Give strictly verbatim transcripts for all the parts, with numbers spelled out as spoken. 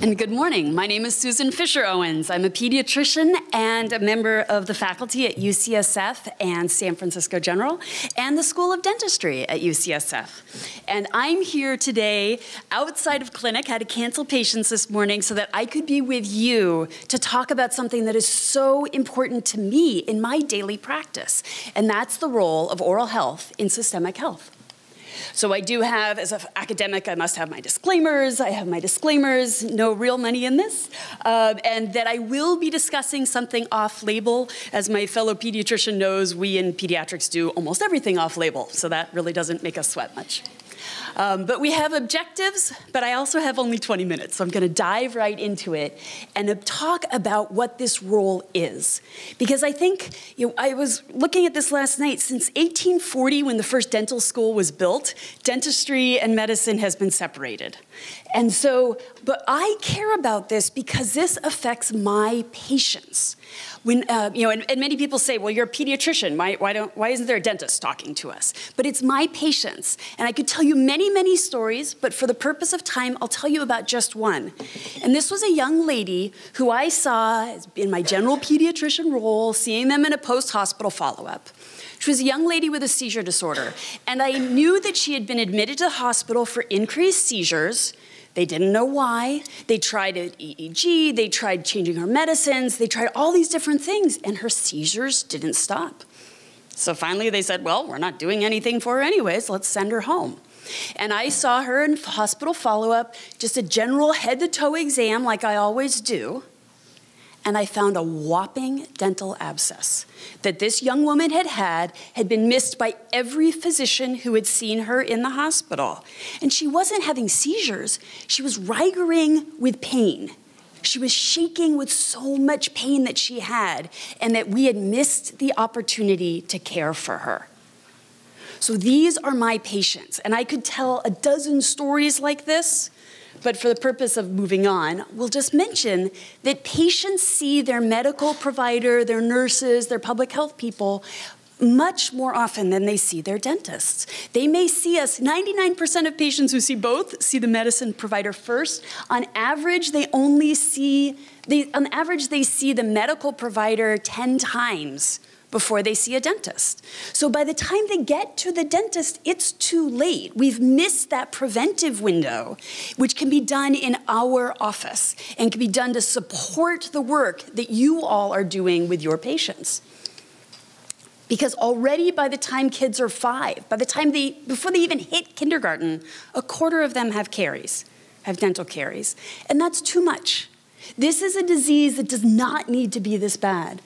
And good morning. My name is Susan Fisher Owens. I'm a pediatrician and a member of the faculty at U C S F and San Francisco General and the School of Dentistry at U C S F. And I'm here today outside of clinic. Had to cancel patients this morning so that I could be with you to talk about something that is so important to me in my daily practice. And that's the role of oral health in systemic health. So I do have, as an academic, I must have my disclaimers. I have my disclaimers, no real money in this. Uh, and that I will be discussing something off-label. As my fellow pediatrician knows, we in pediatrics do almost everything off-label. So that really doesn't make us sweat much. Um, but we have objectives, but I also have only twenty minutes, so I'm going to dive right into it and talk about what this role is. Because I think, you know, I was looking at this last night, since eighteen forty, when the first dental school was built, dentistry and medicine has been separated. And so, but I care about this because this affects my patients. When, uh, you know, and, and many people say, well, you're a pediatrician, why, why, don't, why isn't there a dentist talking to us? But it's my patients, and I could tell you many, many stories, but for the purpose of time, I'll tell you about just one. And this was a young lady who I saw in my general pediatrician role, seeing them in a post-hospital follow-up. She was a young lady with a seizure disorder, and I knew that she had been admitted to the hospital for increased seizures. They didn't know why. They tried an E E G, they tried changing her medicines, they tried all these different things, and her seizures didn't stop. So finally they said, well, we're not doing anything for her anyways, let's send her home. And I saw her in hospital follow-up, just a general head-to-toe exam like I always do, and I found a whopping dental abscess that this young woman had had, had been missed by every physician who had seen her in the hospital. And she wasn't having seizures, she was writhing with pain. She was shaking with so much pain that she had, and that we had missed the opportunity to care for her. So these are my patients, and I could tell a dozen stories like this. But for the purpose of moving on, we'll just mention that patients see their medical provider, their nurses, their public health people much more often than they see their dentists. They may see us, ninety-nine percent of patients who see both see the medicine provider first. On average, they only see, they, on average, they see the medical provider ten times before they see a dentist. So by the time they get to the dentist, it's too late. We've missed that preventive window, which can be done in our office and can be done to support the work that you all are doing with your patients. Because already by the time kids are five, by the time they, before they even hit kindergarten, a quarter of them have caries, have dental caries, and that's too much. This is a disease that does not need to be this bad.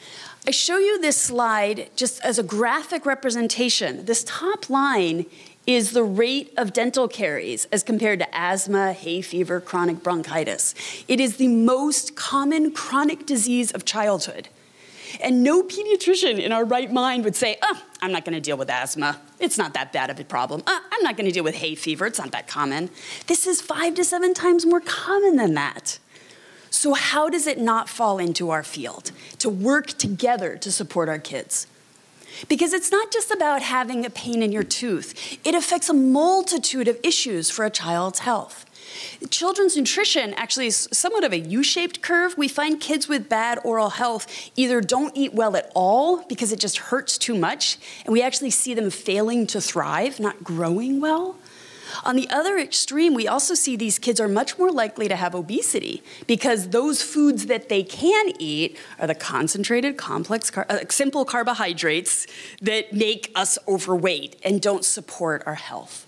I show you this slide just as a graphic representation. This top line is the rate of dental caries as compared to asthma, hay fever, chronic bronchitis. It is the most common chronic disease of childhood. And no pediatrician in our right mind would say, oh, I'm not going to deal with asthma. It's not that bad of a problem. Oh, I'm not going to deal with hay fever. It's not that common. This is five to seven times more common than that. So how does it not fall into our field to work together to support our kids? Because it's not just about having a pain in your tooth. It affects a multitude of issues for a child's health. Children's nutrition actually is somewhat of a U-shaped curve. We find kids with bad oral health either don't eat well at all because it just hurts too much, and we actually see them failing to thrive, not growing well. On the other extreme, we also see these kids are much more likely to have obesity because those foods that they can eat are the concentrated, complex, car uh, simple carbohydrates that make us overweight and don't support our health.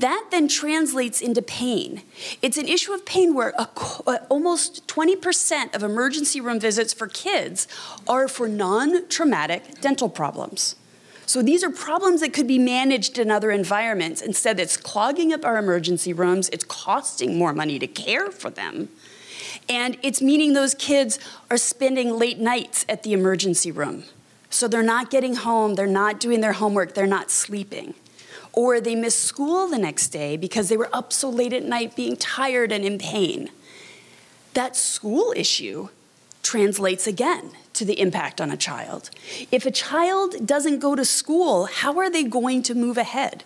That then translates into pain. It's an issue of pain where a, uh, almost twenty percent of emergency room visits for kids are for non-traumatic dental problems. So these are problems that could be managed in other environments. Instead, it's clogging up our emergency rooms, it's costing more money to care for them, and it's meaning those kids are spending late nights at the emergency room. So they're not getting home, they're not doing their homework, they're not sleeping. Or they miss school the next day because they were up so late at night being tired and in pain. That school issue translates again to the impact on a child. If a child doesn't go to school, how are they going to move ahead?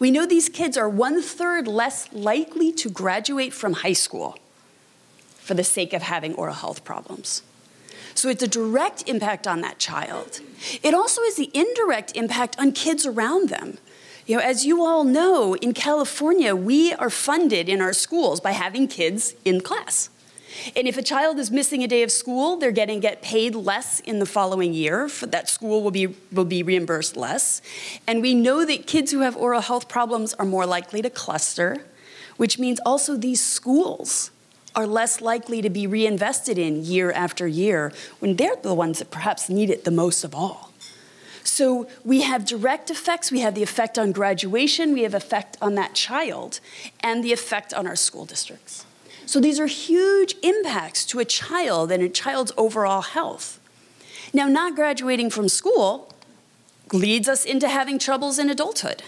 We know these kids are one third less likely to graduate from high school. for the sake of having oral health problems. So it's a direct impact on that child. It also is the indirect impact on kids around them. You know, as you all know, in California, we are funded in our schools by having kids in class. And if a child is missing a day of school, they're getting get paid less in the following year. For that school will be, will be reimbursed less. And we know that kids who have oral health problems are more likely to cluster, which means also these schools are less likely to be reinvested in year after year when they're the ones that perhaps need it the most of all. So we have direct effects. We have the effect on graduation. We have effect on that child and the effect on our school districts. So these are huge impacts to a child and a child's overall health. Now, not graduating from school leads us into having troubles in adulthood.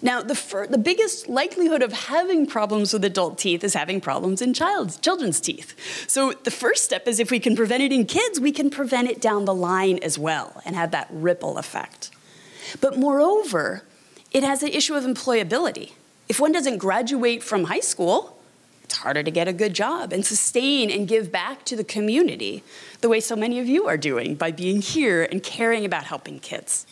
Now, the, fir the biggest likelihood of having problems with adult teeth is having problems in child's, children's teeth. So the first step is if we can prevent it in kids, we can prevent it down the line as well and have that ripple effect. But moreover, it has an issue of employability. If one doesn't graduate from high school, it's harder to get a good job and sustain and give back to the community the way so many of you are doing by being here and caring about helping kids.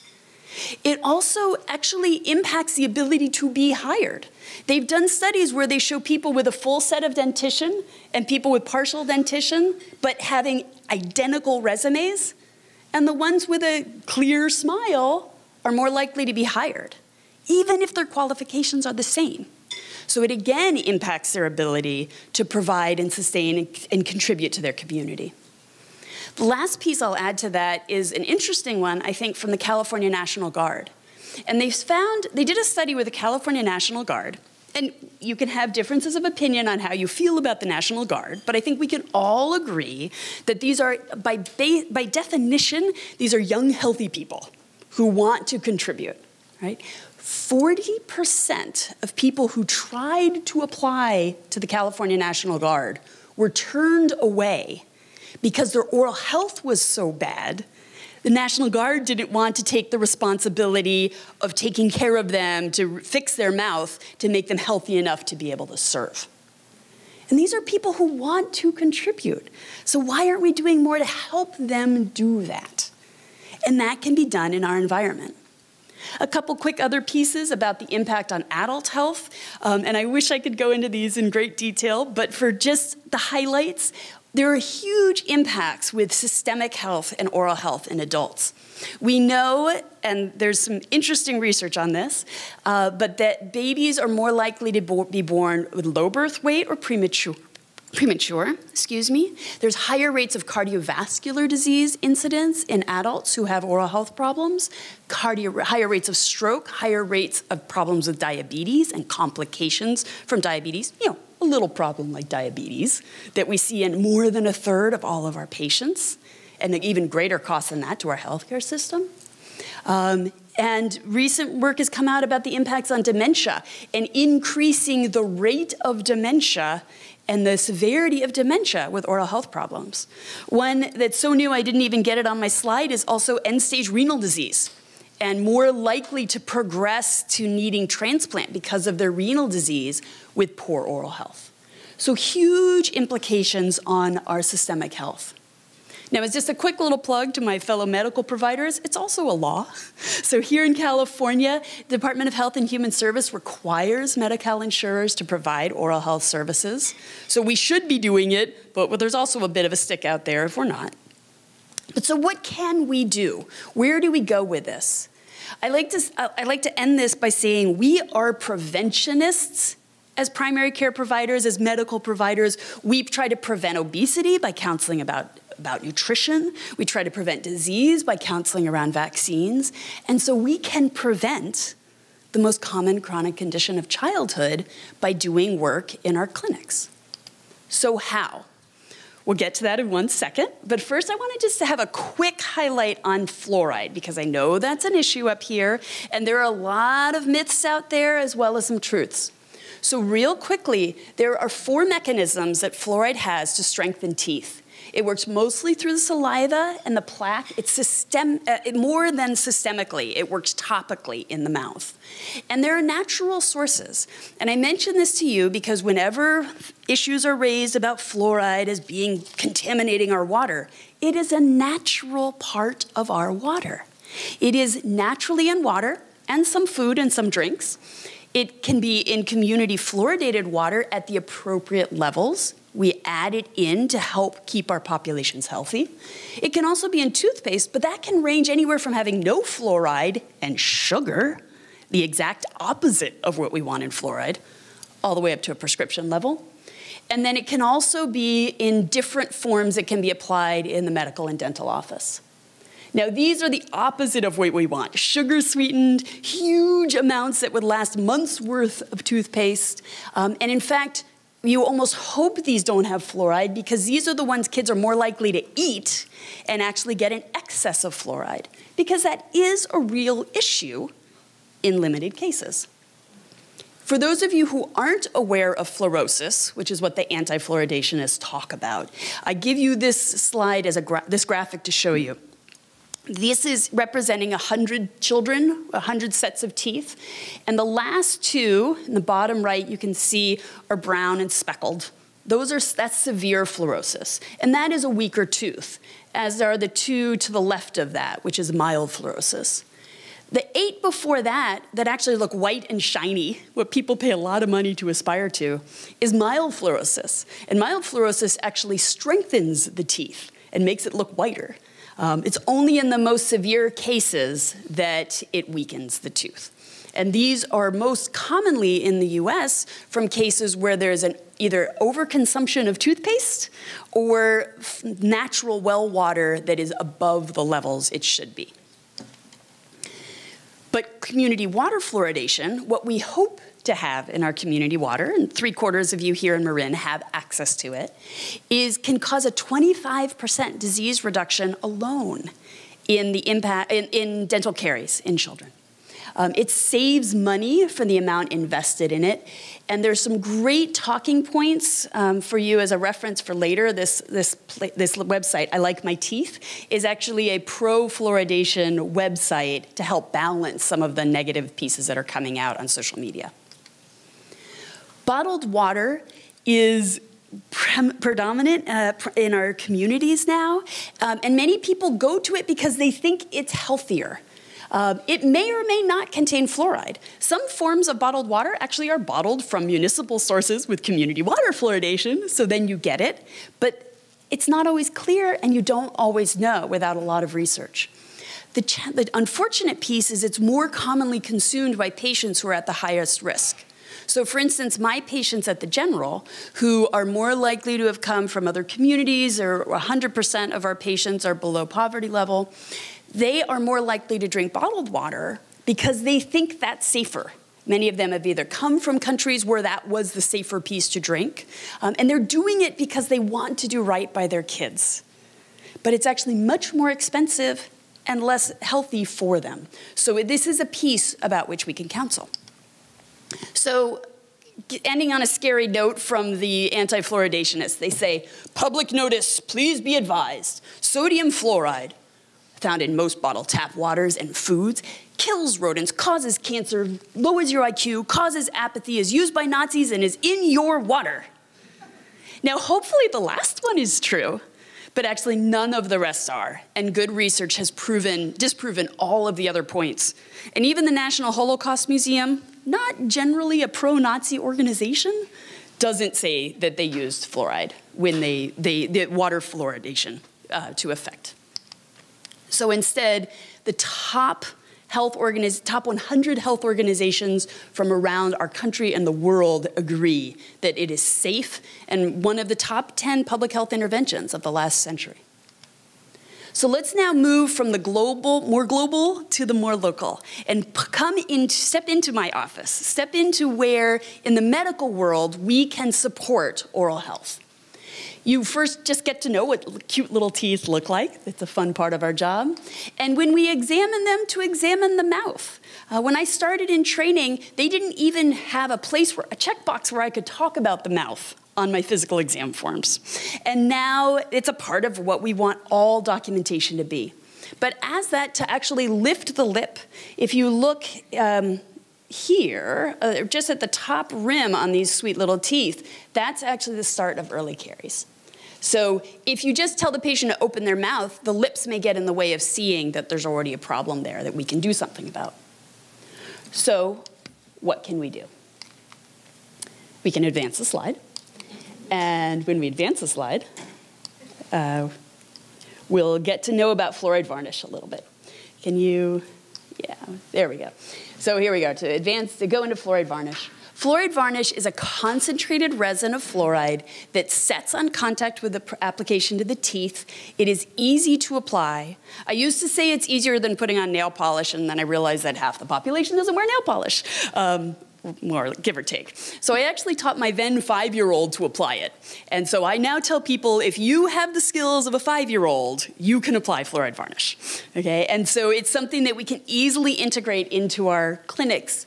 It also actually impacts the ability to be hired. They've done studies where they show people with a full set of dentition and people with partial dentition, but having identical resumes. And the ones with a clear smile are more likely to be hired, even if their qualifications are the same. So it again impacts their ability to provide and sustain and, and contribute to their community. The last piece I'll add to that is an interesting one, I think, from the California National Guard. And they found, they did a study with the California National Guard, and you can have differences of opinion on how you feel about the National Guard, but I think we can all agree that these are, by, by definition, these are young, healthy people who want to contribute, right? forty percent of people who tried to apply to the California National Guard were turned away because their oral health was so bad, the National Guard didn't want to take the responsibility of taking care of them, to fix their mouth, to make them healthy enough to be able to serve. And these are people who want to contribute. So why aren't we doing more to help them do that? And that can be done in our environment. A couple quick other pieces about the impact on adult health, um, and I wish I could go into these in great detail, but for just the highlights, there are huge impacts with systemic health and oral health in adults. We know, and there's some interesting research on this, uh, but that babies are more likely to bo- be born with low birth weight or premature, premature, excuse me. There's higher rates of cardiovascular disease incidence in adults who have oral health problems, cardio, higher rates of stroke, higher rates of problems with diabetes and complications from diabetes, you know, a little problem like diabetes that we see in more than a third of all of our patients, and an even greater cost than that to our healthcare system. Um, and recent work has come out about the impacts on dementia and increasing the rate of dementia and the severity of dementia with oral health problems. One that's so new I didn't even get it on my slide is also end-stage renal disease, and more likely to progress to needing transplant because of their renal disease with poor oral health. So huge implications on our systemic health. Now, as just a quick little plug to my fellow medical providers, it's also a law. So here in California, the Department of Health and Human Service requires Medi-Cal insurers to provide oral health services. So we should be doing it, but there's also a bit of a stick out there if we're not. But so what can we do? Where do we go with this? I like to, I like to end this by saying we are preventionists as primary care providers, as medical providers. We try to prevent obesity by counseling about, about nutrition. We try to prevent disease by counseling around vaccines. And so we can prevent the most common chronic condition of childhood by doing work in our clinics. So how? We'll get to that in one second, but first I wanted just to have a quick highlight on fluoride, because I know that's an issue up here, and there are a lot of myths out there as well as some truths. So real quickly, there are four mechanisms that fluoride has to strengthen teeth. It works mostly through the saliva and the plaque. It's system, uh, more than systemically, it works topically in the mouth. And there are natural sources. And I mention this to you because whenever issues are raised about fluoride as being contaminating our water, it is a natural part of our water. It is naturally in water and some food and some drinks. It can be in community fluoridated water at the appropriate levels. We add it in to help keep our populations healthy. It can also be in toothpaste, but that can range anywhere from having no fluoride and sugar, the exact opposite of what we want in fluoride, all the way up to a prescription level. And then it can also be in different forms that can be applied in the medical and dental office. Now, these are the opposite of what we want. Sugar-sweetened, huge amounts that would last months' worth of toothpaste. Um, and in fact, you almost hope these don't have fluoride because these are the ones kids are more likely to eat and actually get an excess of fluoride, because that is a real issue in limited cases. For those of you who aren't aware of fluorosis, which is what the anti-fluoridationists talk about, I give you this slide as a gra this graphic to show you. This is representing one hundred children, one hundred sets of teeth. And the last two, in the bottom right, you can see are brown and speckled. Those are, that's severe fluorosis. And that is a weaker tooth, as are the two to the left of that, which is mild fluorosis. The eight before that, that actually look white and shiny, what people pay a lot of money to aspire to, is mild fluorosis. And mild fluorosis actually strengthens the teeth and makes it look whiter. Um, it's only in the most severe cases that it weakens the tooth. And these are most commonly in the U S from cases where there's an either overconsumption of toothpaste or natural well water that is above the levels it should be. But community water fluoridation, what we hope to have in our community water, and three quarters of you here in Marin have access to it, is can cause a twenty-five percent disease reduction alone in the impact in, in dental caries in children. Um, it saves money for the amount invested in it, and there's some great talking points um, for you as a reference for later. This this this website, I Like My Teeth, is actually a pro-fluoridation website to help balance some of the negative pieces that are coming out on social media. Bottled water is predominant uh, in our communities now, um, and many people go to it because they think it's healthier. Uh, it may or may not contain fluoride. Some forms of bottled water actually are bottled from municipal sources with community water fluoridation, so then you get it. But it's not always clear, and you don't always know without a lot of research. The, ch the unfortunate piece is it's more commonly consumed by patients who are at the highest risk. So for instance, my patients at the general, who are more likely to have come from other communities, or one hundred percent of our patients are below poverty level, they are more likely to drink bottled water because they think that's safer. Many of them have either come from countries where that was the safer piece to drink, um, and they're doing it because they want to do right by their kids. But it's actually much more expensive and less healthy for them. So this is a piece about which we can counsel. So ending on a scary note from the anti-fluoridationists, they say, public notice, please be advised, sodium fluoride, found in most bottled tap waters and foods, kills rodents, causes cancer, lowers your I Q, causes apathy, is used by Nazis, and is in your water. Now, hopefully the last one is true, but actually none of the rest are. And good research has proven, disproven all of the other points. And even the National Holocaust Museum, not generally a pro-Nazi organization, doesn't say that they used fluoride when they, they, the water fluoridation uh, to effect. So instead, the top, health top one hundred health organizations from around our country and the world agree that it is safe and one of the top ten public health interventions of the last century. So let's now move from the global, more global to the more local and come in, step into my office, step into where in the medical world we can support oral health. You first just get to know what cute little teeth look like. That's a fun part of our job. And when we examine them, to examine the mouth. Uh, when I started in training, they didn't even have a place, where, a checkbox where I could talk about the mouth. on my physical exam forms. And now it's a part of what we want all documentation to be. But as that, to actually lift the lip, if you look um, here, uh, just at the top rim on these sweet little teeth, that's actually the start of early caries. So if you just tell the patient to open their mouth, the lips may get in the way of seeing that there's already a problem there that we can do something about. So what can we do? We can advance the slide. And when we advance the slide, uh, we'll get to know about fluoride varnish a little bit. Can you, yeah, there we go. So here we go, to advance, to go into fluoride varnish. Fluoride varnish is a concentrated resin of fluoride that sets on contact with the application to the teeth. It is easy to apply. I used to say it's easier than putting on nail polish, and then I realized that half the population doesn't wear nail polish. Um, more give or take. So I actually taught my then five-year-old to apply it. And so I now tell people, if you have the skills of a five-year-old, you can apply fluoride varnish, okay? And so it's something that we can easily integrate into our clinics.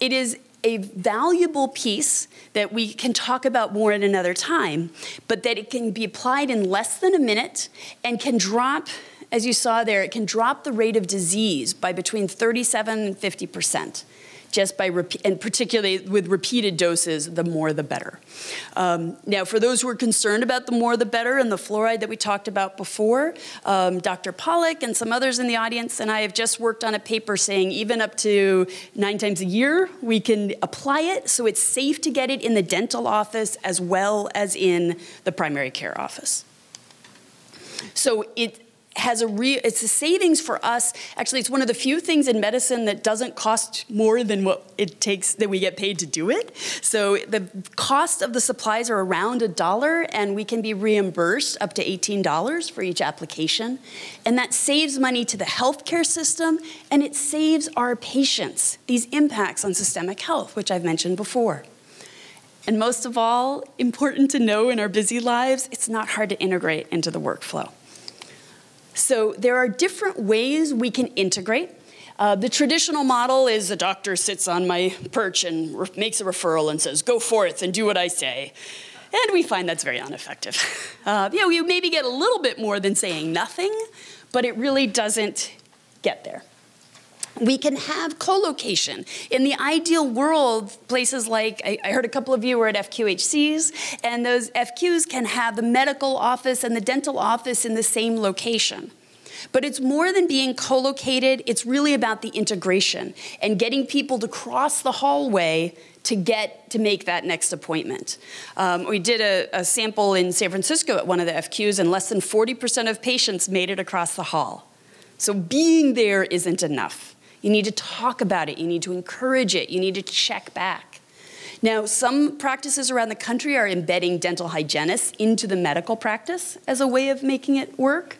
It is a valuable piece that we can talk about more at another time, but that it can be applied in less than a minute and can drop, as you saw there, it can drop the rate of disease by between thirty-seven and fifty percent. Just by, and particularly with repeated doses, the more the better. Um, now, for those who are concerned about the more the better and the fluoride that we talked about before, um, Doctor Pollack and some others in the audience and I have just worked on a paper saying even up to nine times a year, we can apply it, so it's safe to get it in the dental office as well as in the primary care office. So it has a real, it's a savings for us. Actually, it's one of the few things in medicine that doesn't cost more than what it takes, that we get paid to do it. So the cost of the supplies are around a dollar, and we can be reimbursed up to eighteen dollars for each application. And that saves money to the healthcare system, and it saves our patients these impacts on systemic health, which I've mentioned before. And most of all, important to know in our busy lives, it's not hard to integrate into the workflow. So there are different ways we can integrate. Uh, the traditional model is a doctor sits on my perch and makes a referral and says, go forth and do what I say. And we find that's very ineffective. Uh, you know, you maybe get a little bit more than saying nothing, but it really doesn't get there. We can have co-location. In the ideal world, places like, I, I heard a couple of you were at F Q H Cs, and those F Qs can have the medical office and the dental office in the same location. But it's more than being co-located, it's really about the integration and getting people to cross the hallway to get to make that next appointment. Um, we did a, a sample in San Francisco at one of the F Qs, and less than forty percent of patients made it across the hall. So being there isn't enough. You need to talk about it, you need to encourage it, you need to check back. Now, some practices around the country are embedding dental hygienists into the medical practice as a way of making it work.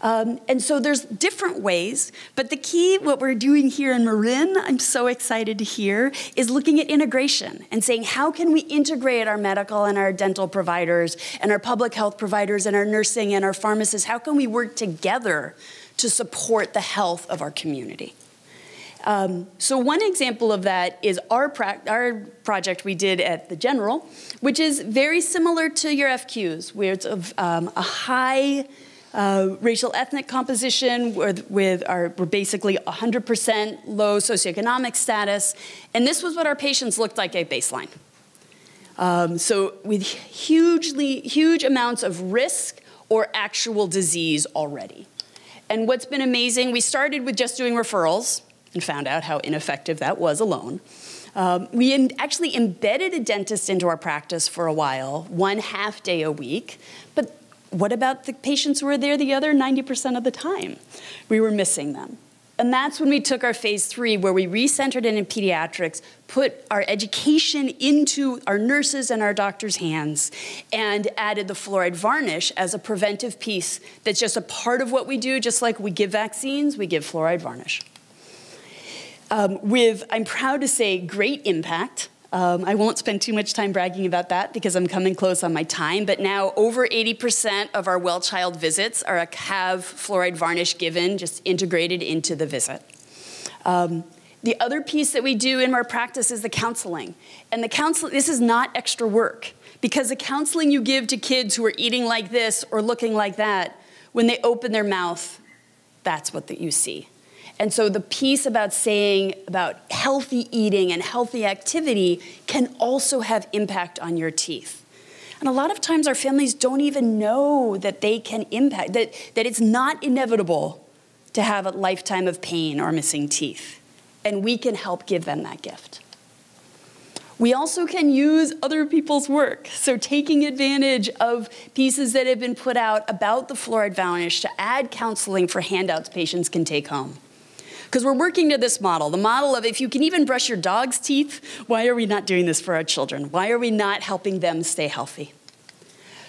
Um, and so there's different ways, but the key, what we're doing here in Marin, I'm so excited to hear, is looking at integration and saying, how can we integrate our medical and our dental providers and our public health providers and our nursing and our pharmacists? How can we work together to support the health of our community? Um, so one example of that is our, our project we did at the General, which is very similar to your F Qs, where it's of, um, a high uh, racial ethnic composition with, with our, we're basically one hundred percent low socioeconomic status. And this was what our patients looked like at baseline. Um, so with hugely, huge amounts of risk or actual disease already. And what's been amazing, we started with just doing referrals, and found out how ineffective that was alone. Um, we in, actually embedded a dentist into our practice for a while, one half day a week, but what about the patients who were there the other ninety percent of the time? We were missing them. And that's when we took our phase three, where we recentered it in pediatrics, put our education into our nurses and our doctors' hands, and added the fluoride varnish as a preventive piece that's just a part of what we do, just like we give vaccines, we give fluoride varnish. Um, with, I'm proud to say, great impact. Um, I won't spend too much time bragging about that because I'm coming close on my time, but now over eighty percent of our well child visits are a, have fluoride varnish given, just integrated into the visit. Um, the other piece that we do in our practice is the counseling. And the counsel, this is not extra work. because the counseling you give to kids who are eating like this or looking like that, when they open their mouth, that's what that you see. And so the piece about saying about healthy eating and healthy activity can also have impact on your teeth. And a lot of times our families don't even know that they can impact, that, that it's not inevitable to have a lifetime of pain or missing teeth. And we can help give them that gift. We also can use other people's work. So taking advantage of pieces that have been put out about the fluoride varnish to add counseling for handouts patients can take home. Because we're working to this model, the model of if you can even brush your dog's teeth, why are we not doing this for our children? Why are we not helping them stay healthy?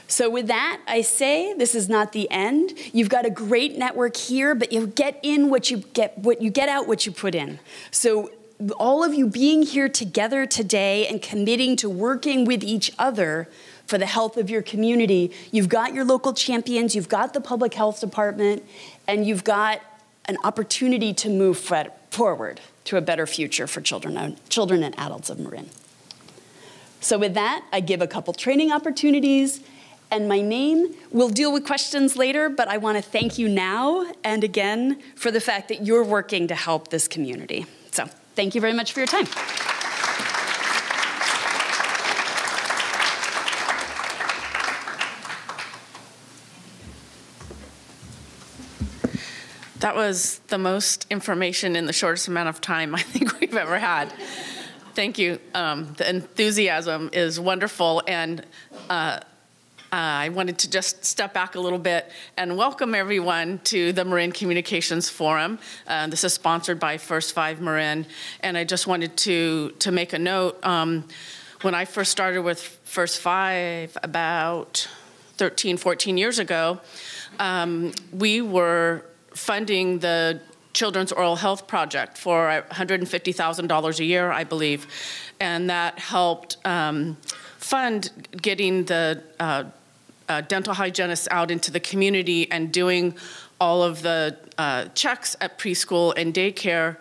So with that, I say this is not the end. You've got a great network here, but you get in what you get, what you get out what you put in. So all of you being here together today and committing to working with each other for the health of your community, you've got your local champions, you've got the public health department, and you've got an opportunity to move forward to a better future for children, children and adults of Marin. So with that, I give a couple training opportunities and my name. We'll deal with questions later, but I want to thank you now and again for the fact that you're working to help this community. So thank you very much for your time. That was the most information in the shortest amount of time I think we've ever had. Thank you. Um, the enthusiasm is wonderful, and uh, I wanted to just step back a little bit and welcome everyone to the Marin Communications Forum. Uh, this is sponsored by First Five Marin, and I just wanted to, to make a note. Um, when I first started with First Five about thirteen, fourteen years ago, um, we were funding the Children's Oral Health Project for one hundred fifty thousand dollars a year, I believe. And that helped um, fund getting the uh, uh, dental hygienists out into the community and doing all of the uh, checks at preschool and daycare,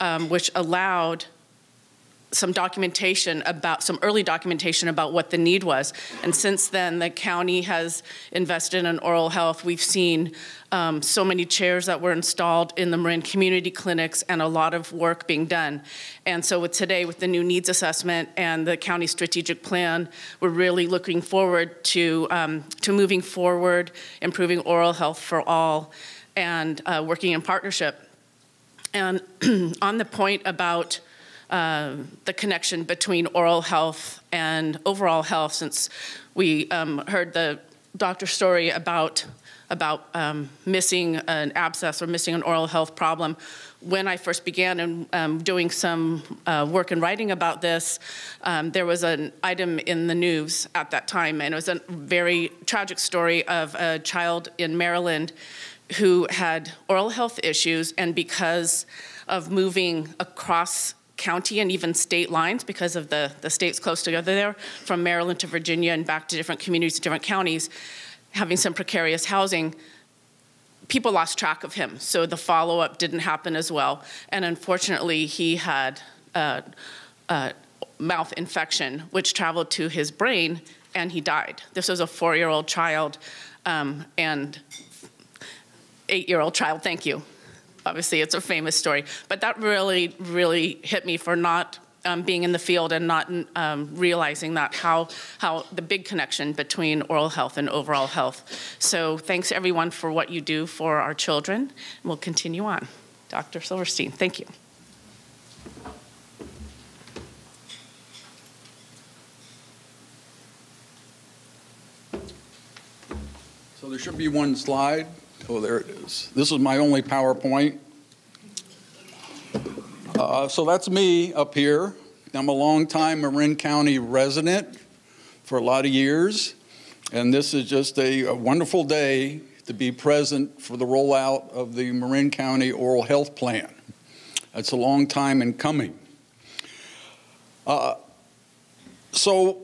um, which allowed some documentation about, some early documentation about what the need was. And since then, the county has invested in oral health. We've seen um, so many chairs that were installed in the Marin community clinics and a lot of work being done. And so with today, with the new needs assessment and the county strategic plan, we're really looking forward to, um, to moving forward, improving oral health for all, and uh, working in partnership. And on the point about Uh, the connection between oral health and overall health, since we um, heard the doctor's story about, about um, missing an abscess or missing an oral health problem. When I first began in, um, doing some uh, work and writing about this, um, there was an item in the news at that time, and it was a very tragic story of a child in Maryland who had oral health issues, and because of moving across county and even state lines, because of the, the states close together there, from Maryland to Virginia and back to different communities, different counties, having some precarious housing, people lost track of him. So the follow-up didn't happen as well. And unfortunately, he had a, a mouth infection, which traveled to his brain, and he died. This was a four-year-old child um, and eight-year-old child, thank you. Obviously, it's a famous story, but that really, really hit me for not um, being in the field and not um, realizing that how, how the big connection between oral health and overall health. So thanks everyone for what you do for our children, and we'll continue on. Doctor Silverstein, thank you. So there should be one slide. Oh, there it is. This is my only PowerPoint. Uh, so that's me up here. I'm a longtime Marin County resident for a lot of years. And this is just a, a wonderful day to be present for the rollout of the Marin County Oral Health Plan. That's a long time in coming. Uh, so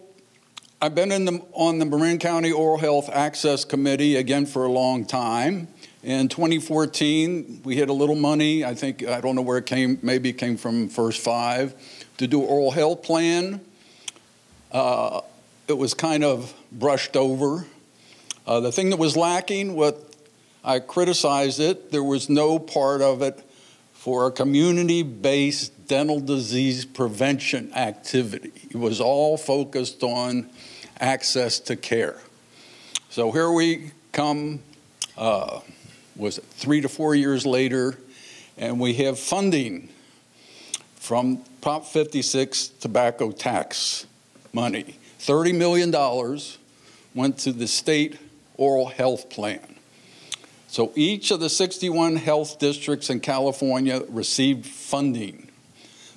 I've been in the, on the Marin County Oral Health Access Committee, again, for a long time. In twenty fourteen, we had a little money, I think, I don't know where it came, maybe it came from First Five, to do an oral health plan. Uh, that was kind of brushed over. Uh, the thing that was lacking, what I criticized it, there was no part of it for a community-based dental disease prevention activity. It was all focused on access to care. So here we come, uh, was it three to four years later, and we have funding from Prop fifty-six tobacco tax money. thirty million dollars went to the state oral health plan. So each of the sixty-one health districts in California received funding.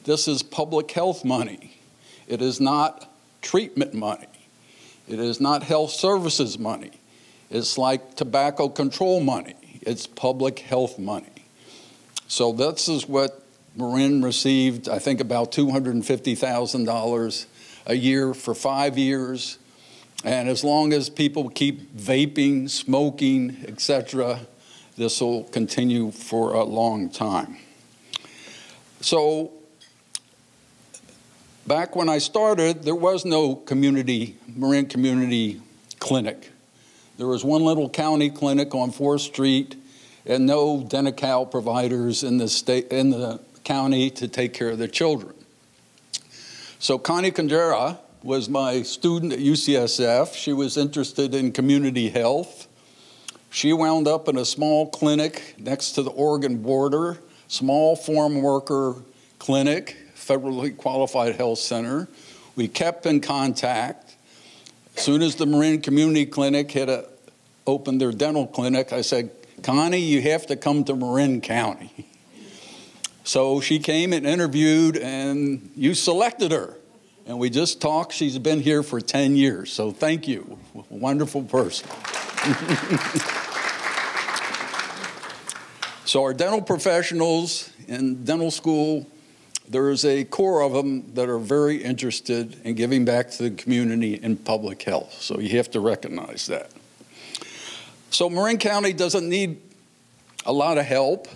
This is public health money. It is not treatment money. It is not health services money. It's like tobacco control money. It's public health money. So this is what Marin received, I think about two hundred fifty thousand dollars a year for five years. And as long as people keep vaping, smoking, et cetera, this will continue for a long time. So back when I started, there was no community, Marin Community Clinic. There was one little county clinic on fourth street and no DentaCal providers in the, state, in the county to take care of their children. So Connie Condera was my student at U C S F. She was interested in community health. She wound up in a small clinic next to the Oregon border, small form worker clinic, federally qualified health center. We kept in contact. As soon as the Marin Community Clinic had a, opened their dental clinic, I said, Connie, you have to come to Marin County. So she came and interviewed, and you selected her. And we just talked. She's been here for ten years. So thank you. Wonderful person. So our dental professionals in dental school, there is a core of them that are very interested in giving back to the community in public health. So you have to recognize that. So Marin County doesn't need a lot of help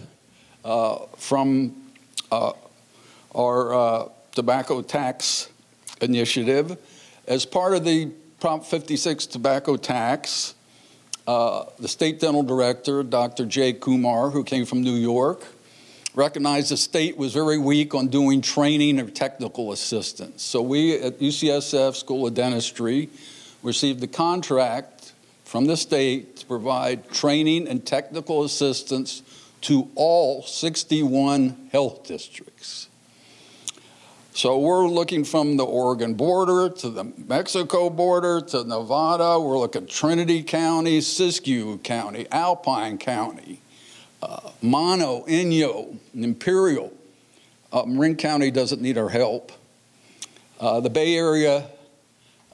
uh, from uh, our uh, tobacco tax initiative. As part of the Prop fifty-six tobacco tax, uh, the state dental director, Doctor Jay Kumar, who came from New York, recognized the state was very weak on doing training or technical assistance. So we at U C S F School of Dentistry received the contract from the state to provide training and technical assistance to all sixty-one health districts. So we're looking from the Oregon border to the Mexico border to Nevada. We're looking at Trinity County, Siskiyou County, Alpine County, uh, Mono, Inyo, Imperial. Uh, Marin County doesn't need our help. Uh, the Bay Area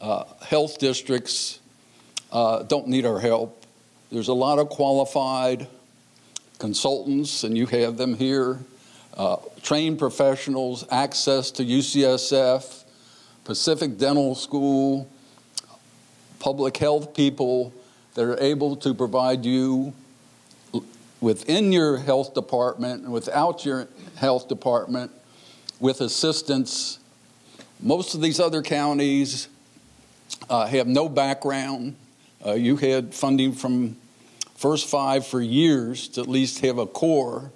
uh, health districts uh, don't need our help. There's a lot of qualified consultants, and you have them here. Uh, trained professionals, access to U C S F, Pacific Dental School, public health people that are able to provide you within your health department and without your health department with assistance. Most of these other counties uh, have no background. Uh, you had funding from First Five for years to at least have a core.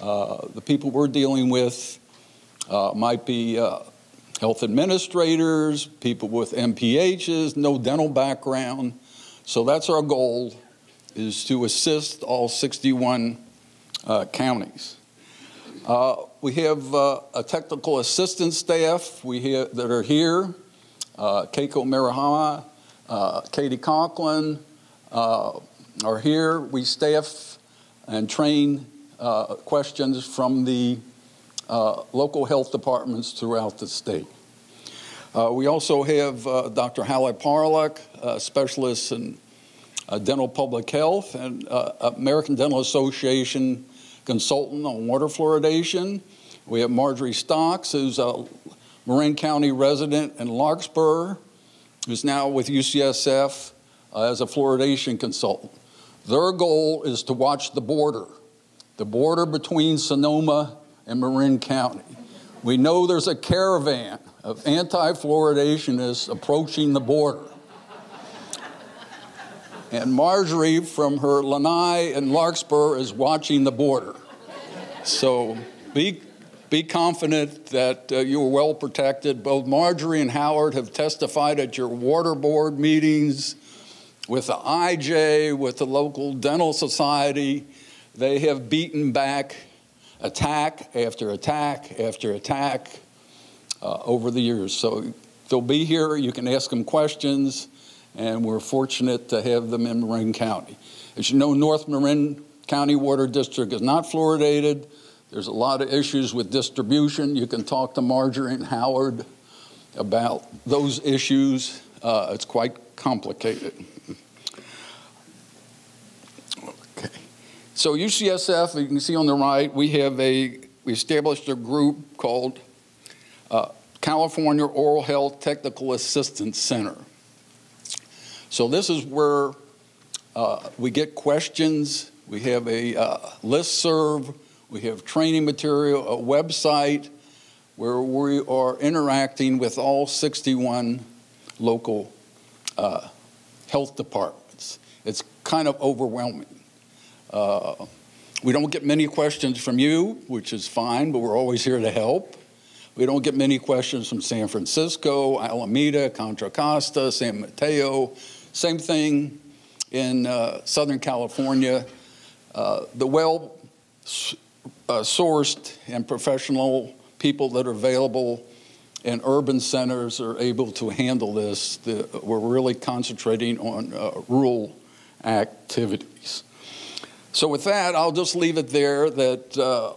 Uh, the people we're dealing with uh, might be uh, health administrators, people with M P Hs, no dental background. So that's our goal, is to assist all sixty-one uh, counties. Uh, we have uh, a technical assistance staff we have, that are here, uh, Keiko Marihama, uh, Katie Conklin uh, are here. We staff and train Uh, questions from the uh, local health departments throughout the state. Uh, we also have uh, Doctor Halle Parlak, uh, specialist in uh, dental public health and uh, American Dental Association consultant on water fluoridation. We have Marjorie Stocks, who's a Marin County resident in Larkspur, who's now with U C S F uh, as a fluoridation consultant. Their goal is to watch the border. The border between Sonoma and Marin County. We know there's a caravan of anti-fluoridationists approaching the border. And Marjorie from her lanai and Larkspur is watching the border. So be, be confident that uh, you are well protected. Both Marjorie and Howard have testified at your water board meetings, with the I J, with the local dental society. They have beaten back attack after attack after attack uh, over the years. So they'll be here. You can ask them questions. And we're fortunate to have them in Marin County. As you know, North Marin County Water District is not fluoridated. There's a lot of issues with distribution. You can talk to Marjorie and Howard about those issues. Uh, it's quite complicated. Okay. So U C S F, you can see on the right, we have a, we established a group called uh, California Oral Health Technical Assistance Center. So this is where uh, we get questions, we have a uh, listserv, we have training material, a website where we are interacting with all sixty-one local uh, health departments. It's kind of overwhelming. Uh, we don't get many questions from you, which is fine, but we're always here to help. We don't get many questions from San Francisco, Alameda, Contra Costa, San Mateo. Same thing in uh, Southern California. Uh, the well-sourced uh, and professional people that are available in urban centers are able to handle this. The, we're really concentrating on uh, rural activities. So with that, I'll just leave it there that uh,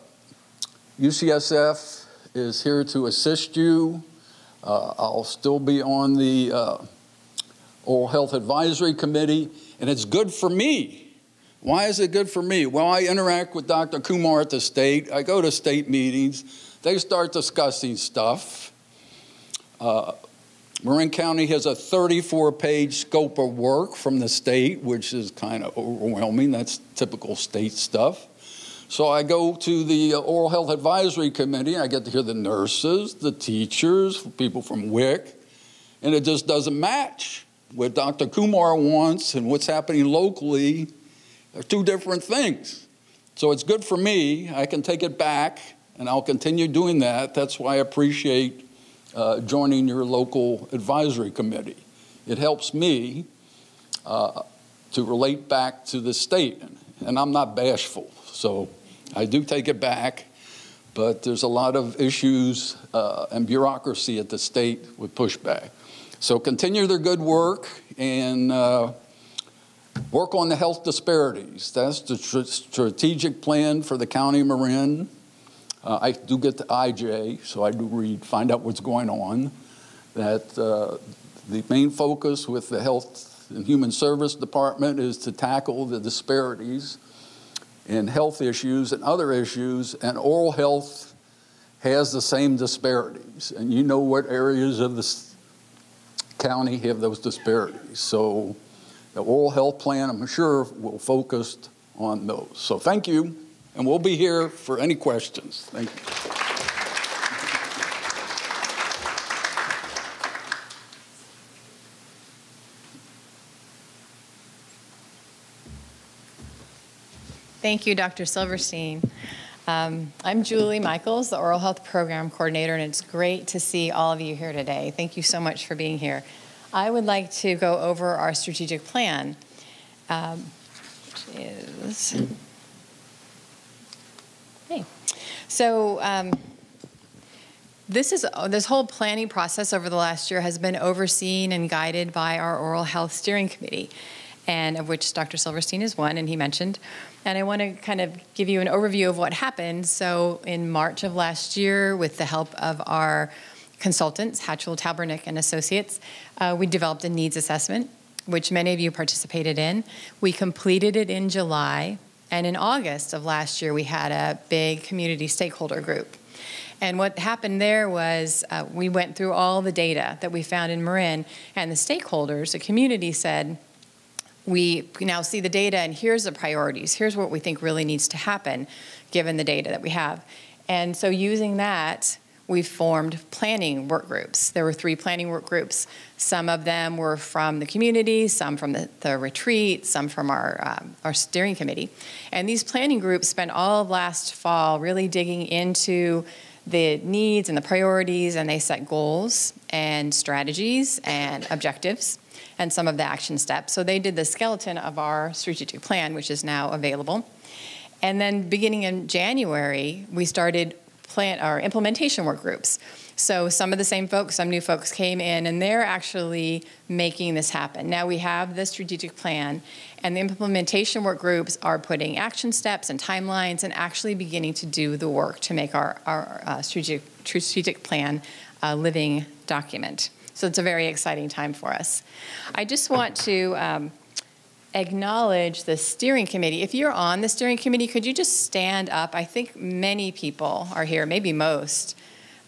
U C S F is here to assist you. Uh, I'll still be on the uh, Oral Health Advisory Committee, and it's good for me. Why is it good for me? Well, I interact with Doctor Kumar at the state. I go to state meetings. They start discussing stuff. Uh, Marin County has a thirty-four page scope of work from the state, which is kind of overwhelming. That's typical state stuff. So I go to the Oral Health Advisory Committee, and I get to hear the nurses, the teachers, people from W I C, and it just doesn't match. What Doctor Kumar wants and what's happening locally are two different things. So it's good for me. I can take it back, and I'll continue doing that. That's why I appreciate uh, joining your local advisory committee. It helps me uh, to relate back to the state, and I'm not bashful. So I do take it back, but there's a lot of issues uh, and bureaucracy at the state with pushback. So continue their good work and uh, work on the health disparities. That's the tr strategic plan for the County of Marin. Uh, I do get the I J, so I do read, find out what's going on. That uh, the main focus with the Health and Human Service Department is to tackle the disparities in health issues and other issues, and oral health has the same disparities. And you know what areas of the county have those disparities. So the oral health plan, I'm sure, will focus on those. So thank you, and we'll be here for any questions. Thank you. Thank you, Doctor Silverstein. Um, I'm Julie Michaels, the Oral Health Program Coordinator, and it's great to see all of you here today. Thank you so much for being here. I would like to go over our strategic plan, um, which is, hey. So um, this, is, this whole planning process over the last year has been overseen and guided by our Oral Health Steering Committee, and of which Doctor Silverstein is one, and he mentioned. And I want to kind of give you an overview of what happened. So in March of last year, with the help of our consultants, Hatchell, Tabernick, and Associates, uh, we developed a needs assessment, which many of you participated in. We completed it in July, and in August of last year, we had a big community stakeholder group. And what happened there was uh, we went through all the data that we found in Marin, and the stakeholders, the community said, we now see the data, and here's the priorities. Here's what we think really needs to happen, given the data that we have. And so using that, we've formed planning work groups. There were three planning work groups. Some of them were from the community, some from the, the retreat, some from our, um, our steering committee. And these planning groups spent all of last fall really digging into the needs and the priorities, and they set goals and strategies and objectives and some of the action steps. So they did the skeleton of our strategic plan, which is now available. And then beginning in January, we started plan our implementation work groups. So some of the same folks, some new folks came in, and they're actually making this happen. Now we have the strategic plan, and the implementation work groups are putting action steps and timelines and actually beginning to do the work to make our, our uh, strategic, strategic plan a living document. So it's a very exciting time for us. I just want to um, acknowledge the steering committee. If you're on the steering committee, could you just stand up? I think many people are here, maybe most.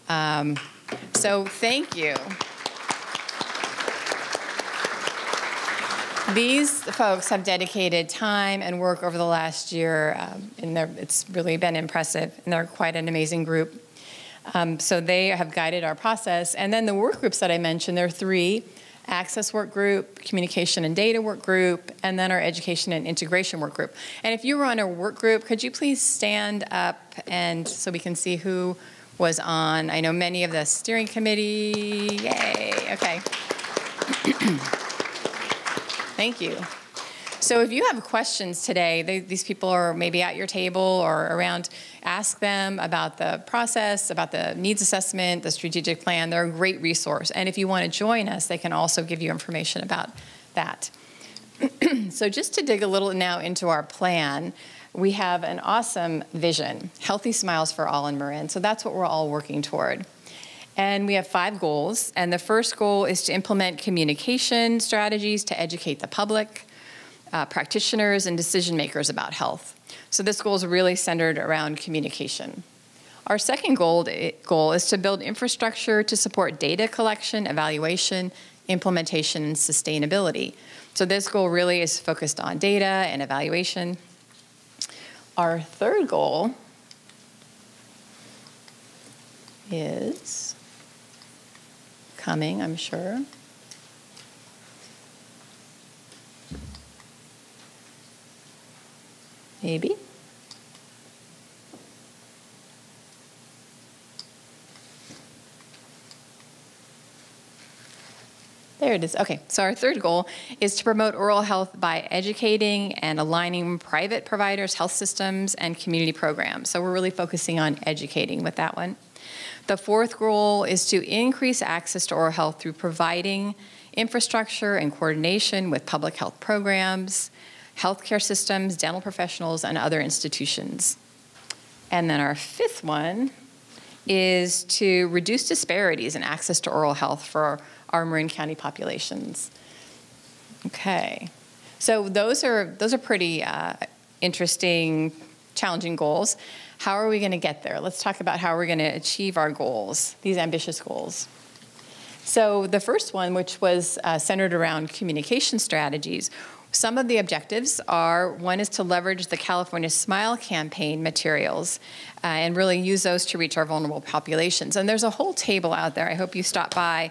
Um, so thank you. These folks have dedicated time and work over the last year, um, and it's really been impressive, and they're quite an amazing group. Um, so they have guided our process. And then the work groups that I mentioned, there are three: access work group, communication and data work group, and then our education and integration work group. And if you were on a work group, could you please stand up and so we can see who was on? I know many of the steering committee. Yay, okay. Thank you. So if you have questions today, they, these people are maybe at your table or around, ask them about the process, about the needs assessment, the strategic plan. They're a great resource. And if you want to join us, they can also give you information about that. So just to dig a little now into our plan, we have an awesome vision, Healthy Smiles for All in Marin. So that's what we're all working toward. And we have five goals. And the first goal is to implement communication strategies to educate the public, Uh, practitioners, and decision makers about health. So this goal is really centered around communication. Our second goal, goal is to build infrastructure to support data collection, evaluation, implementation, and sustainability. So this goal really is focused on data and evaluation. Our third goal is coming, I'm sure. Maybe. There it is. Okay, so our third goal is to promote oral health by educating and aligning private providers, health systems, and community programs. So we're really focusing on educating with that one. The fourth goal is to increase access to oral health through providing infrastructure and coordination with public health programs, healthcare systems, dental professionals, and other institutions. And then our fifth one is to reduce disparities in access to oral health for our Marin County populations. Okay, so those are, those are pretty uh, interesting, challenging goals. How are we gonna get there? Let's talk about how we're gonna achieve our goals, these ambitious goals. So the first one, which was uh, centered around communication strategies, some of the objectives are, one is to leverage the California Smile Campaign materials uh, and really use those to reach our vulnerable populations. And there's a whole table out there. I hope you stop by.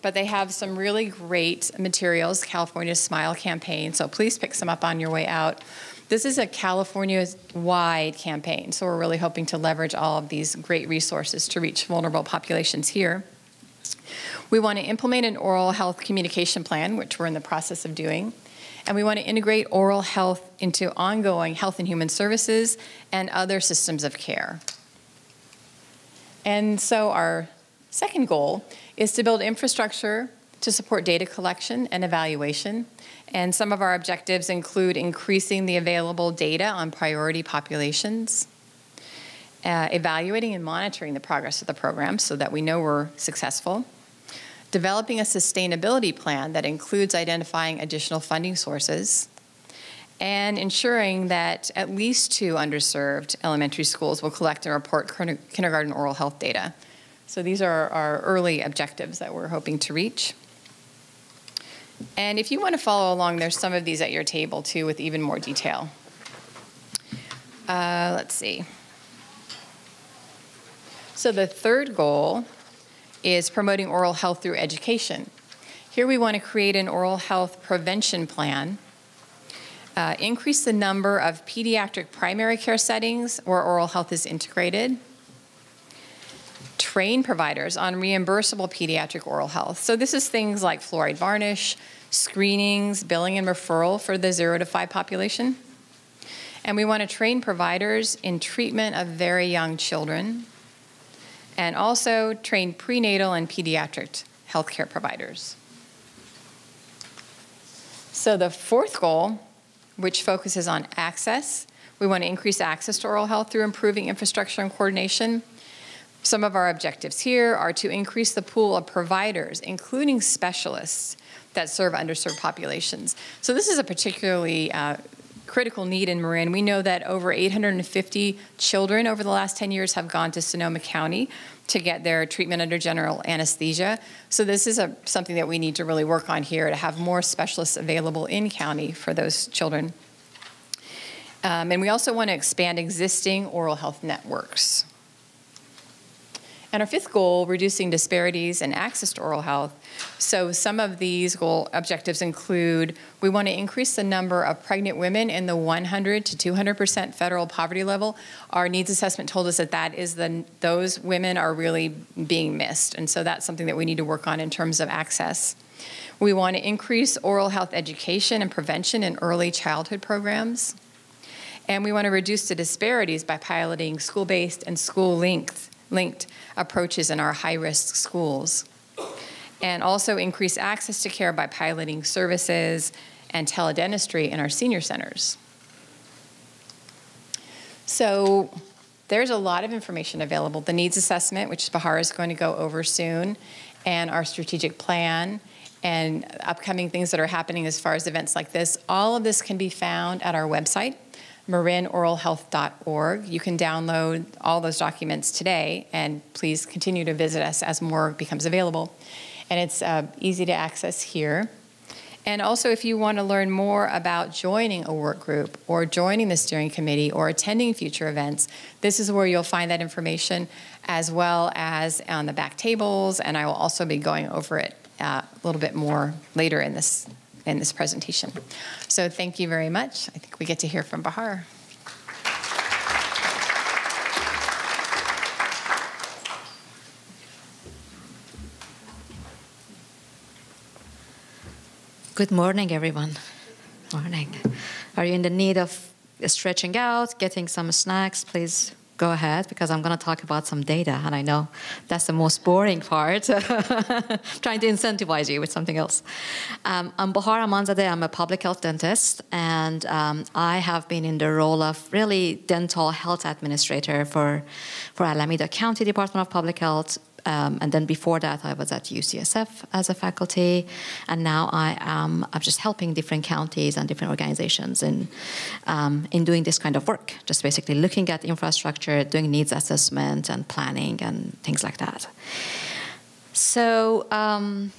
But they have some really great materials, California Smile Campaign. So please pick some up on your way out. This is a California-wide campaign. So we're really hoping to leverage all of these great resources to reach vulnerable populations here. We want to implement an oral health communication plan, which we're in the process of doing. And we want to integrate oral health into ongoing health and human services and other systems of care. And so our second goal is to build infrastructure to support data collection and evaluation. And some of our objectives include increasing the available data on priority populations, uh, evaluating and monitoring the progress of the program so that we know we're successful, developing a sustainability plan that includes identifying additional funding sources, and ensuring that at least two underserved elementary schools will collect and report kindergarten oral health data. So these are our early objectives that we're hoping to reach. And if you want to follow along, there's some of these at your table too with even more detail. Uh, let's see. So the third goal is promoting oral health through education. Here we want to create an oral health prevention plan, uh, increase the number of pediatric primary care settings where oral health is integrated, train providers on reimbursable pediatric oral health. So this is things like fluoride varnish, screenings, billing and referral for the zero to five population. And we want to train providers in treatment of very young children, and also train prenatal and pediatric healthcare providers. So the fourth goal, which focuses on access, we want to increase access to oral health through improving infrastructure and coordination. Some of our objectives here are to increase the pool of providers, including specialists that serve underserved populations. So this is a particularly uh, critical need in Marin. We know that over eight hundred fifty children over the last ten years have gone to Sonoma County to get their treatment under general anesthesia. So this is a, something that we need to really work on here, to have more specialists available in county for those children. Um, and we also want to expand existing oral health networks. And our fifth goal, reducing disparities in access to oral health. So some of these goal objectives include, we want to increase the number of pregnant women in the one hundred to two hundred percent federal poverty level. Our needs assessment told us that that is the, those women are really being missed. And so that's something that we need to work on in terms of access. We want to increase oral health education and prevention in early childhood programs. And we want to reduce the disparities by piloting school-based and school-linked linked approaches in our high-risk schools, and also increase access to care by piloting services and teledentistry in our senior centers. So there's a lot of information available. The needs assessment, which Bahar is going to go over soon, and our strategic plan, and upcoming things that are happening as far as events like this. All of this can be found at our website, marin oral health dot org. You can download all those documents today, and please continue to visit us as more becomes available. And it's uh, easy to access here. And also, if you want to learn more about joining a work group or joining the steering committee or attending future events, this is where you'll find that information, as well as on the back tables. And I will also be going over it uh, a little bit more later in this in this presentation. So thank you very much. I think we get to hear from Bahar. Good morning, everyone. Morning. Are you in the need of stretching out, getting some snacks? Please go ahead, because I'm going to talk about some data, and I know that's the most boring part. Trying to incentivize you with something else. Um, I'm Bahar Amanzadeh. I'm a public health dentist, and um, I have been in the role of really dental health administrator for, for Alameda County Department of Public Health. Um, and then before that, I was at U C S F as a faculty, and now I am I'm just helping different counties and different organizations in, um, in doing this kind of work, just basically looking at infrastructure, doing needs assessment and planning and things like that. So um,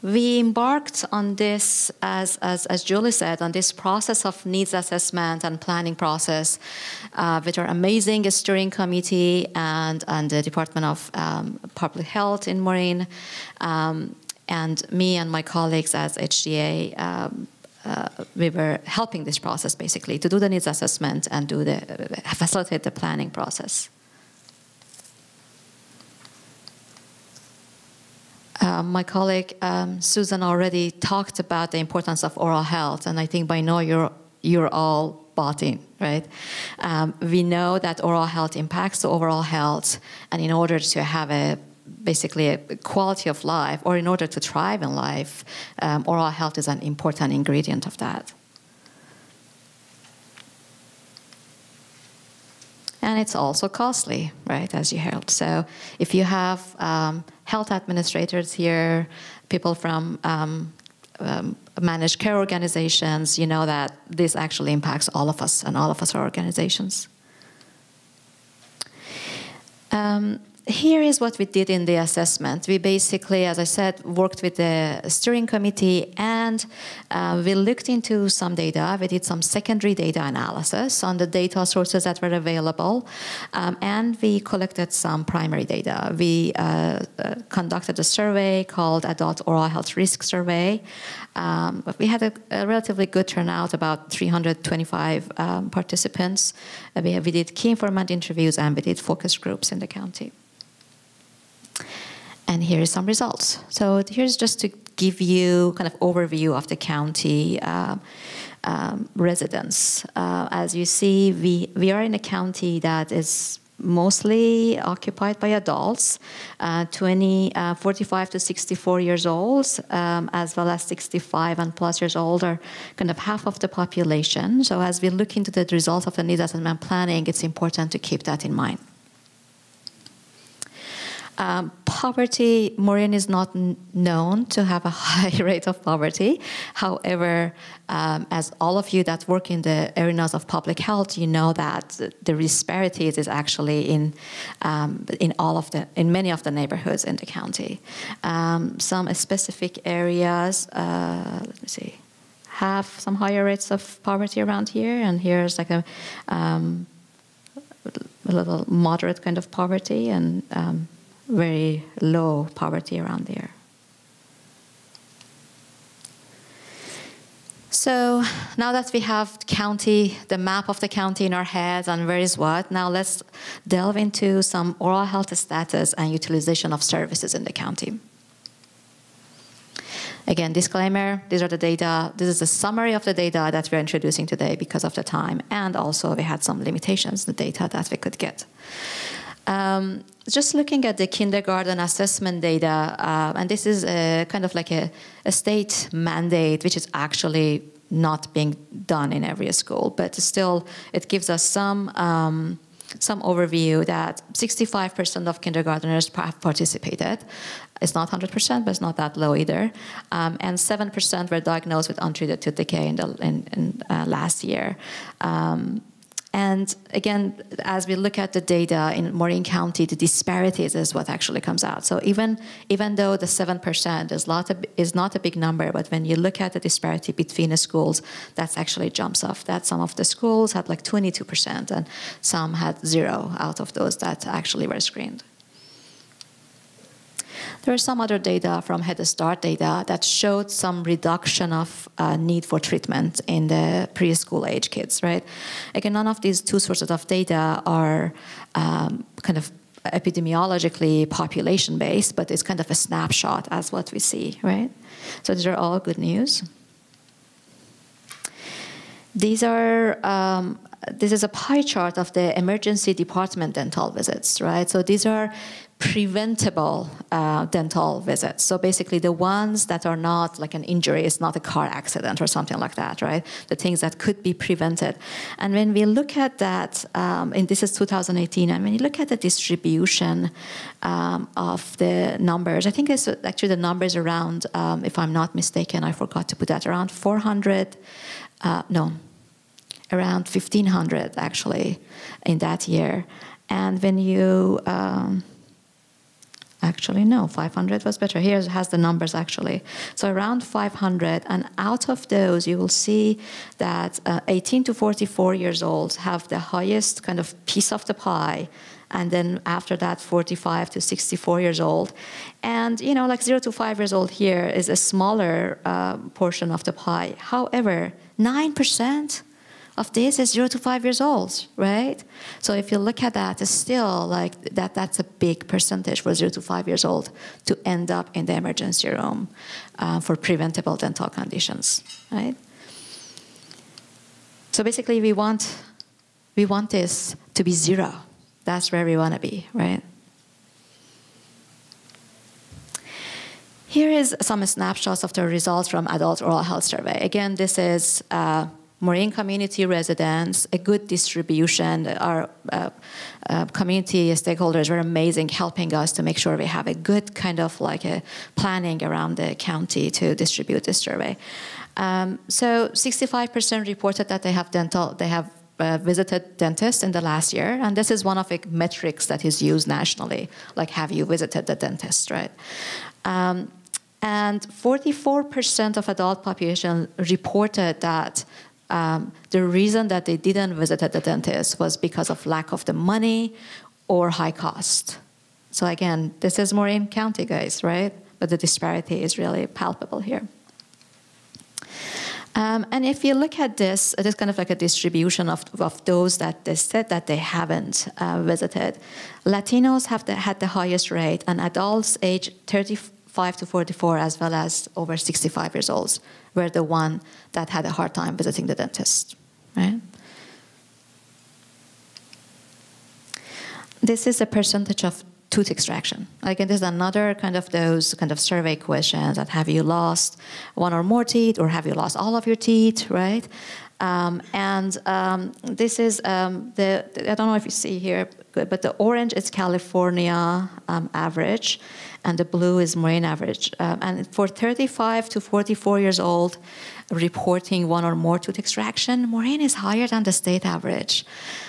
we embarked on this, as, as, as Julie said, on this process of needs assessment and planning process uh, with our amazing steering committee and, and the Department of um, Public Health in Marin, um, and me and my colleagues as H D A. Um, Uh, we were helping this process, basically, to do the needs assessment and do the, uh, facilitate the planning process. Uh, my colleague, um, Susan, already talked about the importance of oral health, and I think by now you're, you're all bought in, right? Um, we know that oral health impacts the overall health, and in order to have a basically a quality of life, or in order to thrive in life, um, oral health is an important ingredient of that. And it's also costly, right, as you heard. So if you have um, health administrators here, people from um, um, managed care organizations, you know that this actually impacts all of us, and all of us are organizations. Um, here is what we did in the assessment. We basically, as I said, worked with the steering committee, and uh, we looked into some data. We did some secondary data analysis on the data sources that were available, um, and we collected some primary data. We uh, uh, conducted a survey called Adult Oral Health Risk Survey. Um, but we had a, a relatively good turnout, about three hundred twenty-five um, participants. Uh, we, we did key informant interviews, and we did focus groups in the county. And here is some results. So here's just to give you kind of overview of the county uh, um, residents. Uh, as you see, we, we are in a county that is mostly occupied by adults, uh, twenty, uh, forty-five to sixty-four years old, um, as well as sixty-five and plus years old are kind of half of the population. So as we look into the results of the needs assessment planning, it's important to keep that in mind. Um, poverty, Morin is not known to have a high rate of poverty. However, um, as all of you that work in the arenas of public health, you know that the disparities is actually in um, in all of the in many of the neighborhoods in the county. Um, some specific areas, uh, let me see, have some higher rates of poverty around here, and here's like a um, a little moderate kind of poverty, and um, very low poverty around there. So now that we have county, the map of the county in our heads and where is what, now let's delve into some oral health status and utilization of services in the county. Again, disclaimer, these are the data, this is a summary of the data that we're introducing today because of the time, and also we had some limitations, the data that we could get. Um, just looking at the kindergarten assessment data, uh, and this is a, kind of like a, a state mandate, which is actually not being done in every school, but still it gives us some, um, some overview that sixty-five percent of kindergartners have participated. It's not one hundred percent, but it's not that low either. Um, and seven percent were diagnosed with untreated tooth decay in, the, in, in uh, last year. Um, And again, as we look at the data in Maureen County, the disparities is what actually comes out. So even, even though the seven percent is, lot of, is not a big number, but when you look at the disparity between the schools, that's actually jumps off. That some of the schools had like twenty-two percent and some had zero out of those that actually were screened. There are some other data from Head Start data that showed some reduction of uh, need for treatment in the preschool age kids, right? Again, none of these two sources of data are um, kind of epidemiologically population-based, but it's kind of a snapshot as what we see, right? So these are all good news. These are... Um, This is a pie chart of the emergency department dental visits, right? So these are preventable uh, dental visits. So basically the ones that are not like an injury, it's not a car accident or something like that, right? The things that could be prevented. And when we look at that, um, and this is two thousand eighteen, and when you look at the distribution um, of the numbers, I think it's actually the numbers around, um, if I'm not mistaken, I forgot to put that, around four hundred, uh, no, around fifteen hundred actually in that year. And when you, um, actually no, five hundred was better. Here has the numbers actually. So around five hundred, and out of those you will see that uh, eighteen to forty-four years old have the highest kind of piece of the pie, and then after that forty-five to sixty-four years old. And you know, like zero to five years old here is a smaller uh, portion of the pie. However, nine percent of this is zero to five years old, right? So if you look at that, it's still like that, that's a big percentage for zero to five years old to end up in the emergency room uh, for preventable dental conditions, right? So basically we want, we want this to be zero. That's where we wanna be, right? Here is some snapshots of the results from Adult Oral Health Survey. Again, this is, uh, Maureen community residents, a good distribution. Our uh, uh, community stakeholders were amazing, helping us to make sure we have a good kind of like a planning around the county to distribute this survey. Um, so sixty-five percent reported that they have dental, they have uh, visited dentists in the last year, and this is one of the metrics that is used nationally, like have you visited the dentist, right? Um, and forty-four percent of adult population reported that um, the reason that they didn't visit the dentist was because of lack of the money or high cost. So again, this is more in county, guys, right? But the disparity is really palpable here. Um, and if you look at this, it is kind of like a distribution of, of those that they said that they haven't uh, visited. Latinos have the, had the highest rate, and adults age thirty-five to forty-four as well as over sixty-five years olds were the one that had a hard time visiting the dentist, right? This is a percentage of tooth extraction. Again, this is another kind of those kind of survey questions that have you lost one or more teeth, or have you lost all of your teeth, right? Um, and um, this is um, the, I don't know if you see here, but the orange is California um, average, and the blue is Marin average. Um, and for thirty-five to forty-four years old, reporting one or more tooth extraction, Marin is higher than the state average.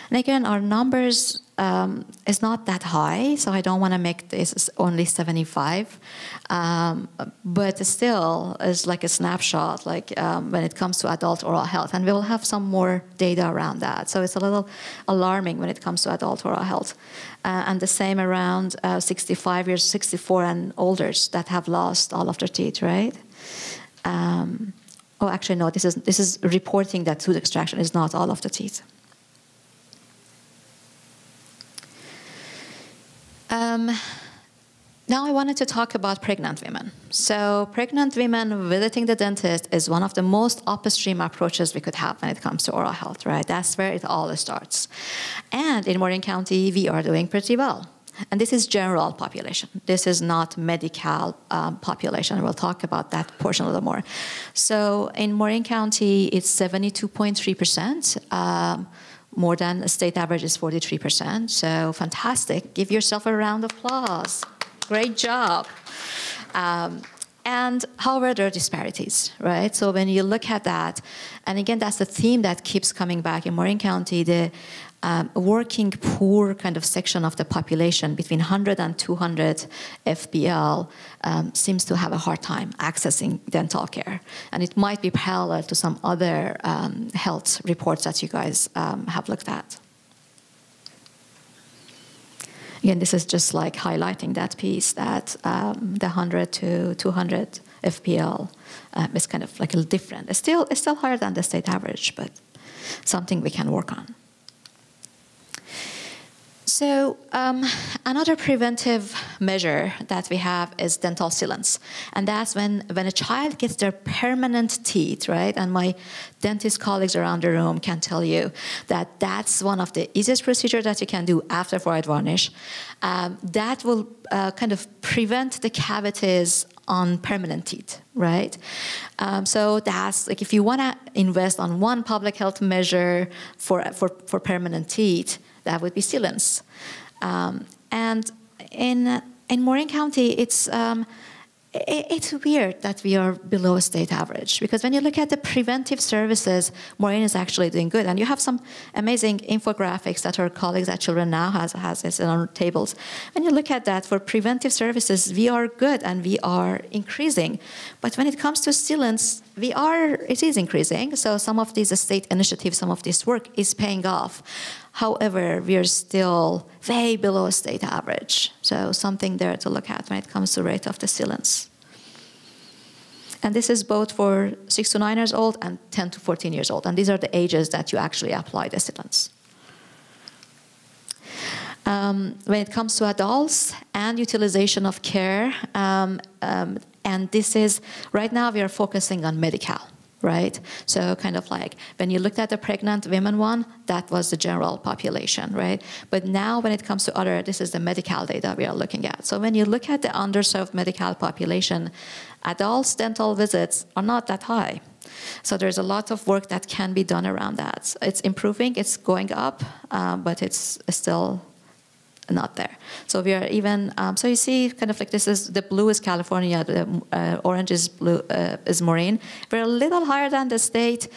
And again, our numbers um, is not that high, so I don't want to make this only seventy-five. Um, but still, it's like a snapshot, like um, when it comes to adult oral health, and we will have some more data around that. So it's a little alarming when it comes to adult oral health. Uh, and the same around uh, sixty-five years, sixty-four and olders that have lost all of their teeth, right? Um, Oh, actually, no, this is, this is reporting that tooth extraction is not all of the teeth. Um, now I wanted to talk about pregnant women. So pregnant women visiting the dentist is one of the most upstream approaches we could have when it comes to oral health, right? That's where it all starts. And in Marin County, we are doing pretty well. And this is general population. This is not medical um, population. We'll talk about that portion a little more. So in Marin County, it's seventy-two point three percent. Um, more than the state average is forty-three percent. So fantastic. Give yourself a round of applause. Great job. Um, And however, there are disparities, right? So when you look at that, and again, that's the theme that keeps coming back in Marin County, the um, working poor kind of section of the population between one hundred and two hundred F B L um, seems to have a hard time accessing dental care. And it might be parallel to some other um, health reports that you guys um, have looked at. Again, this is just like highlighting that piece that um, the one hundred to two hundred F P L um, is kind of like a different. It's still, it's still higher than the state average, but something we can work on. So um, another preventive measure that we have is dental sealants. And that's when, when a child gets their permanent teeth, right? And my dentist colleagues around the room can tell you that that's one of the easiest procedures that you can do after fluoride varnish. Um, that will uh, kind of prevent the cavities on permanent teeth, right? Um, so that's like if you want to invest on one public health measure for, for, for permanent teeth, that would be sealants. Um, and in in Marin County, it's um, it, it's weird that we are below state average, because when you look at the preventive services, Marin is actually doing good. And you have some amazing infographics that our colleagues at Children Now has has this in our tables. When you look at that for preventive services, we are good and we are increasing. But when it comes to sealants, we are it is increasing. So some of these state initiatives, some of this work is paying off. However, we are still way below state average. So something there to look at when it comes to rate of the sealants. And this is both for six to nine years old and ten to fourteen years old. And these are the ages that you actually apply the sealants. Um, when it comes to adults and utilization of care, um, um, and this is, right now we are focusing on Medi-Cal. Right? So kind of like when you looked at the pregnant women one, that was the general population, right? But now when it comes to other, this is the Medi-Cal data we are looking at. So when you look at the underserved Medi-Cal population, adults' dental visits are not that high. So there's a lot of work that can be done around that. It's improving, it's going up, um, but it's still not there. So we are even, um, so you see kind of like this is, the blue is California, the uh, orange is, blue, uh, is Marin. We're a little higher than the state,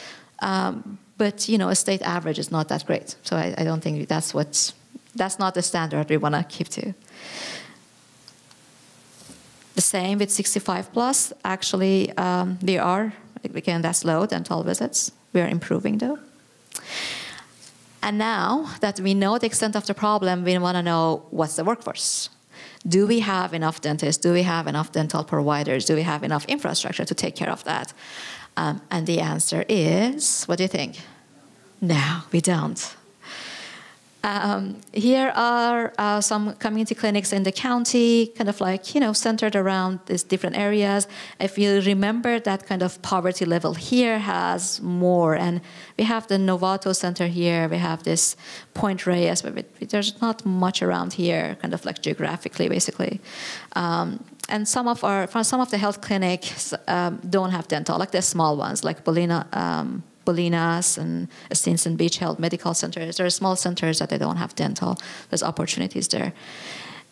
um, But you know, a state average is not that great. So I, I don't think that's what's, that's not the standard we want to keep to. The same with sixty-five plus. Actually, um, we are, again, that's low dental visits. We are improving though. And now that we know the extent of the problem, we want to know what's the workforce. Do we have enough dentists? Do we have enough dental providers? Do we have enough infrastructure to take care of that? Um, and the answer is, what do you think? No, we don't. Um, here are uh, some community clinics in the county, kind of like, you know, centered around these different areas. If you remember, that kind of poverty level here has more. And we have the Novato Center here. We have this Point Reyes, but we, there's not much around here, kind of like geographically, basically. Um, and some of our, some of the health clinics um, don't have dental, like the small ones, like Bolina. Um, Bolinas and Stinson Beach Health Medical Centers. There are small centers that they don't have dental. There's opportunities there.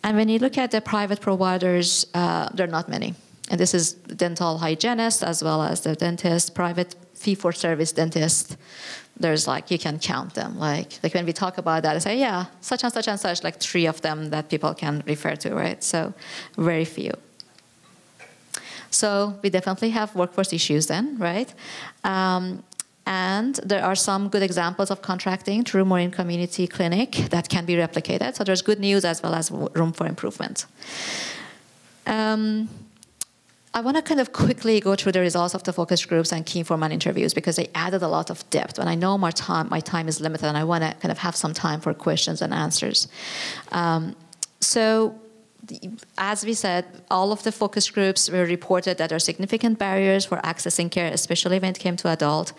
And when you look at the private providers, uh, there are not many. And this is dental hygienists as well as the dentist, private fee-for-service dentist. There's like, you can count them. Like, like when we talk about that, I say, yeah, such and such and such, like three of them that people can refer to, right? So very few. So we definitely have workforce issues then, right? Um, And there are some good examples of contracting through Morin Community Clinic that can be replicated. So there's good news as well as room for improvement. Um, I want to kind of quickly go through the results of the focus groups and key informal interviews because they added a lot of depth. And I know my time, my time is limited, and I want to kind of have some time for questions and answers. Um, so as we said, all of the focus groups were reported that there are significant barriers for accessing care, especially when it came to adult,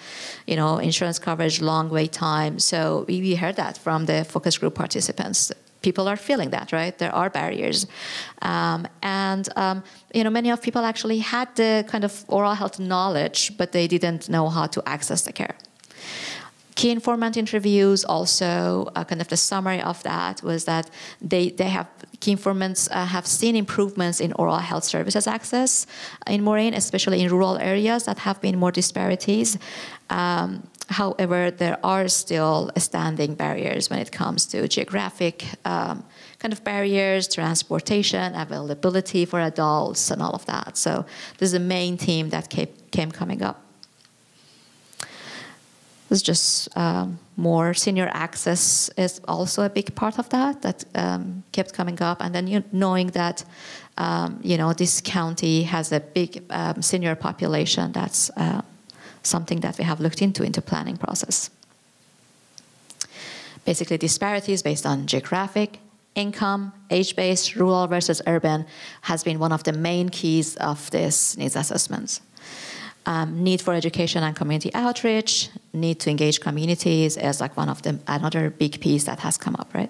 you know, insurance coverage, long wait time. So we heard that from the focus group participants. People are feeling that, right? There are barriers. Um, and, um, you know, many of people actually had the kind of oral health knowledge, but they didn't know how to access the care. Key informant interviews also, uh, kind of the summary of that was that they, they have, key informants uh, have seen improvements in oral health services access in Morin, especially in rural areas that have been more disparities. Um, however, there are still standing barriers when it comes to geographic um, kind of barriers, transportation, availability for adults, and all of that. So this is the main theme that came, came coming up. It's just um, more senior access is also a big part of that that um, kept coming up, and then you, knowing that um, you know, this county has a big um, senior population, that's uh, something that we have looked into into planning process. Basically, disparities based on geographic, income, age-based, rural versus urban has been one of the main keys of this needs assessments. Um, need for education and community outreach, need to engage communities is like one of the, another big piece that has come up, right?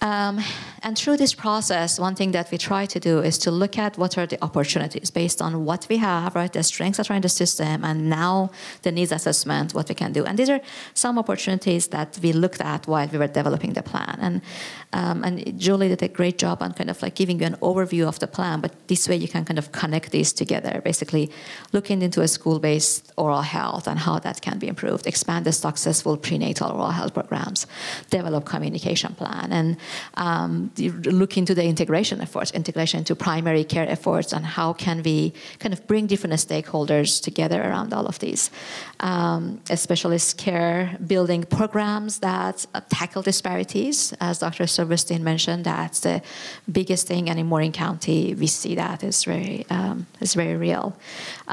Um, and through this process, one thing that we try to do is to look at what are the opportunities based on what we have, right? The strengths that are in the system, and now the needs assessment, what we can do. And these are some opportunities that we looked at while we were developing the plan. And um, and Julie did a great job on kind of like giving you an overview of the plan, but this way you can kind of connect these together, basically looking into a school-based oral health and how that can be improved, expand the successful prenatal oral health programs, develop communication plan, and Um, look into the integration efforts, integration into primary care efforts, and how can we kind of bring different stakeholders together around all of these. Um, specialist care building programs that uh, tackle disparities, as Doctor Silverstein mentioned, that's the biggest thing, and in Morin County we see that is very, um, is very real.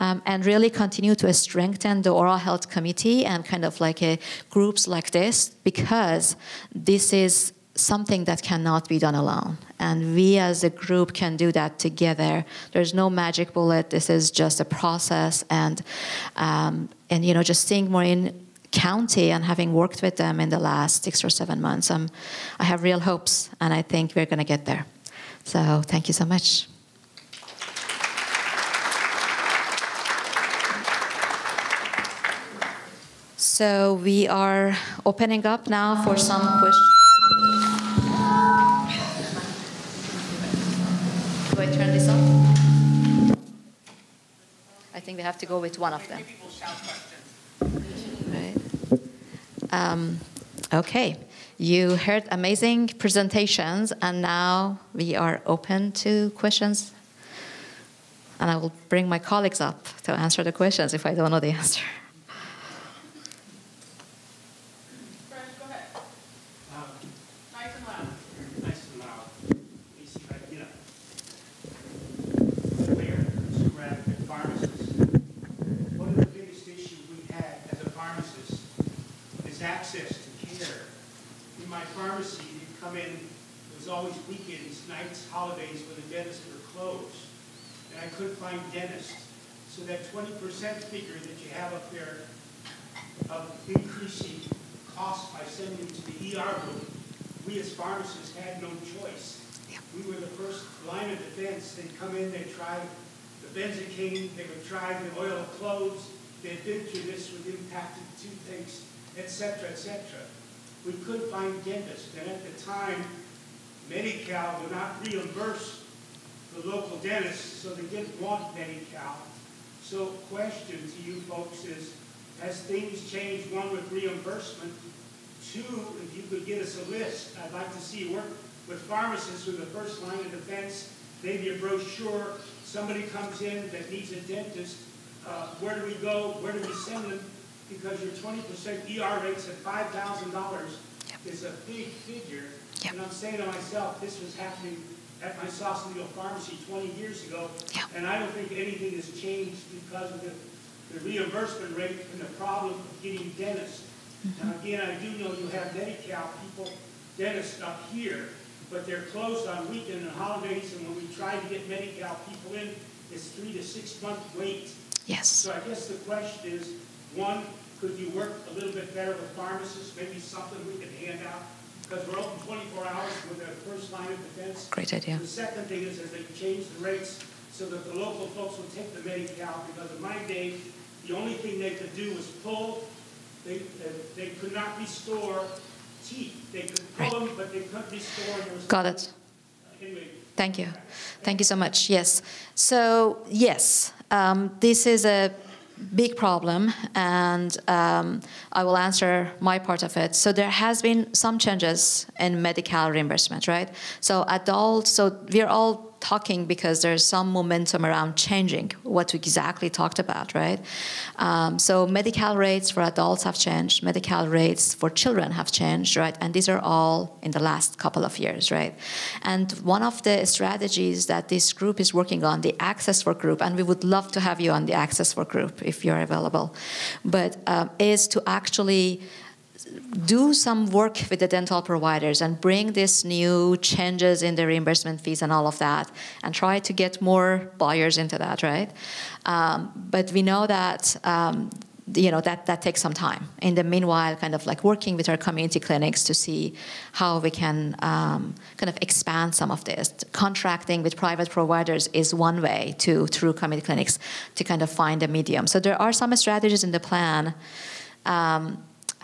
Um, and really continue to strengthen the oral health committee and kind of like a, groups like this, because this is something that cannot be done alone. And we as a group can do that together. There's no magic bullet. This is just a process. And, um, and you know, just seeing Morin County and having worked with them in the last six or seven months, um, I have real hopes, and I think we're going to get there. So thank you so much. So we are opening up now for some questions. Do I turn this off? I think we have to go with one of them. Right. Um, okay, you heard amazing presentations, and now we are open to questions. And I will bring my colleagues up to answer the questions if I don't know the answer. Figure that you have up there of increasing costs by sending them to the E R room, we as pharmacists had no choice. Yeah. We were the first line of defense. They'd come in, they'd try the benzocaine, they would try the oil of cloves, they'd been through this with impacted toothaches, et cetera, et cetera. We could find dentists, and at the time, Medi-Cal would not reimburse the local dentists, so they didn't want Medi-Cal. So question to you folks is, as things change, one with reimbursement, two, if you could get us a list, I'd like to see you work with pharmacists with the first line of defense, maybe a brochure, somebody comes in that needs a dentist, uh, where do we go, where do we send them? Because your twenty percent E R rates at five thousand dollars is a big figure, yep. And I'm saying to myself, this was happening at my Sausalito pharmacy twenty years ago, yeah. And I don't think anything has changed because of the, the reimbursement rate and the problem of getting dentists. Mm-hmm. Now, again, I do know you have Medi-Cal people, dentists up here, but they're closed on weekends and holidays, and when we try to get Medi-Cal people in, it's three to six month wait. Yes. So I guess the question is, one, could you work a little bit better with pharmacists, maybe something we can hand out? Because we're open twenty-four hours with our first line of defense. Great idea. The second thing is that they change the rates so that the local folks will take the Medi-Cal, because in my day, the only thing they could do was pull. They, they could not restore teeth. They could pull right. them, but they couldn't restore. Got it. Anyway. Thank you. Thank you so much. Yes. So, yes, um, this is a big problem, and um, I will answer my part of it. So there has been some changes in Medi-Cal reimbursement, right? So adults, so we're all talking because there's some momentum around changing what we exactly talked about, right? Um, so Medi-Cal rates for adults have changed, Medi-Cal rates for children have changed, right? And these are all in the last couple of years, right? And one of the strategies that this group is working on, the Access Work Group, and we would love to have you on the Access Work Group if you're available, but um, is to actually do some work with the dental providers and bring these new changes in the reimbursement fees and all of that, and try to get more buyers into that, right? Um, but we know that um, you know that that takes some time. In the meanwhile, kind of like working with our community clinics to see how we can um, kind of expand some of this. Contracting with private providers is one way to through community clinics to kind of find a medium. So there are some strategies in the plan. Um,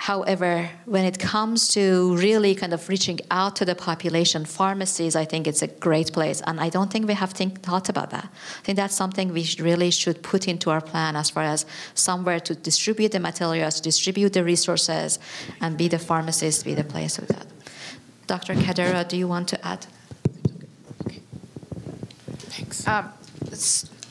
However, when it comes to really kind of reaching out to the population, pharmacies, I think it's a great place. And I don't think we have think, thought about that. I think that's something we should really should put into our plan as far as somewhere to distribute the materials, distribute the resources, and be the pharmacist, be the place with that. Doctor Kadera, do you want to add? Okay. Thanks. Um,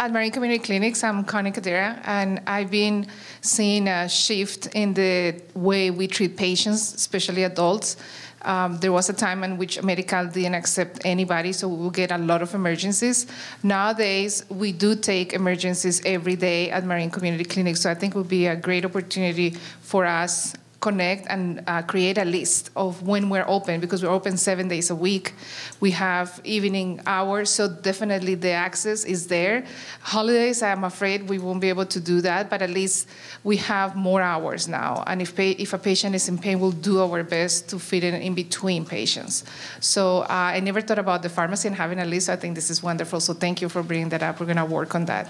At Marine Community Clinics, I'm Connie Kadera, and I've been seeing a shift in the way we treat patients, especially adults. Um, there was a time in which Medi-Cal didn't accept anybody, so we would get a lot of emergencies. Nowadays, we do take emergencies every day at Marine Community Clinics, so I think it would be a great opportunity for us connect and uh, create a list of when we're open, because we're open seven days a week. We have evening hours, so definitely the access is there. Holidays, I'm afraid we won't be able to do that, but at least we have more hours now. And if, pay, if a patient is in pain, we'll do our best to fit in in between patients. So uh, I never thought about the pharmacy and having a list. I think this is wonderful, so thank you for bringing that up. We're gonna work on that.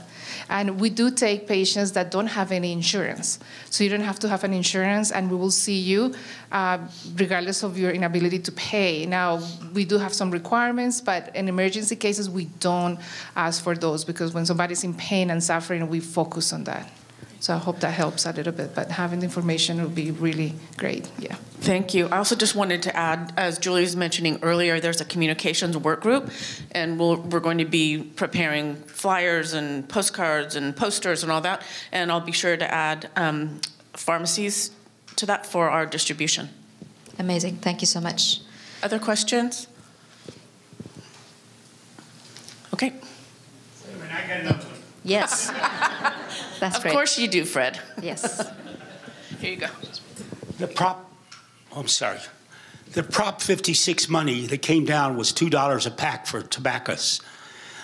And we do take patients that don't have any insurance. So you don't have to have an insurance, and we will see you uh, regardless of your inability to pay. Now, we do have some requirements, but in emergency cases, we don't ask for those, because when somebody's in pain and suffering, we focus on that. So I hope that helps a little bit, but having the information would be really great, yeah. Thank you. I also just wanted to add, as Julie was mentioning earlier, there's a communications work group, and we'll, we're going to be preparing flyers and postcards and posters and all that, and I'll be sure to add um, pharmacies to that for our distribution. Amazing, thank you so much. Other questions? Okay. I got another one. Yes, that's of great. Of course you do, Fred. Yes. Here you go. The prop, oh, I'm sorry, the Prop fifty-six money that came down was two dollars a pack for tobaccos.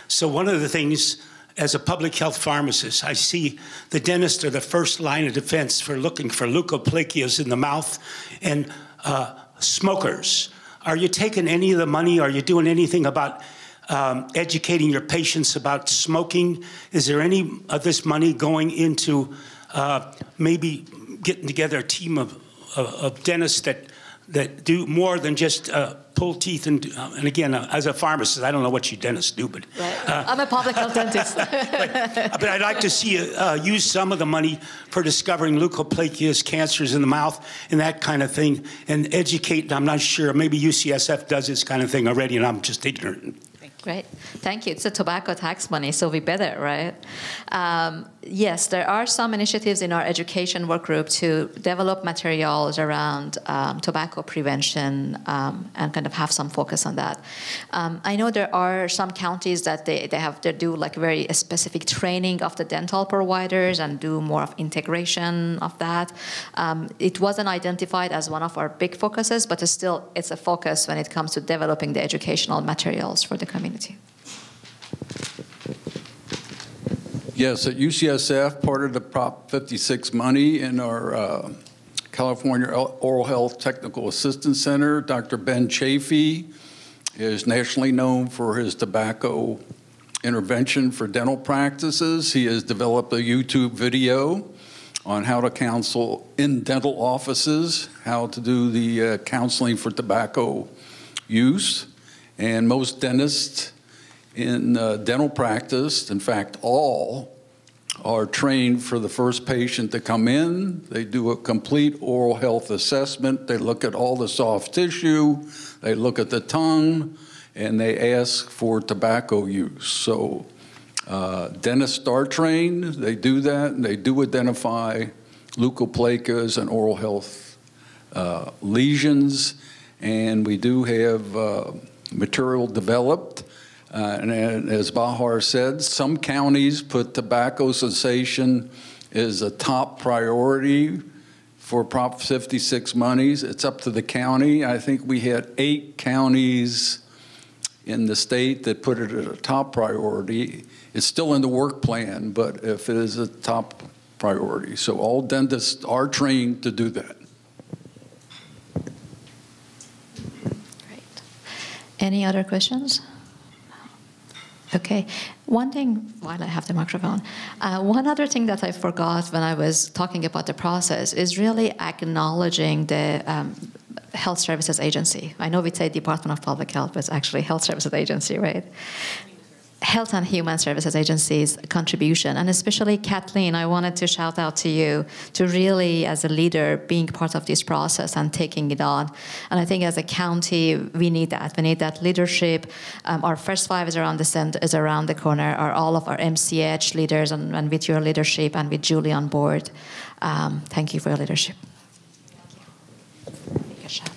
So one of the things, as a public health pharmacist, I see the dentists are the first line of defense for looking for leukoplakias in the mouth and uh, smokers. Are you taking any of the money? Are you doing anything about um, educating your patients about smoking? Is there any of this money going into uh, maybe getting together a team of, of, of dentists that, that do more than just uh, pull teeth? And, uh, and again, uh, as a pharmacist, I don't know what you dentists do, but... Right. Uh, I'm a public health dentist. but, but I'd like to see uh, use some of the money for discovering leukoplakias, cancers in the mouth, and that kind of thing, and educate. I'm not sure. Maybe U C S F does this kind of thing already, and I'm just ignorant. Right. Thank you. It's a tobacco tax money, so we better, right? Um, yes, there are some initiatives in our education work group to develop materials around um, tobacco prevention um, and kind of have some focus on that. Um, I know there are some counties that they, they have they do like very specific training of the dental providers and do more of integration of that. Um, it wasn't identified as one of our big focuses, but it's still it's a focus when it comes to developing the educational materials for the community. Yes, at U C S F, part of the Prop fifty-six money in our uh, California Oral Health Technical Assistance Center, Doctor Ben Chafee is nationally known for his tobacco intervention for dental practices. He has developed a YouTube video on how to counsel in dental offices, how to do the uh, counseling for tobacco use. And most dentists in uh, dental practice, in fact, all, are trained for the first patient to come in. They do a complete oral health assessment. They look at all the soft tissue. They look at the tongue, and they ask for tobacco use. So uh, dentists are trained. They do that, and they do identify leukoplakias and oral health uh, lesions. And we do have... Uh, material developed, uh, and as Bahar said, some counties put tobacco cessation as a top priority for Prop fifty-six monies. It's up to the county. I think we had eight counties in the state that put it at a top priority. It's still in the work plan, but if it is a top priority. So all dentists are trained to do that. Any other questions? Okay. One thing, while I have the microphone, uh, one other thing that I forgot when I was talking about the process is really acknowledging the um, health services agency. I know we say Department of Public Health, but it's actually health services agency, right? Health and Human Services Agency's contribution, and especially Kathleen, I wanted to shout out to you to really, as a leader, being part of this process and taking it on. And I think as a county, we need that. We need that leadership. Um, our first five is around the center, is around the corner. Are all of our M C H leaders, and, and with your leadership and with Julie on board, um, thank you for your leadership. Thank you. Good shout out.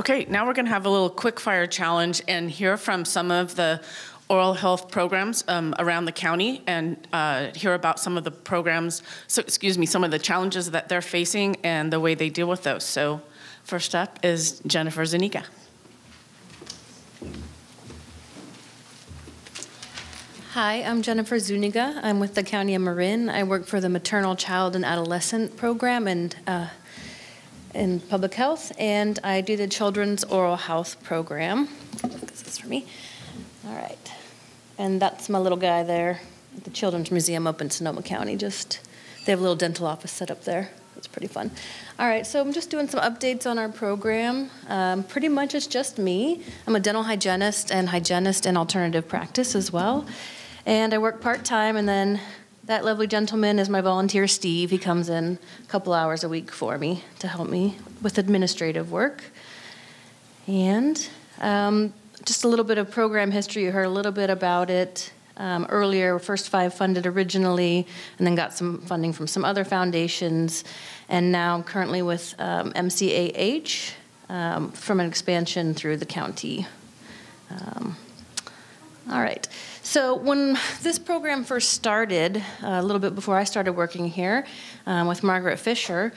Okay, now we're going to have a little quick fire challenge and hear from some of the oral health programs um, around the county and uh, hear about some of the programs, so excuse me, some of the challenges that they're facing and the way they deal with those. So first up is Jennifer Zuniga. Hi, I'm Jennifer Zuniga. I'm with the County of Marin. I work for the Maternal, Child, and Adolescent Program and uh, in public health, and I do the children's oral health program. This is for me. All right. And that's my little guy there at the Children's Museum up in Sonoma County. Just, they have a little dental office set up there. It's pretty fun. All right, so I'm just doing some updates on our program. Um, pretty much it's just me. I'm a dental hygienist and hygienist in alternative practice as well. And I work part-time, and then that lovely gentleman is my volunteer, Steve. He comes in a couple hours a week for me to help me with administrative work. And um, just a little bit of program history. You heard a little bit about it um, earlier. First Five funded originally, and then got some funding from some other foundations. And now I'm currently with um, M C A H um, from an expansion through the county. Um, all right. So when this program first started, uh, a little bit before I started working here um, with Margaret Fisher,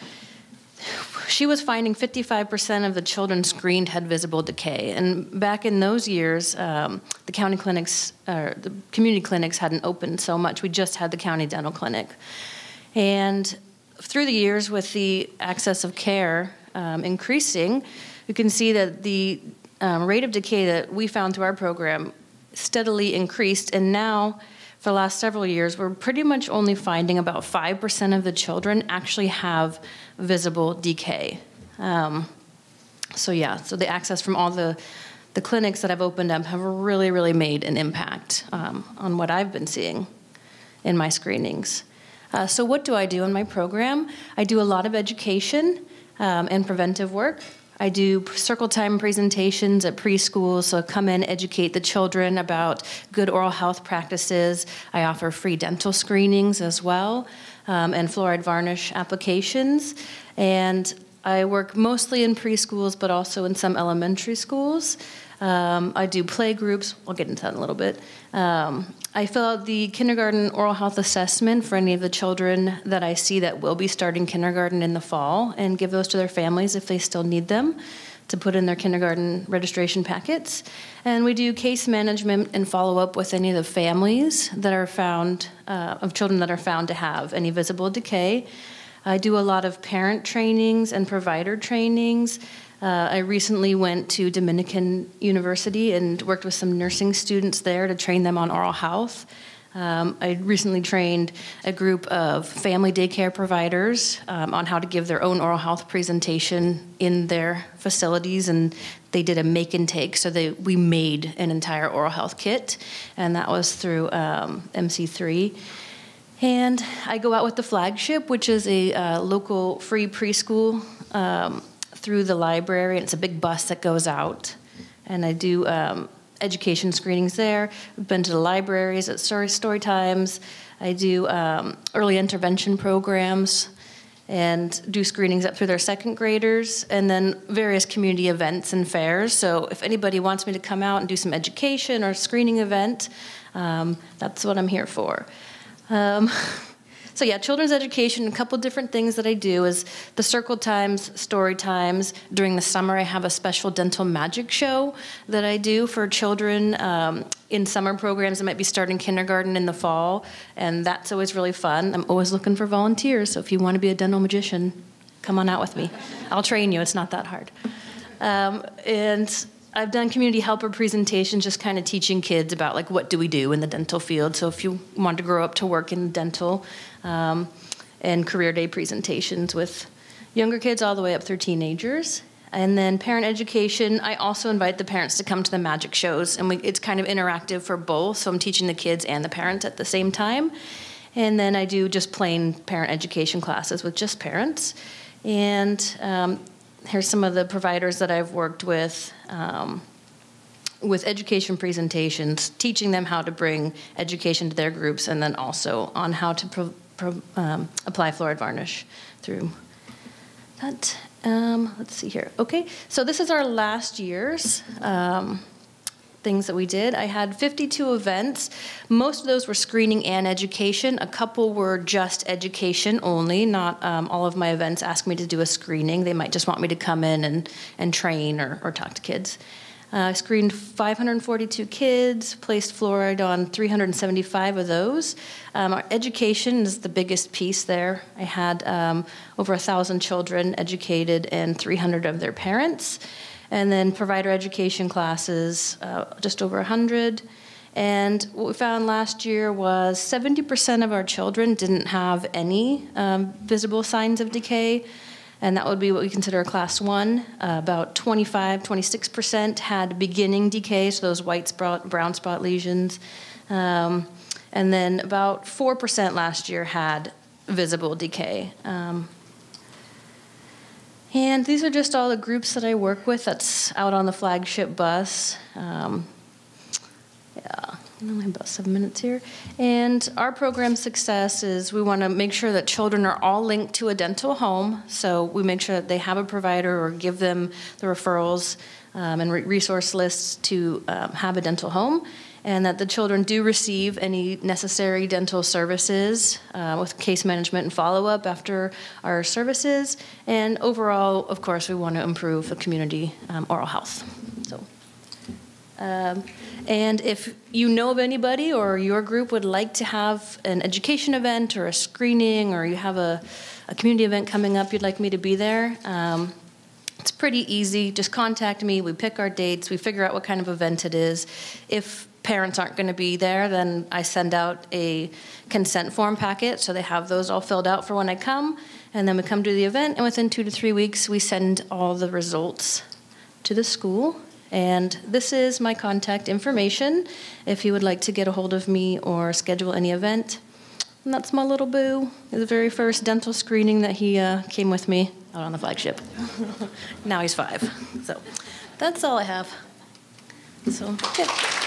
she was finding fifty-five percent of the children screened had visible decay. And back in those years, um, the county clinics, or the community clinics hadn't opened so much. We just had the county dental clinic. And through the years, with the access of care um, increasing, you can see that the um, rate of decay that we found through our program steadily increased, and now for the last several years we're pretty much only finding about five percent of the children actually have visible decay. Um, so yeah, so the access from all the the clinics that I've opened up have really really made an impact um, on what I've been seeing in my screenings. Uh, so what do I do in my program? I do a lot of education um, and preventive work. I do circle time presentations at preschools, so come in, educate the children about good oral health practices. I offer free dental screenings as well, um, and fluoride varnish applications. And I work mostly in preschools, but also in some elementary schools. Um, I do play groups. I'll get into that in a little bit. Um, I fill out the kindergarten oral health assessment for any of the children that I see that will be starting kindergarten in the fall, and give those to their families if they still need them to put in their kindergarten registration packets. And we do case management and follow up with any of the families that are found, uh, of children that are found to have any visible decay. I do a lot of parent trainings and provider trainings. Uh, I recently went to Dominican University and worked with some nursing students there to train them on oral health. Um, I recently trained a group of family daycare providers um, on how to give their own oral health presentation in their facilities, and they did a make and take, so they, we made an entire oral health kit, and that was through um, M C three. And I go out with the flagship, which is a uh, local free preschool um, through the library. It's a big bus that goes out, and I do um, education screenings there. I've been to the libraries at story, story times. I do um, early intervention programs and do screenings up through their second graders, and then various community events and fairs. So if anybody wants me to come out and do some education or screening event, um, that's what I'm here for. Um, So yeah, children's education, a couple different things that I do is the circle times, story times. During the summer, I have a special dental magic show that I do for children um, in summer programs that might be starting kindergarten in the fall, and that's always really fun. I'm always looking for volunteers, so if you want to be a dental magician, come on out with me. I'll train you. It's not that hard. Um, and I've done community helper presentations, just kind of teaching kids about like what do we do in the dental field. So if you want to grow up to work in dental, um, and career day presentations with younger kids all the way up through teenagers. And then parent education, I also invite the parents to come to the magic shows, and we, it's kind of interactive for both. So I'm teaching the kids and the parents at the same time. And then I do just plain parent education classes with just parents. And um, here's some of the providers that I've worked with, um, with education presentations, teaching them how to bring education to their groups, and then also on how to pro pro um, apply fluoride varnish through that. Um, let's see here. Okay, so this is our last year's um, things that we did. I had fifty-two events. Most of those were screening and education. A couple were just education only. Not um, all of my events ask me to do a screening. They might just want me to come in and, and train or, or talk to kids. I uh, screened five hundred forty-two kids, placed fluoride on three hundred seventy-five of those. Um, our education is the biggest piece there. I had um, over one thousand children educated and three hundred of their parents. And then provider education classes, uh, just over one hundred. And what we found last year was seventy percent of our children didn't have any um, visible signs of decay, and that would be what we consider a class one. Uh, about twenty-five, twenty-six percent had beginning decay, so those white spot, brown spot lesions. Um, And then about four percent last year had visible decay. Um, and these are just all the groups that I work with that's out on the flagship bus. Um, yeah, I only have about seven minutes here. And our program success is we want to make sure that children are all linked to a dental home. So we make sure that they have a provider or give them the referrals um, and re resource lists to um, have a dental home, and that the children do receive any necessary dental services uh, with case management and follow-up after our services. And overall, of course, we want to improve the community um, oral health. So, um, and if you know of anybody or your group would like to have an education event or a screening, or you have a, a community event coming up you'd like me to be there, um, it's pretty easy. Just contact me. We pick our dates. We figure out what kind of event it is. If parents aren't going to be there, then I send out a consent form packet, so they have those all filled out for when I come, and then we come to the event, and within two to three weeks we send all the results to the school. And this is my contact information if you would like to get a hold of me or schedule any event. And that's my little boo, the very first dental screening that he uh, came with me out on the flagship. Now he's five. So that's all I have. So yeah.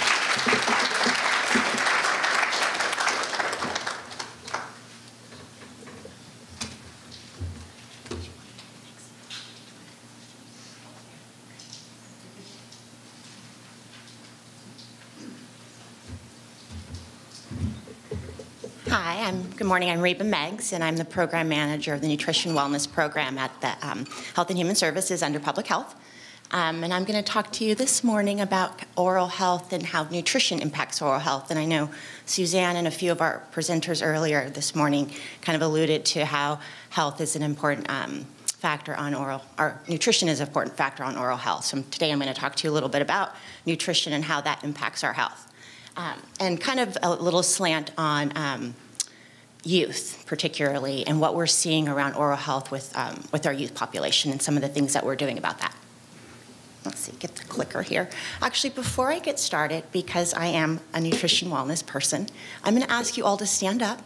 Hi, I'm, good morning, I'm Reba Meggs, and I'm the program manager of the Nutrition Wellness Program at the um, Health and Human Services under Public Health. Um, and I'm going to talk to you this morning about oral health and how nutrition impacts oral health. And I know Suzanne and a few of our presenters earlier this morning kind of alluded to how health is an important um, factor on oral, or nutrition is an important factor on oral health. So today I'm going to talk to you a little bit about nutrition and how that impacts our health. Um, and kind of a little slant on um, youth particularly, and what we're seeing around oral health with, um, with our youth population and some of the things that we're doing about that. Let's see, get the clicker here. Actually, before I get started, because I am a nutrition wellness person, I'm gonna ask you all to stand up.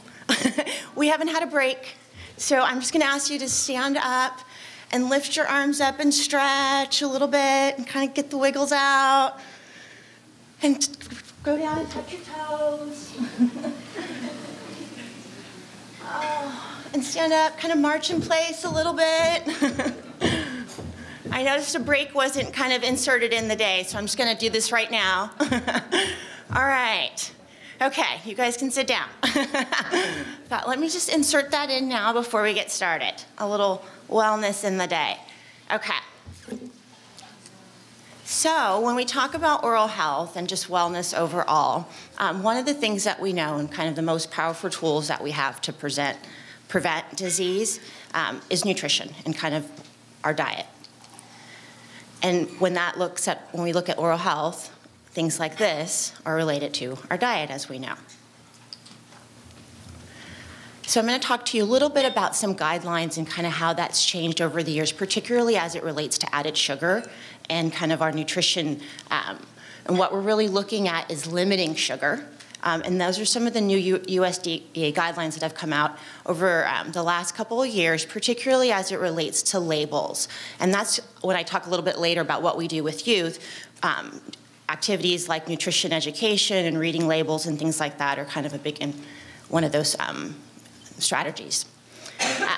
We haven't had a break, so I'm just gonna ask you to stand up and lift your arms up and stretch a little bit and kind of get the wiggles out. And go down and touch your toes. Oh, and stand up, kind of march in place a little bit. I noticed a break wasn't kind of inserted in the day, so I'm just going to do this right now. All right. Okay, you guys can sit down. But let me just insert that in now before we get started. A little wellness in the day. Okay. So when we talk about oral health and just wellness overall, um, one of the things that we know and kind of the most powerful tools that we have to present, prevent disease um, is nutrition and kind of our diet. And when that looks at, when we look at oral health, things like this are related to our diet, as we know. So I'm going to talk to you a little bit about some guidelines and kind of how that's changed over the years, particularly as it relates to added sugar and kind of our nutrition. Um, and what we're really looking at is limiting sugar. Um, and those are some of the new U S D A guidelines that have come out over um, the last couple of years, particularly as it relates to labels. And that's when I talk a little bit later about what we do with youth. Um, activities like nutrition education and reading labels and things like that are kind of a big in, one of those um, strategies. Um,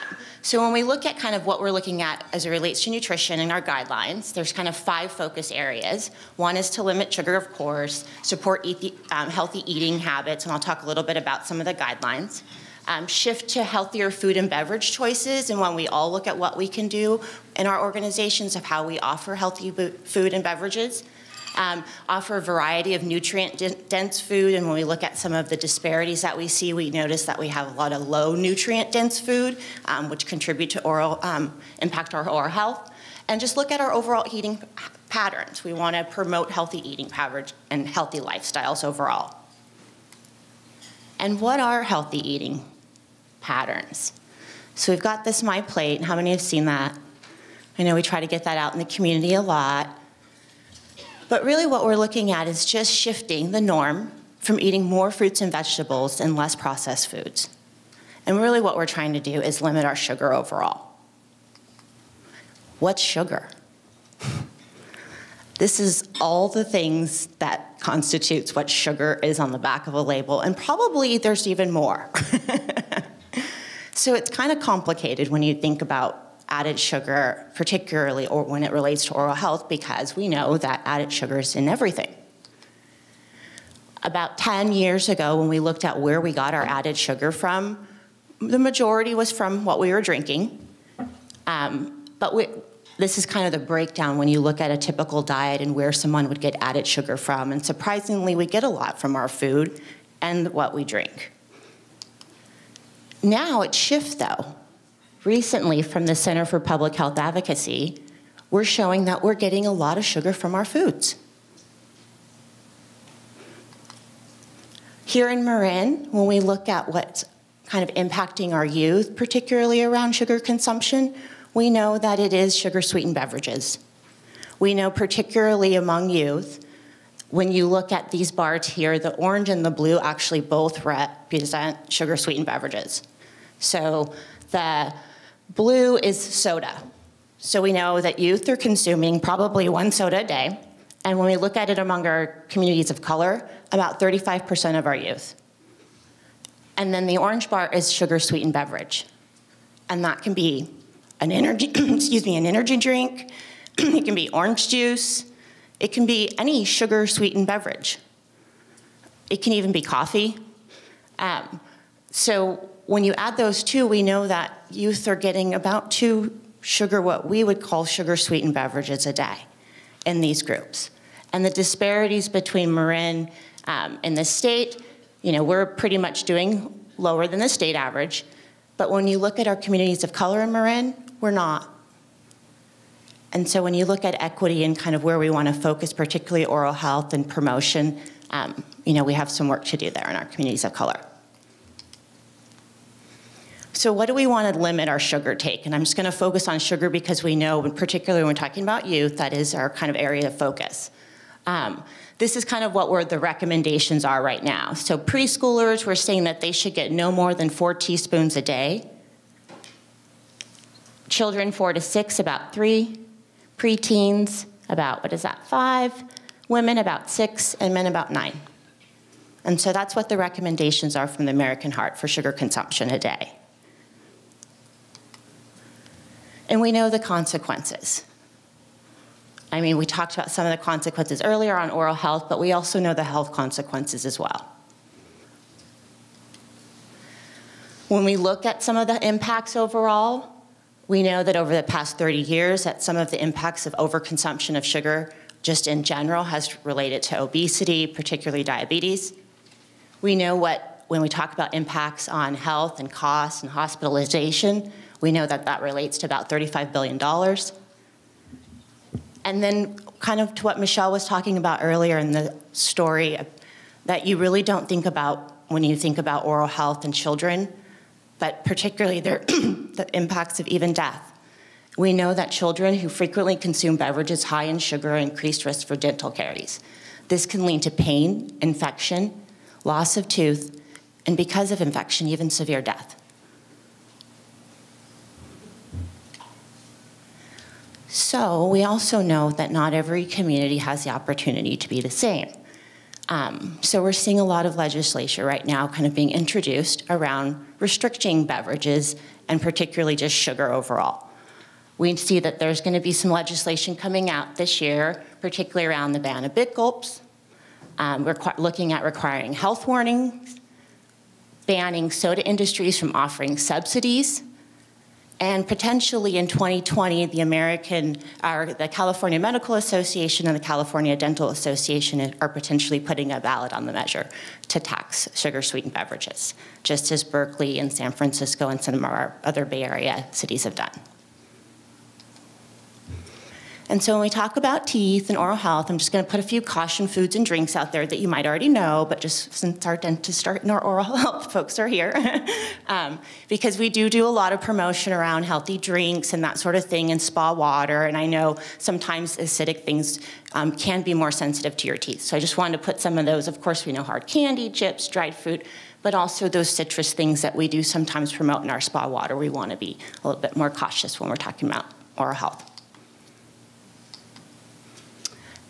so when we look at kind of what we're looking at as it relates to nutrition and our guidelines, there's kind of five focus areas. One is to limit sugar, of course, support eat, um, healthy eating habits, and I'll talk a little bit about some of the guidelines. Um, shift to healthier food and beverage choices, and when we all look at what we can do in our organizations of how we offer healthy food and beverages. Um, offer a variety of nutrient-dense food, and when we look at some of the disparities that we see, we notice that we have a lot of low nutrient-dense food, um, which contribute to oral, um, impact our oral health. And just look at our overall eating patterns. We want to promote healthy eating patterns and healthy lifestyles overall. And what are healthy eating patterns? So we've got this My Plate. How many have seen that? I know we try to get that out in the community a lot. But really what we're looking at is just shifting the norm from eating more fruits and vegetables and less processed foods. And really what we're trying to do is limit our sugar overall. What's sugar? This is all the things that constitutes what sugar is on the back of a label, and probably there's even more. So it's kind of complicated when you think about added sugar, particularly or when it relates to oral health, because we know that added sugar is in everything. About ten years ago, when we looked at where we got our added sugar from, the majority was from what we were drinking. Um, but we, this is kind of the breakdown when you look at a typical diet and where someone would get added sugar from. And surprisingly, we get a lot from our food and what we drink. Now it's shifted, though. Recently, from the Center for Public Health Advocacy, we're showing that we're getting a lot of sugar from our foods. Here in Marin, when we look at what's kind of impacting our youth, particularly around sugar consumption, we know that it is sugar-sweetened beverages. We know particularly among youth, when you look at these bars here, the orange and the blue actually both represent sugar-sweetened beverages. So the blue is soda. So we know that youth are consuming probably one soda a day. And when we look at it among our communities of color, about thirty-five percent of our youth. And then the orange bar is sugar-sweetened beverage. And that can be an energy, excuse me, an energy drink. It can be orange juice. It can be any sugar-sweetened beverage. It can even be coffee. Um, so when you add those two, we know that youth are getting about two sugar, what we would call sugar-sweetened beverages a day in these groups. And the disparities between Marin um, and the state, you know, we're pretty much doing lower than the state average. But when you look at our communities of color in Marin, we're not. And so when you look at equity and kind of where we want to focus, particularly oral health and promotion, um, you know, we have some work to do there in our communities of color. So what do we want to limit our sugar take? And I'm just going to focus on sugar because we know, particularly when we're talking about youth, that is our kind of area of focus. Um, this is kind of what we're, the recommendations are right now. So preschoolers, we're saying that they should get no more than four teaspoons a day. Children four to six, about three. Preteens, about, what is that, five. Women, about six. And men, about nine. And so that's what the recommendations are from the American Heart for sugar consumption a day. And we know the consequences. I mean, we talked about some of the consequences earlier on oral health, but we also know the health consequences as well. When we look at some of the impacts overall, we know that over the past thirty years that some of the impacts of overconsumption of sugar just in general has related to obesity, particularly diabetes. We know what, when we talk about impacts on health and costs and hospitalization, we know that that relates to about thirty-five billion dollars. And then kind of to what Michelle was talking about earlier in the story, that you really don't think about when you think about oral health and children, but particularly their the impacts of even death. We know that children who frequently consume beverages high in sugar are increased risk for dental caries. This can lead to pain, infection, loss of tooth, and because of infection, even severe death. So we also know that not every community has the opportunity to be the same. Um, so we're seeing a lot of legislation right now kind of being introduced around restricting beverages and particularly just sugar overall. We see that there's going to be some legislation coming out this year, particularly around the ban of big gulps. Um, we're looking at requiring health warnings, banning soda industries from offering subsidies, and potentially in twenty twenty, the American, or the California Medical Association and the California Dental Association are potentially putting a ballot on the measure to tax sugar-sweetened beverages, just as Berkeley and San Francisco and some of our other Bay Area cities have done. And so when we talk about teeth and oral health, I'm just going to put a few caution foods and drinks out there that you might already know, but just since our dentists and our oral health folks are here, um, because we do do a lot of promotion around healthy drinks and that sort of thing, and spa water. And I know sometimes acidic things um, can be more sensitive to your teeth. So I just wanted to put some of those. Of course, we know hard candy, chips, dried fruit, but also those citrus things that we do sometimes promote in our spa water. We want to be a little bit more cautious when we're talking about oral health.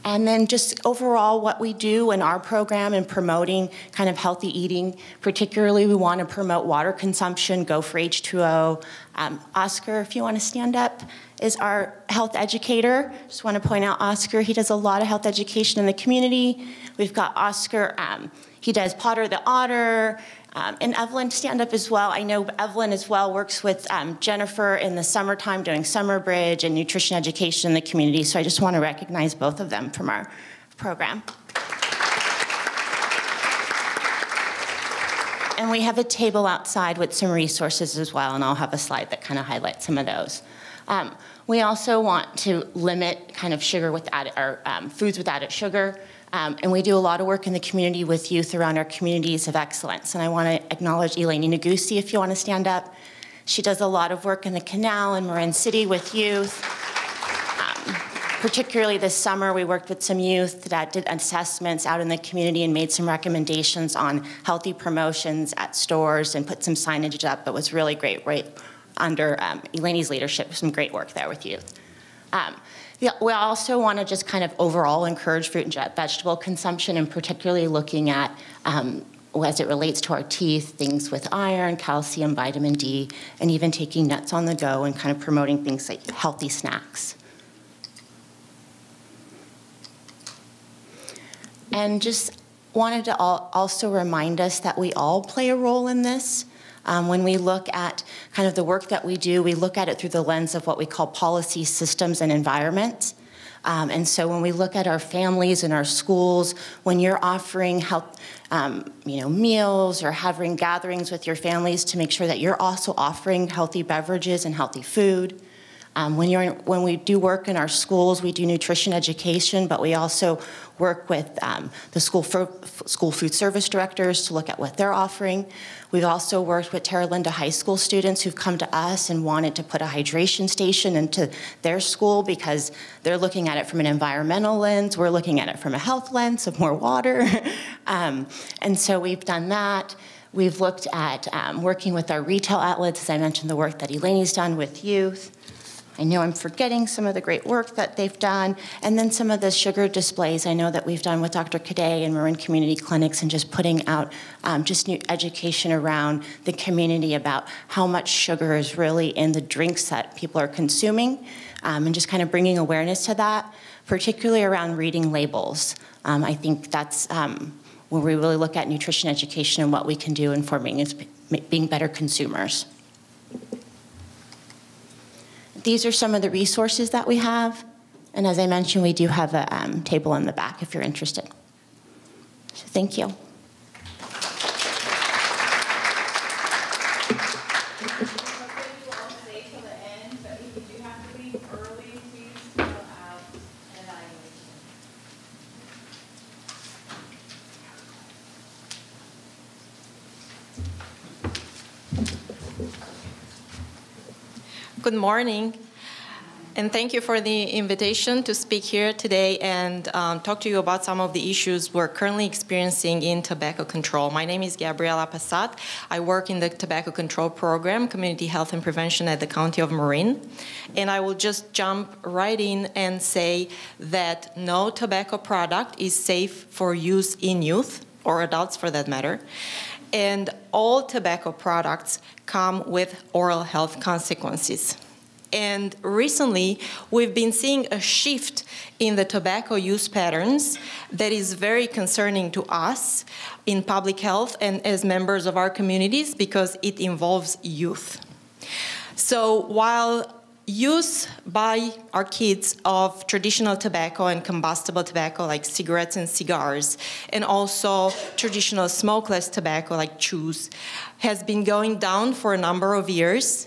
And then just overall what we do in our program in promoting kind of healthy eating, particularly we want to promote water consumption, go for H two O. Um, Oscar, if you want to stand up, is our health educator. Just want to point out Oscar, he does a lot of health education in the community. We've got Oscar, um, he does Potter the Otter, um, and Evelyn, stand up as well. I know Evelyn as well works with um, Jennifer in the summertime doing Summer Bridge and nutrition education in the community, so I just want to recognize both of them from our program. And we have a table outside with some resources as well, and I'll have a slide that kind of highlights some of those. Um, we also want to limit kind of sugar with added, or um, foods with added sugar. Um, and we do a lot of work in the community with youth around our communities of excellence. And I want to acknowledge Elaine Nogusi, if you want to stand up. She does a lot of work in the Canal and Marin City with youth. Um, particularly this summer, we worked with some youth that did assessments out in the community and made some recommendations on healthy promotions at stores and put some signage up. But it was really great right under um, Elaine's leadership, some great work there with youth. Um, We also want to just kind of overall encourage fruit and vegetable consumption, and particularly looking at, um, as it relates to our teeth, things with iron, calcium, vitamin D, and even taking nuts on the go and kind of promoting things like healthy snacks. And just wanted to also remind us that we all play a role in this. Um, when we look at kind of the work that we do, we look at it through the lens of what we call policy, systems, and environment. Um, and so when we look at our families and our schools, when you're offering health, um, you know, meals or having gatherings with your families, to make sure that you're also offering healthy beverages and healthy food. Um, when, you're in, when we do work in our schools, we do nutrition education, but we also work with um, the school, for, school food service directors to look at what they're offering. We've also worked with Terra Linda High School students who've come to us and wanted to put a hydration station into their school because they're looking at it from an environmental lens. We're looking at it from a health lens of more water. um, and so we've done that. We've looked at um, working with our retail outlets, as I mentioned, the work that Elaine's done with youth. I know I'm forgetting some of the great work that they've done, and then some of the sugar displays I know that we've done with Doctor Cadet and Marin Community Clinics, and just putting out um, just new education around the community about how much sugar is really in the drinks that people are consuming, um, and just kind of bringing awareness to that, particularly around reading labels. Um, I think that's um, where we really look at nutrition education and what we can do in forming is being better consumers. These are some of the resources that we have. And as I mentioned, we do have a um, table in the back if you're interested. So thank you. Good morning, and thank you for the invitation to speak here today and um, talk to you about some of the issues we're currently experiencing in tobacco control. My name is Gabriela Passat. I work in the Tobacco Control Program, Community Health and Prevention at the County of Marin, and I will just jump right in and say that no tobacco product is safe for use in youth, or adults for that matter. And all tobacco products come with oral health consequences. And recently, we've been seeing a shift in the tobacco use patterns that is very concerning to us in public health and as members of our communities, because it involves youth. So while use by our kids of traditional tobacco and combustible tobacco like cigarettes and cigars, and also traditional smokeless tobacco like chews, has been going down for a number of years,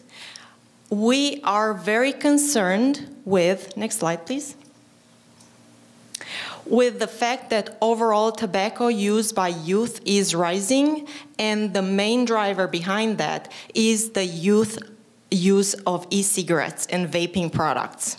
we are very concerned with, next slide please, with the fact that overall tobacco use by youth is rising, and the main driver behind that is the youth use of e-cigarettes and vaping products.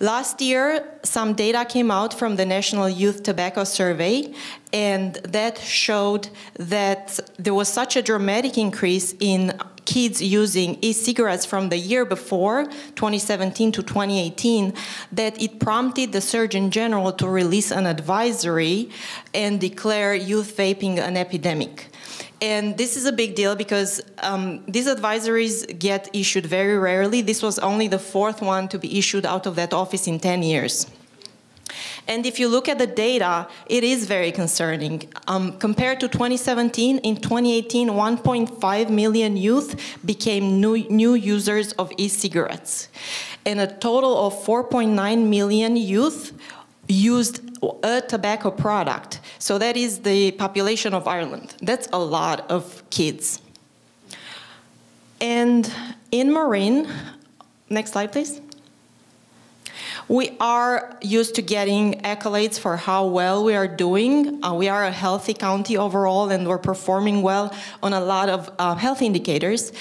Last year, some data came out from the National Youth Tobacco Survey, and that showed that there was such a dramatic increase in kids using e-cigarettes from the year before, twenty seventeen to twenty eighteen, that it prompted the Surgeon General to release an advisory and declare youth vaping an epidemic. And this is a big deal because um, these advisories get issued very rarely. This was only the fourth one to be issued out of that office in ten years. And if you look at the data, it is very concerning. Um, compared to twenty seventeen, in twenty eighteen, one point five million youth became new, new users of e-cigarettes. And a total of four point nine million youth used a tobacco product. So that is the population of Ireland. That's a lot of kids. And in Marin, next slide please. We are used to getting accolades for how well we are doing. Uh, we are a healthy county overall, and we're performing well on a lot of uh, health indicators.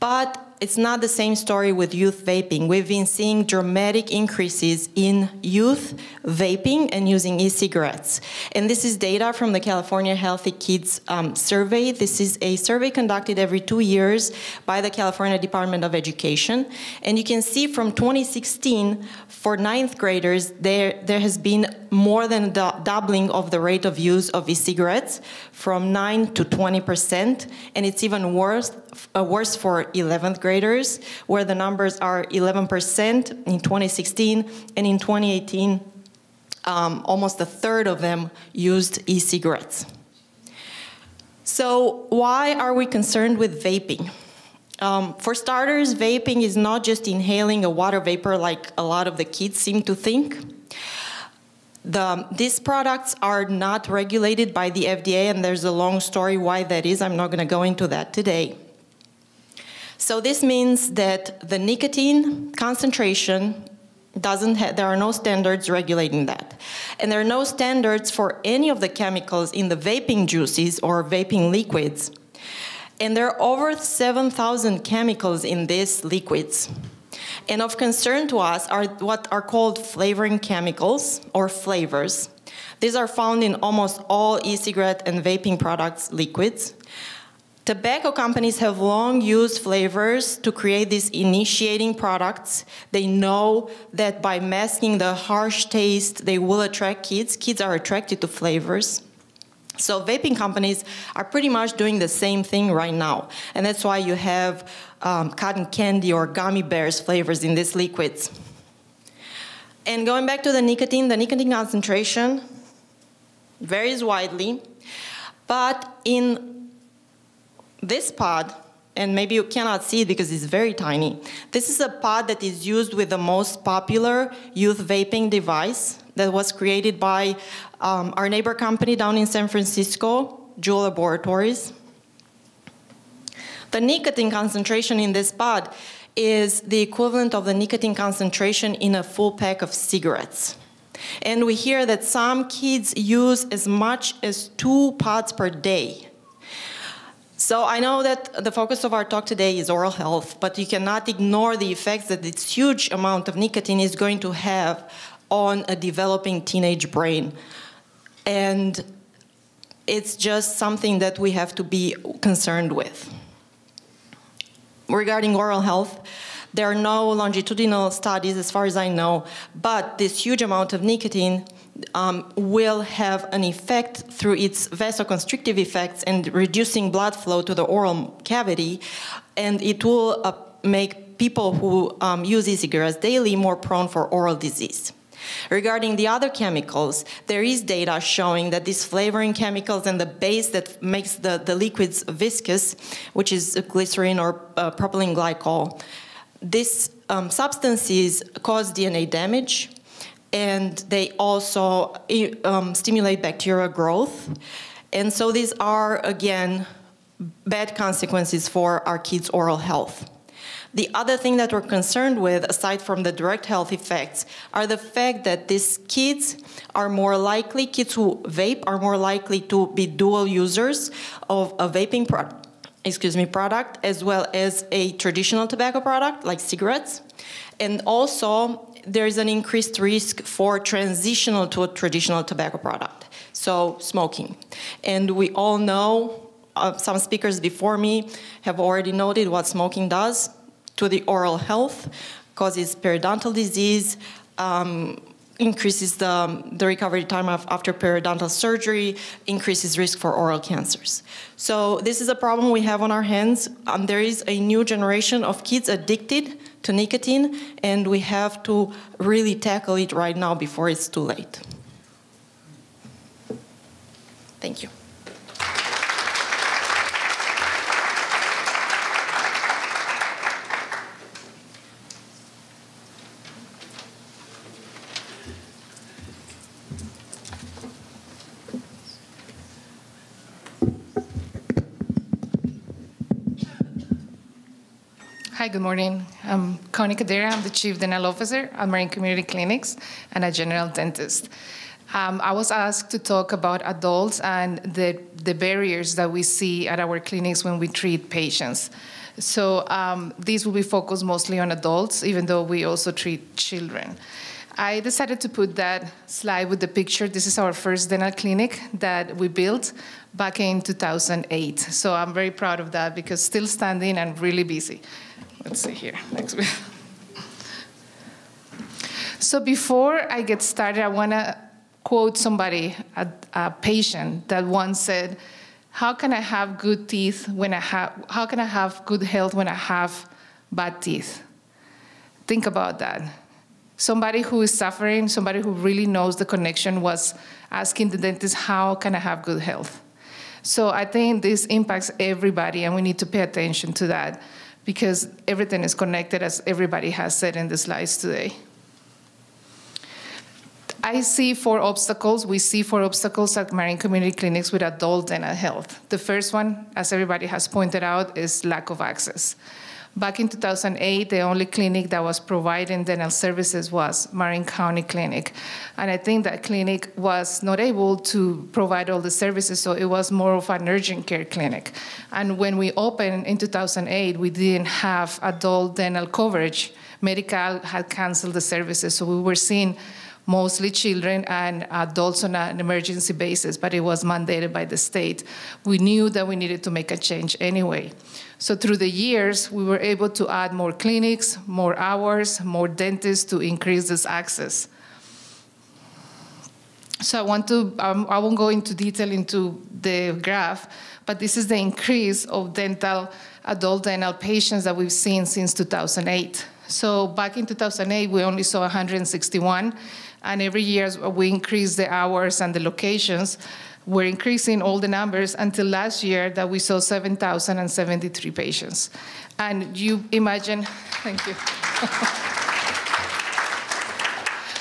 But it's not the same story with youth vaping. We've been seeing dramatic increases in youth vaping and using e-cigarettes. And this is data from the California Healthy Kids um, Survey. This is a survey conducted every two years by the California Department of Education. And you can see from twenty sixteen, for ninth graders, there, there has been more than a do- doubling of the rate of use of e-cigarettes, from nine to twenty percent. And it's even worse, uh, worse for eleventh graders, where the numbers are eleven percent in twenty sixteen, and in twenty eighteen, um, almost a third of them used e-cigarettes. So why are we concerned with vaping? Um, for starters, vaping is not just inhaling a water vapor like a lot of the kids seem to think. The, these products are not regulated by the F D A, and there's a long story why that is. I'm not going to go into that today. So this means that the nicotine concentration doesn't have, there are no standards regulating that. And there are no standards for any of the chemicals in the vaping juices or vaping liquids. And there are over seven thousand chemicals in these liquids. And of concern to us are what are called flavoring chemicals or flavors. These are found in almost all e-cigarette and vaping products liquids. Tobacco companies have long used flavors to create these initiating products. They know that by masking the harsh taste, they will attract kids. Kids are attracted to flavors. So vaping companies are pretty much doing the same thing right now. And that's why you have um, cotton candy or gummy bears flavors in these liquids. And going back to the nicotine, the nicotine concentration varies widely, but in this pod, and maybe you cannot see it because it's very tiny, this is a pod that is used with the most popular youth vaping device that was created by um, our neighbor company down in San Francisco, Juul Laboratories. The nicotine concentration in this pod is the equivalent of the nicotine concentration in a full pack of cigarettes. And we hear that some kids use as much as two pods per day. So I know that the focus of our talk today is oral health, but you cannot ignore the effects that this huge amount of nicotine is going to have on a developing teenage brain. And it's just something that we have to be concerned with. Regarding oral health, there are no longitudinal studies as far as I know, but this huge amount of nicotine Um, will have an effect through its vasoconstrictive effects and reducing blood flow to the oral cavity, and it will uh, make people who um, use e-cigarettes daily more prone for oral disease. Regarding the other chemicals, there is data showing that these flavoring chemicals and the base that makes the, the liquids viscous, which is glycerin or uh, propylene glycol, these um, substances cause D N A damage, and they also um, stimulate bacterial growth. And so these are, again, bad consequences for our kids' oral health. The other thing that we're concerned with, aside from the direct health effects, are the fact that these kids are more likely, kids who vape are more likely to be dual users of a vaping product, excuse me, product, as well as a traditional tobacco product like cigarettes. And also, there is an increased risk for transitional to a traditional tobacco product, so smoking. And we all know, uh, some speakers before me have already noted what smoking does to the oral health, causes periodontal disease, um, increases the, the recovery time of, after periodontal surgery, increases risk for oral cancers. So this is a problem we have on our hands. Um, there is a new generation of kids addicted to nicotine, and we have to really tackle it right now before it's too late. Thank you. Hi, good morning. I'm Connie Cadera. I'm the Chief Dental Officer at Marin Community Clinics and a general dentist. Um, I was asked to talk about adults and the, the barriers that we see at our clinics when we treat patients. So um, these will be focused mostly on adults, even though we also treat children. I decided to put that slide with the picture. This is our first dental clinic that we built back in two thousand eight. So I'm very proud of that because still standing and really busy. Let's see here, next week. So before I get started, I wanna quote somebody, a, a patient that once said, how can I have good teeth when I have, how can I have good health when I have bad teeth? Think about that. Somebody who is suffering, somebody who really knows the connection was asking the dentist, how can I have good health? So I think this impacts everybody and we need to pay attention to that, because everything is connected, as everybody has said in the slides today. I see four obstacles. We see four obstacles at Marin Community Clinics with adult dental health. The first one, as everybody has pointed out, is lack of access. Back in two thousand eight, the only clinic that was providing dental services was Marin County Clinic. And I think that clinic was not able to provide all the services, so it was more of an urgent care clinic. And when we opened in two thousand eight, we didn't have adult dental coverage. Medi-Cal had canceled the services, so we were seeing mostly children and adults on an emergency basis, but it was mandated by the state. We knew that we needed to make a change anyway. So through the years, we were able to add more clinics, more hours, more dentists to increase this access. So I want to, um, I won't go into detail into the graph, but this is the increase of dental, adult dental patients that we've seen since two thousand eight. So back in two thousand eight, we only saw one hundred sixty-one. And every year we increased the hours and the locations. We're increasing all the numbers until last year that we saw seven thousand seventy-three patients. And you imagine, thank you.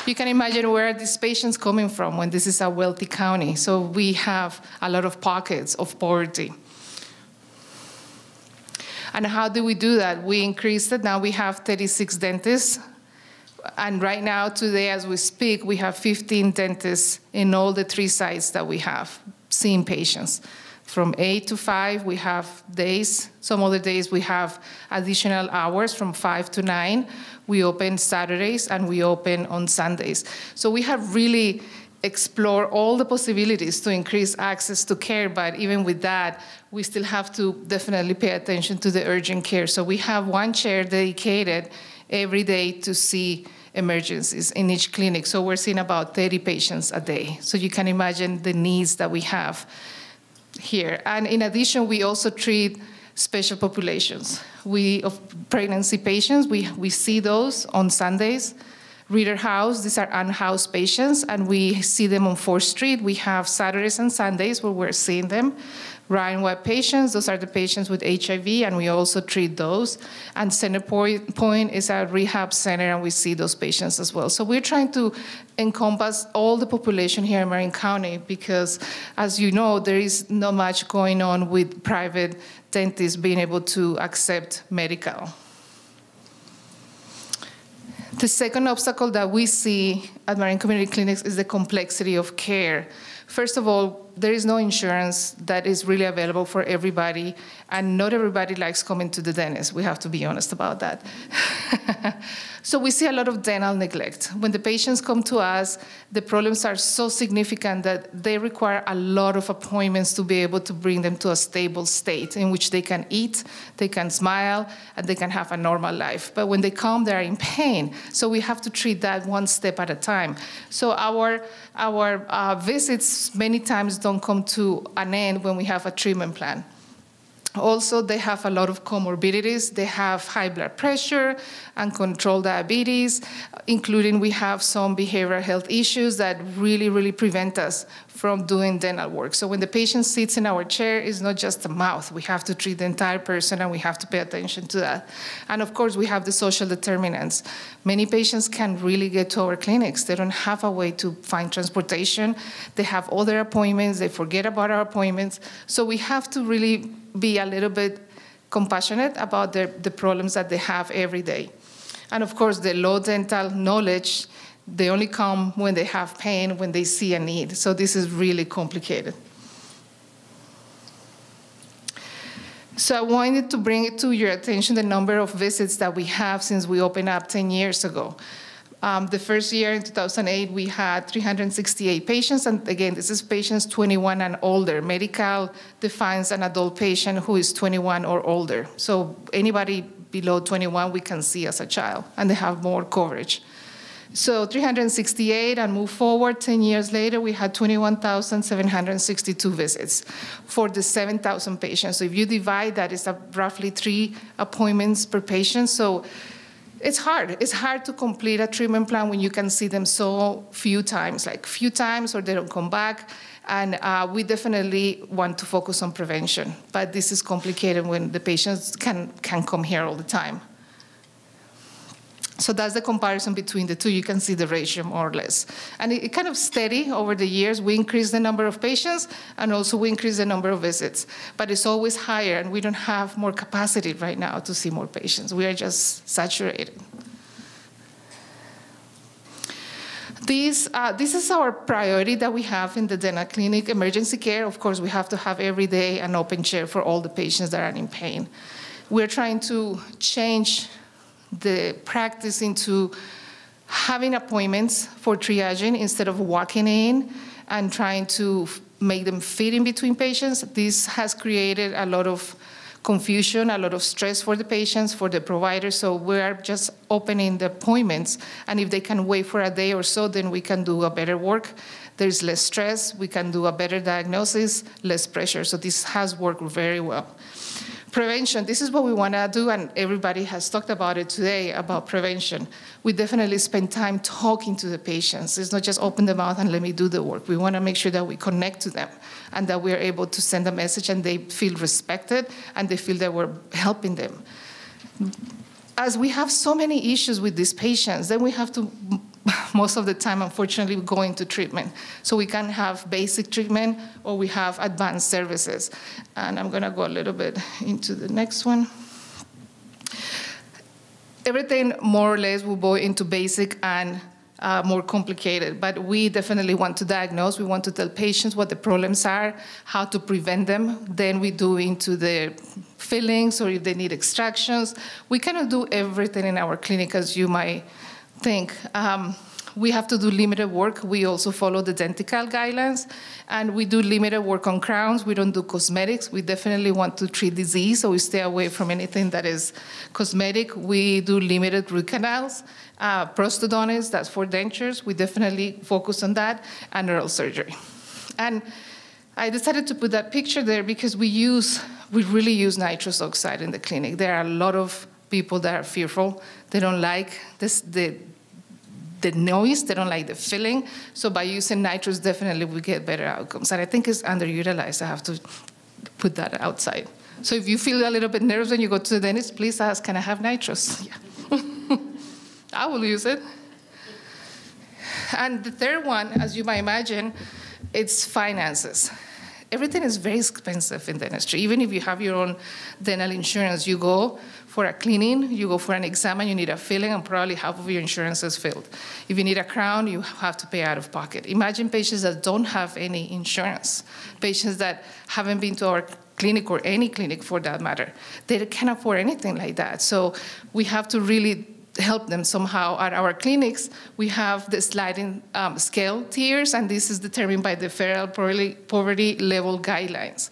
You can imagine where are these patients coming from when this is a wealthy county. So we have a lot of pockets of poverty. And how do we do that? We increased it. Now we have thirty-six dentists. And right now, today, as we speak, we have fifteen dentists in all the three sites that we have seeing patients. From eight to five, we have days. Some other days, we have additional hours from five to nine. We open Saturdays, and we open on Sundays. So we have really explore all the possibilities to increase access to care, but even with that, we still have to definitely pay attention to the urgent care. So we have one chair dedicated every day to see emergencies in each clinic. So we're seeing about thirty patients a day. So you can imagine the needs that we have here. And in addition, we also treat special populations. We, of pregnancy patients, we, we see those on Sundays. Reader House, these are unhoused patients, and we see them on fourth street. We have Saturdays and Sundays where we're seeing them. Ryan White patients, those are the patients with H I V, and we also treat those. And Center Point is our rehab center, and we see those patients as well. So we're trying to encompass all the population here in Marin County because, as you know, there is not much going on with private dentists being able to accept Medi-Cal. The second obstacle that we see at Marin Community Clinics is the complexity of care. First of all, there is no insurance that is really available for everybody, and not everybody likes coming to the dentist. We have to be honest about that. So we see a lot of dental neglect. When the patients come to us, the problems are so significant that they require a lot of appointments to be able to bring them to a stable state in which they can eat, they can smile, and they can have a normal life. But when they come, they are in pain. So we have to treat that one step at a time. So our, our uh, visits many times don't come to an end when we have a treatment plan. Also, they have a lot of comorbidities. They have high blood pressure, uncontrolled diabetes, including we have some behavioral health issues that really, really prevent us from doing dental work. So when the patient sits in our chair, it's not just the mouth. We have to treat the entire person, and we have to pay attention to that. And of course, we have the social determinants. Many patients can't really get to our clinics. They don't have a way to find transportation. They have all their appointments. They forget about our appointments. So we have to really be a little bit compassionate about the, the problems that they have every day. And of course, the low dental knowledge, they only come when they have pain, when they see a need. So this is really complicated. So I wanted to bring it to your attention the number of visits that we have since we opened up ten years ago. Um, the first year in two thousand eight, we had three hundred sixty-eight patients. And again, this is patients twenty-one and older. Medi-Cal defines an adult patient who is twenty-one or older. So anybody below twenty-one, we can see as a child, and they have more coverage. So three hundred sixty-eight, and move forward ten years later, we had twenty-one thousand seven hundred sixty-two visits for the seven thousand patients. So if you divide that, it's roughly three appointments per patient. So it's hard. It's hard to complete a treatment plan when you can see them so few times, like few times, or they don't come back. And uh, we definitely want to focus on prevention. But this is complicated when the patients can, can come here all the time. So that's the comparison between the two. You can see the ratio more or less. And it, it kind of steady over the years. We increase the number of patients, and also we increase the number of visits. But it's always higher, and we don't have more capacity right now to see more patients. We are just saturated. This, uh, this is our priority that we have in the dental clinic. Emergency care, of course, we have to have every day an open chair for all the patients that are in pain. We're trying to change the practice into having appointments for triaging instead of walking in and trying to make them fit in between patients. This has created a lot of confusion, a lot of stress for the patients, for the providers. So we're just opening the appointments. And if they can wait for a day or so, then we can do a better work. There's less stress. We can do a better diagnosis, less pressure. So this has worked very well. Prevention, this is what we want to do, and everybody has talked about it today, about prevention. We definitely spend time talking to the patients. It's not just open the mouth and let me do the work. We want to make sure that we connect to them and that we are able to send a message and they feel respected and they feel that we're helping them. As we have so many issues with these patients, then we have to, most of the time, unfortunately, go into treatment. So we can have basic treatment, or we have advanced services. And I'm going to go a little bit into the next one. Everything, more or less, will go into basic and uh, more complicated. But we definitely want to diagnose. We want to tell patients what the problems are, how to prevent them. Then we do into the fillings, or if they need extractions. We cannot do everything in our clinic, as you might think. Um, we have to do limited work. We also follow the Dentical guidelines, and we do limited work on crowns. We don't do cosmetics. We definitely want to treat disease, so we stay away from anything that is cosmetic. We do limited root canals, uh, prosthodontics, that's for dentures. We definitely focus on that, and oral surgery. And I decided to put that picture there because we use, we really use nitrous oxide in the clinic. There are a lot of people that are fearful. They don't like this, the, the noise. They don't like the feeling. So by using nitrous, definitely we get better outcomes. And I think it's underutilized. I have to put that outside. So if you feel a little bit nervous when you go to the dentist, please ask, can I have nitrous? Yeah. I will use it. And the third one, as you might imagine, it's finances. everything is very expensive in dentistry. Even if you have your own dental insurance, you go for a cleaning, you go for an exam, and you need a filling, and probably half of your insurance is filled. If you need a crown, you have to pay out of pocket. Imagine patients that don't have any insurance, patients that haven't been to our clinic or any clinic for that matter. They can't afford anything like that. So we have to really help them somehow. At our clinics, we have the sliding um, scale tiers, and this is determined by the federal poverty level guidelines.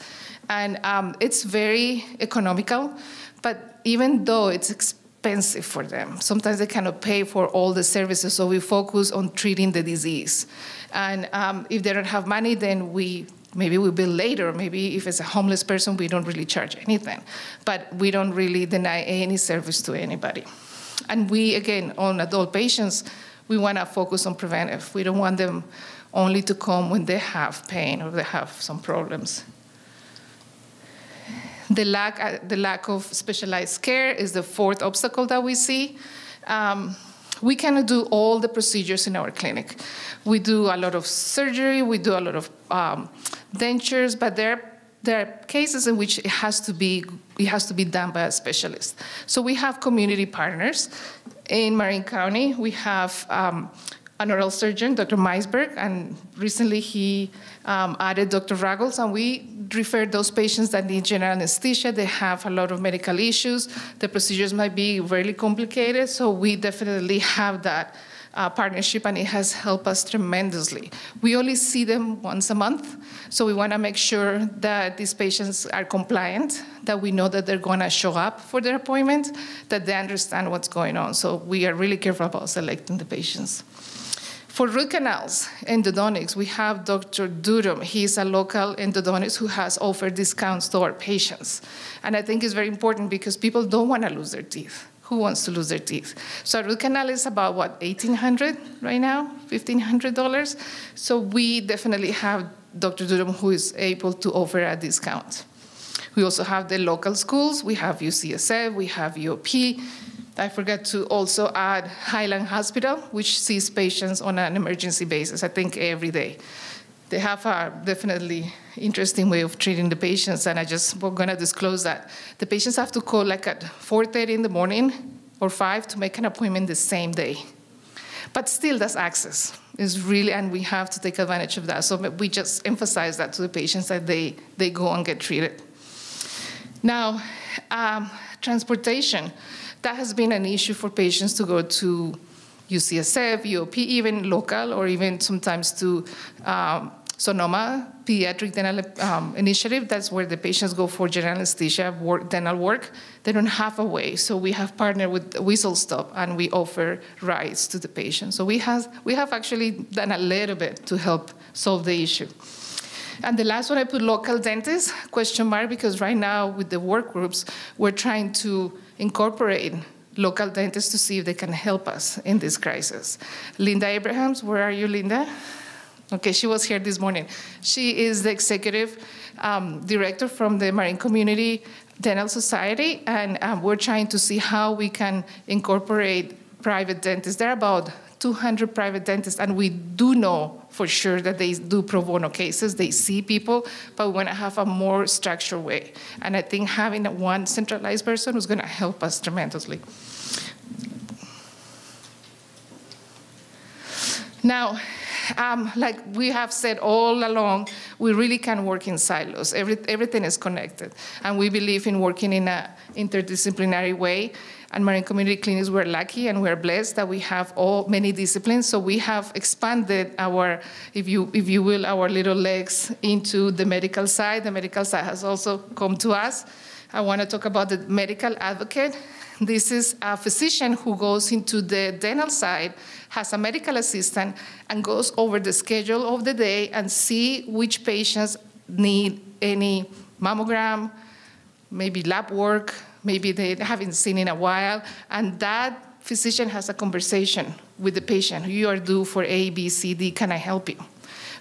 And um, it's very economical, but even though it's expensive for them, sometimes they cannot pay for all the services, so we focus on treating the disease. And um, if they don't have money, then we maybe we bill later. Maybe if it's a homeless person, we don't really charge anything, but we don't really deny any service to anybody. And we, again, on adult patients, we want to focus on preventive. We don't want them only to come when they have pain or they have some problems. The lack, the lack of specialized care is the fourth obstacle that we see. Um, we cannot do all the procedures in our clinic. We do a lot of surgery, we do a lot of um, dentures, but there are There are cases in which it has to be it has to be done by a specialist. So we have community partners in Marin County. We have um, an oral surgeon, Doctor Meisberg, and recently he um, added Doctor Ruggles, and we refer those patients that need general anesthesia. They have a lot of medical issues. The procedures might be really complicated, so we definitely have that Uh, partnership, and it has helped us tremendously. We only see them once a month, so we want to make sure that these patients are compliant, that we know that they're going to show up for their appointment, that they understand what's going on. So we are really careful about selecting the patients. For root canals, endodontics, we have Doctor Dudum. He's a local endodontist who has offered discounts to our patients. And I think it's very important because people don't want to lose their teeth. Who wants to lose their teeth? So a root canal is about, what, eighteen hundred dollars right now, fifteen hundred dollars? So we definitely have Doctor Dudum who is able to offer a discount. We also have the local schools. We have U C S F, we have U O P. I forgot to also add Highland Hospital, which sees patients on an emergency basis, I think every day. They have a definitely interesting way of treating the patients, and I just we're gonna disclose that. The patients have to call like at four thirty in the morning or five to make an appointment the same day. But still, that's access. It's really, and we have to take advantage of that. So we just emphasize that to the patients that they, they go and get treated. Now, um, transportation. That has been an issue for patients to go to U C S F, U O P, even local, or even sometimes to um, Sonoma Pediatric Dental um, Initiative. That's where the patients go for general anesthesia, work, dental work. They don't have a way, so we have partnered with Whistle Stop, and we offer rides to the patient. So we have, we have actually done a little bit to help solve the issue. And the last one I put local dentists, question mark, because right now with the work groups, we're trying to incorporate local dentists to see if they can help us in this crisis. Linda Abrahams, where are you, Linda? Okay, she was here this morning. She is the executive um, director from the Marin Community Dental Society, and um, we're trying to see how we can incorporate private dentists. There are about two hundred private dentists, and we do know for sure that they do pro bono cases, they see people, but we want to have a more structured way. And I think having one centralized person is going to help us tremendously. Now, um, like we have said all along, we really can work in silos. Every, everything is connected. And we believe in working in an interdisciplinary way. And Marin Community Clinics, we're lucky and we're blessed that we have all many disciplines. So we have expanded our, if you, if you will, our little legs into the medical side. The medical side has also come to us. I want to talk about the medical advocate. This is a physician who goes into the dental side, has a medical assistant, and goes over the schedule of the day and see which patients need any mammogram, maybe lab work, maybe they haven't seen in a while, and that physician has a conversation with the patient. You are due for A, B, C, D, can I help you?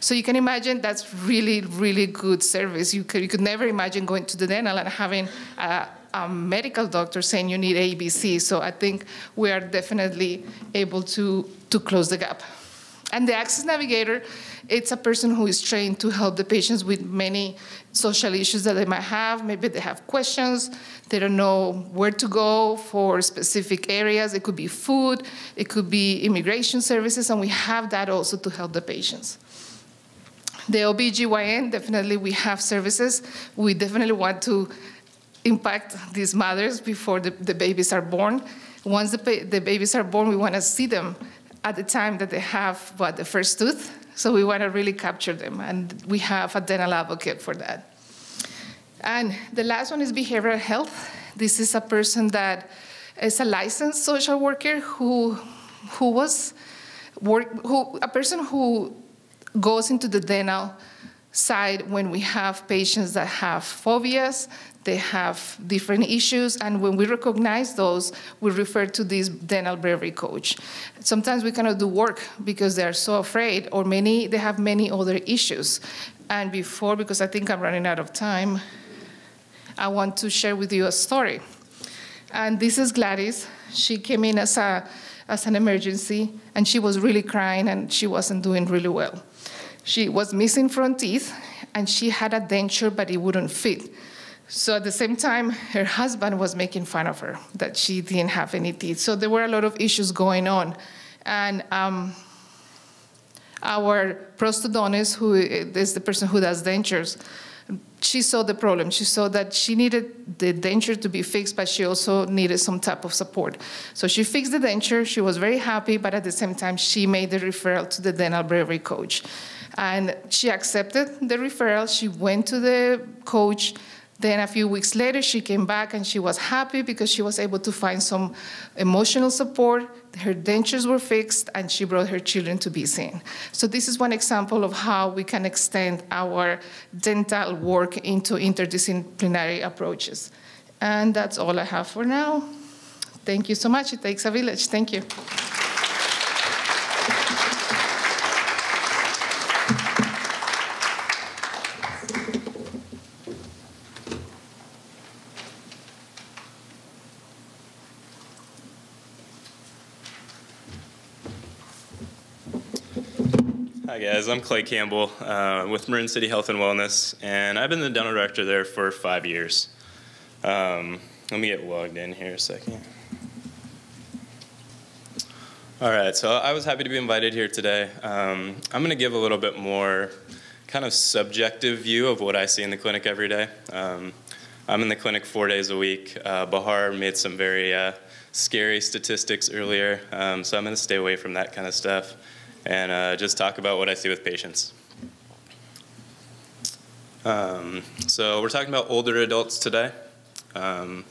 So you can imagine that's really, really good service. You could, you could never imagine going to the dental and having a, a medical doctor saying you need A, B, C. So I think we are definitely able to, to close the gap. And the access navigator, it's a person who is trained to help the patients with many social issues that they might have. Maybe they have questions. They don't know where to go for specific areas. It could be food. It could be immigration services. And we have that also to help the patients. The O B G Y N, definitely we have services. We definitely want to impact these mothers before the, the babies are born. Once the, the babies are born, we want to see them at the time that they have what, the first tooth. So we want to really capture them, and we have a dental advocate for that. And the last one is behavioral health. This is a person that is a licensed social worker who, who was work, who a person who goes into the dental side when we have patients that have phobias, they have different issues, and when we recognize those, we refer to this dental bravery coach. Sometimes we cannot do work because they are so afraid, or many they have many other issues. And before, because I think I'm running out of time, I want to share with you a story. And this is Gladys. She came in as a as an emergency, and she was really crying, and she wasn't doing really well. She was missing front teeth, and she had a denture, but it wouldn't fit. So at the same time, her husband was making fun of her, that she didn't have any teeth. So there were a lot of issues going on. And um, our prosthodontist, who is the person who does dentures, she saw the problem. She saw that she needed the denture to be fixed, but she also needed some type of support. So she fixed the denture. She was very happy, but at the same time, she made the referral to the dental bravery coach. And she accepted the referral. She went to the coach. Then a few weeks later, she came back, and she was happy because she was able to find some emotional support. Her dentures were fixed, and she brought her children to be seen. So this is one example of how we can extend our dental work into interdisciplinary approaches. And that's all I have for now. Thank you so much. It takes a village. Thank you. Hi guys, I'm Clay Campbell uh, with Marin City Health and Wellness, and I've been the dental director there for five years. Um, let me get logged in here a second. All right, so I was happy to be invited here today. Um, I'm gonna give a little bit more kind of subjective view of what I see in the clinic every day. Um, I'm in the clinic four days a week. Uh, Bahar made some very uh, scary statistics earlier, um, so I'm gonna stay away from that kind of stuff and uh, just talk about what I see with patients. Um, so we're talking about older adults today. Um,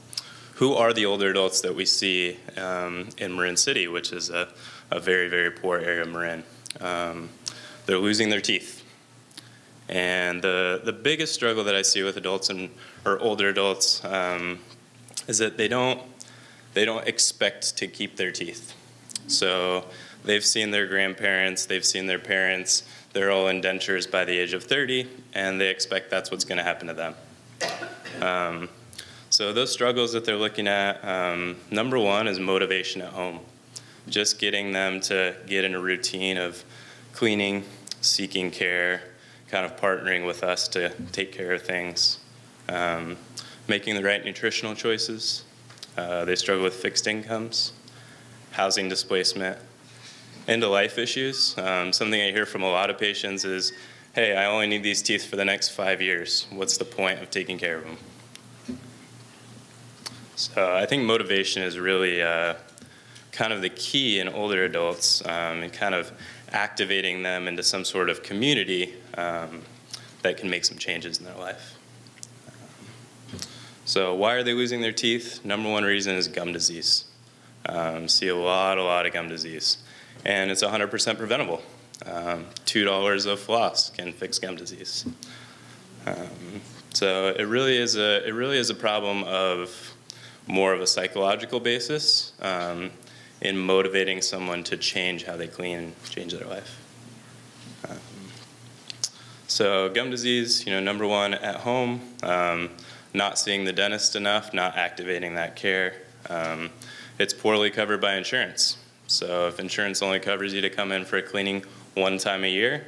who are the older adults that we see um, in Marin City, which is a, a very, very poor area of Marin? Um, they're losing their teeth. And the, the biggest struggle that I see with adults and, or older adults um, is that they don't, they don't expect to keep their teeth. So they've seen their grandparents, they've seen their parents, they're all in dentures by the age of thirty, and they expect that's what's gonna happen to them. Um, so those struggles that they're looking at, um, number one is motivation at home. Just getting them to get in a routine of cleaning, seeking care, kind of partnering with us to take care of things, um, making the right nutritional choices. Uh, they struggle with fixed incomes, housing displacement, end-of-life issues. Um, something I hear from a lot of patients is, hey, I only need these teeth for the next five years. What's the point of taking care of them? So I think motivation is really uh, kind of the key in older adults um, and kind of activating them into some sort of community um, that can make some changes in their life. Um, so why are they losing their teeth? Number one reason is gum disease. Um, see a lot, a lot of gum disease. And it's one hundred percent preventable. Um, two dollars of floss can fix gum disease. Um, so it really is a, it really is a problem of more of a psychological basis um, in motivating someone to change how they clean and change their life. Um, so gum disease, you know, number one at home, um, not seeing the dentist enough, not activating that care. Um, it's poorly covered by insurance. So if insurance only covers you to come in for a cleaning one time a year,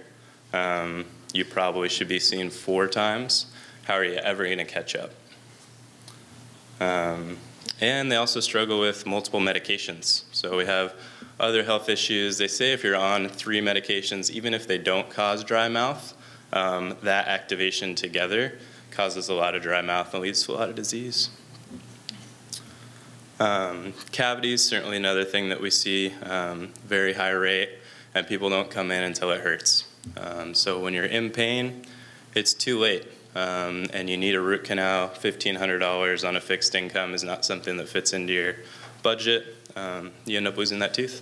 um, you probably should be seen four times. How are you ever going to catch up? Um, and they also struggle with multiple medications. So we have other health issues. They say if you're on three medications, even if they don't cause dry mouth, um, that activation together causes a lot of dry mouth and leads to a lot of disease. Um, cavities, certainly another thing that we see, um, very high rate, and people don't come in until it hurts. Um, so when you're in pain, it's too late, um, and you need a root canal. fifteen hundred dollars on a fixed income is not something that fits into your budget. Um, you end up losing that tooth.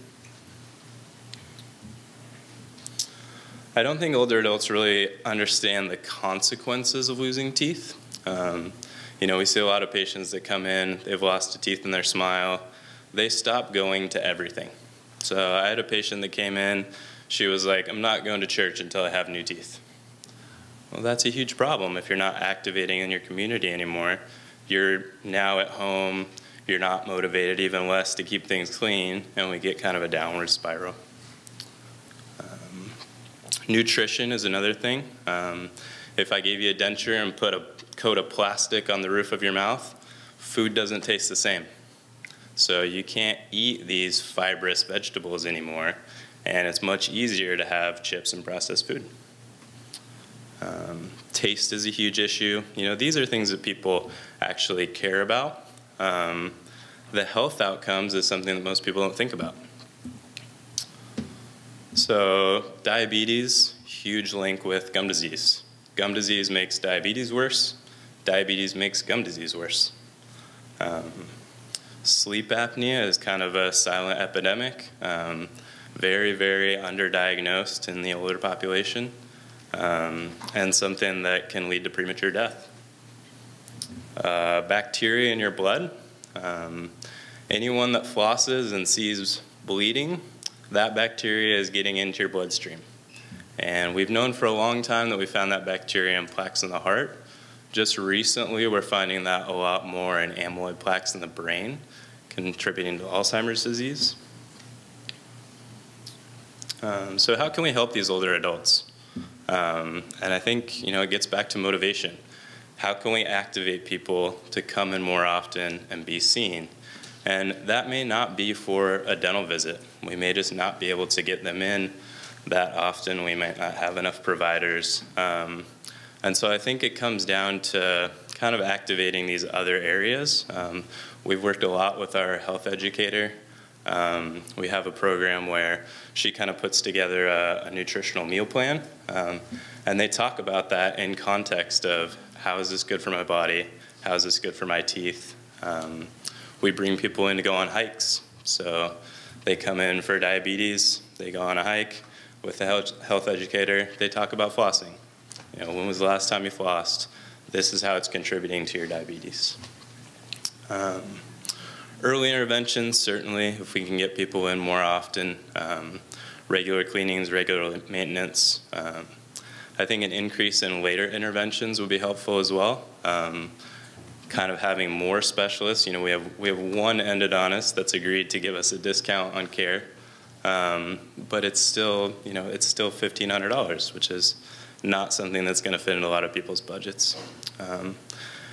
I don't think older adults really understand the consequences of losing teeth. Um, you know, we see a lot of patients that come in, they've lost a tooth in their smile, they stop going to everything. So I had a patient that came in, she was like, I'm not going to church until I have new teeth. Well, that's a huge problem if you're not activating in your community anymore. You're now at home, you're not motivated even less to keep things clean, and we get kind of a downward spiral. Um, nutrition is another thing. Um, if I gave you a denture and put a coat of plastic on the roof of your mouth, food doesn't taste the same. So you can't eat these fibrous vegetables anymore, and it's much easier to have chips and processed food. Um, taste is a huge issue. You know, these are things that people actually care about. Um, the health outcomes is something that most people don't think about. So diabetes, huge link with gum disease. Gum disease makes diabetes worse. Diabetes makes gum disease worse. Um, Sleep apnea is kind of a silent epidemic, um, very, very underdiagnosed in the older population, um, and something that can lead to premature death. Uh, bacteria in your blood, um, anyone that flosses and sees bleeding, that bacteria is getting into your bloodstream. And we've known for a long time that we found that bacteria in plaques in the heart. Just recently, we're finding that a lot more in amyloid plaques in the brain, contributing to Alzheimer's disease. Um, so how can we help these older adults? Um, and I think, you know, it gets back to motivation. How can we activate people to come in more often and be seen? And that may not be for a dental visit. We may just not be able to get them in that often. We might not have enough providers. Um, And so I think it comes down to kind of activating these other areas. Um, we've worked a lot with our health educator. Um, we have a program where she kind of puts together a, a nutritional meal plan. Um, and they talk about that in context of how is this good for my body? How is this good for my teeth? Um, we bring people in to go on hikes. So they come in for diabetes. They go on a hike with the health, health educator. They talk about flossing. You know, when was the last time you flossed? This is how it's contributing to your diabetes. Um, early interventions, certainly, if we can get people in more often, um, regular cleanings, regular maintenance. Um, I think an increase in later interventions would be helpful as well. Um, kind of having more specialists. You know, we have, we have one endodontist that's agreed to give us a discount on care, um, but it's still, you know, it's still fifteen hundred dollars, which is not something that's going to fit into a lot of people's budgets. Um,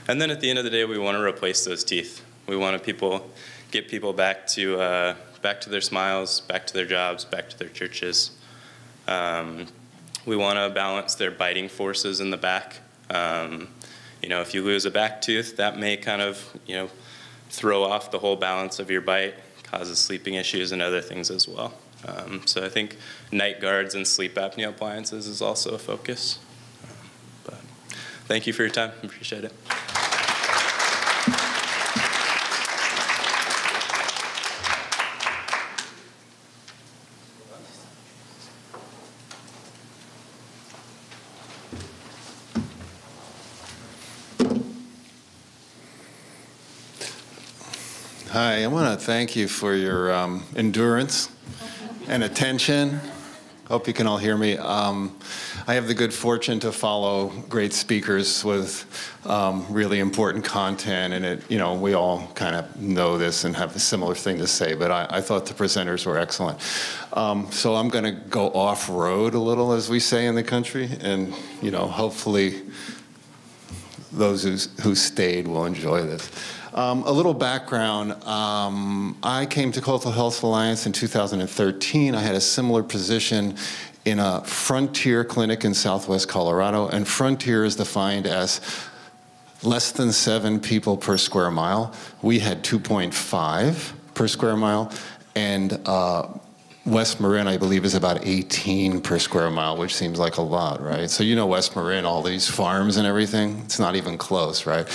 and then at the end of the day, we want to replace those teeth. We want to people, get people back to, uh, back to their smiles, back to their jobs, back to their churches. Um, we want to balance their biting forces in the back. Um, you know, if you lose a back tooth, that may kind of, you know, throw off the whole balance of your bite, causes sleeping issues and other things as well. Um, so I think night guards and sleep apnea appliances is also a focus. But thank you for your time. I appreciate it. Hi, I want to thank you for your um, endurance and attention Hope you can all hear me. Um, I have the good fortune to follow great speakers with um, really important content, and it, you know, we all kind of know this and have a similar thing to say, but I, I thought the presenters were excellent. Um, so I'm gonna go off-road a little, as we say in the country, and, you know, hopefully those who's, who stayed will enjoy this. Um, a little background, um, I came to Coastal Health Alliance in two thousand thirteen. I had a similar position in a Frontier clinic in Southwest Colorado, and Frontier is defined as less than seven people per square mile. We had two point five per square mile, and uh, West Marin, I believe, is about eighteen per square mile, which seems like a lot, right? So you know West Marin, all these farms and everything, it's not even close, right?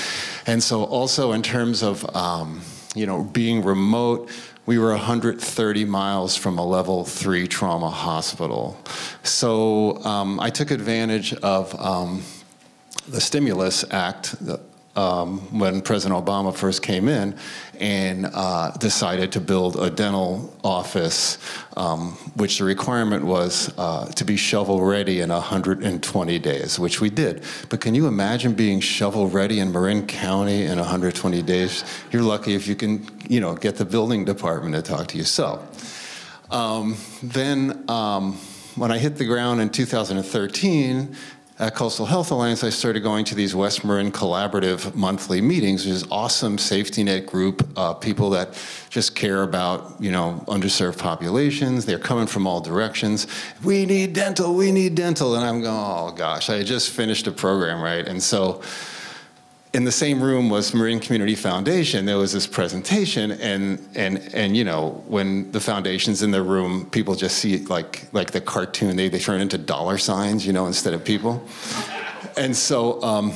And so also in terms of, um, you know, being remote, we were one hundred thirty miles from a level three trauma hospital. So um, I took advantage of um, the Stimulus Act, the, Um, when President Obama first came in, and uh, decided to build a dental office, um, which the requirement was uh, to be shovel ready in one hundred twenty days, which we did. But can you imagine being shovel ready in Marin County in one hundred twenty days? You're lucky if you can, you know, get the building department to talk to you. So um, then um, when I hit the ground in two thousand thirteen, at Coastal Health Alliance, I started going to these West Marin collaborative monthly meetings, which is awesome safety net group, uh, people that just care about, you know, underserved populations. They're coming from all directions. We need dental, we need dental. And I'm going, oh gosh, I had just finished a program, right? And so in the same room was Marin Community Foundation. There was this presentation, and and and you know, when the foundation's in the room, people just see it like like the cartoon. They they turn into dollar signs, you know, instead of people. And so um,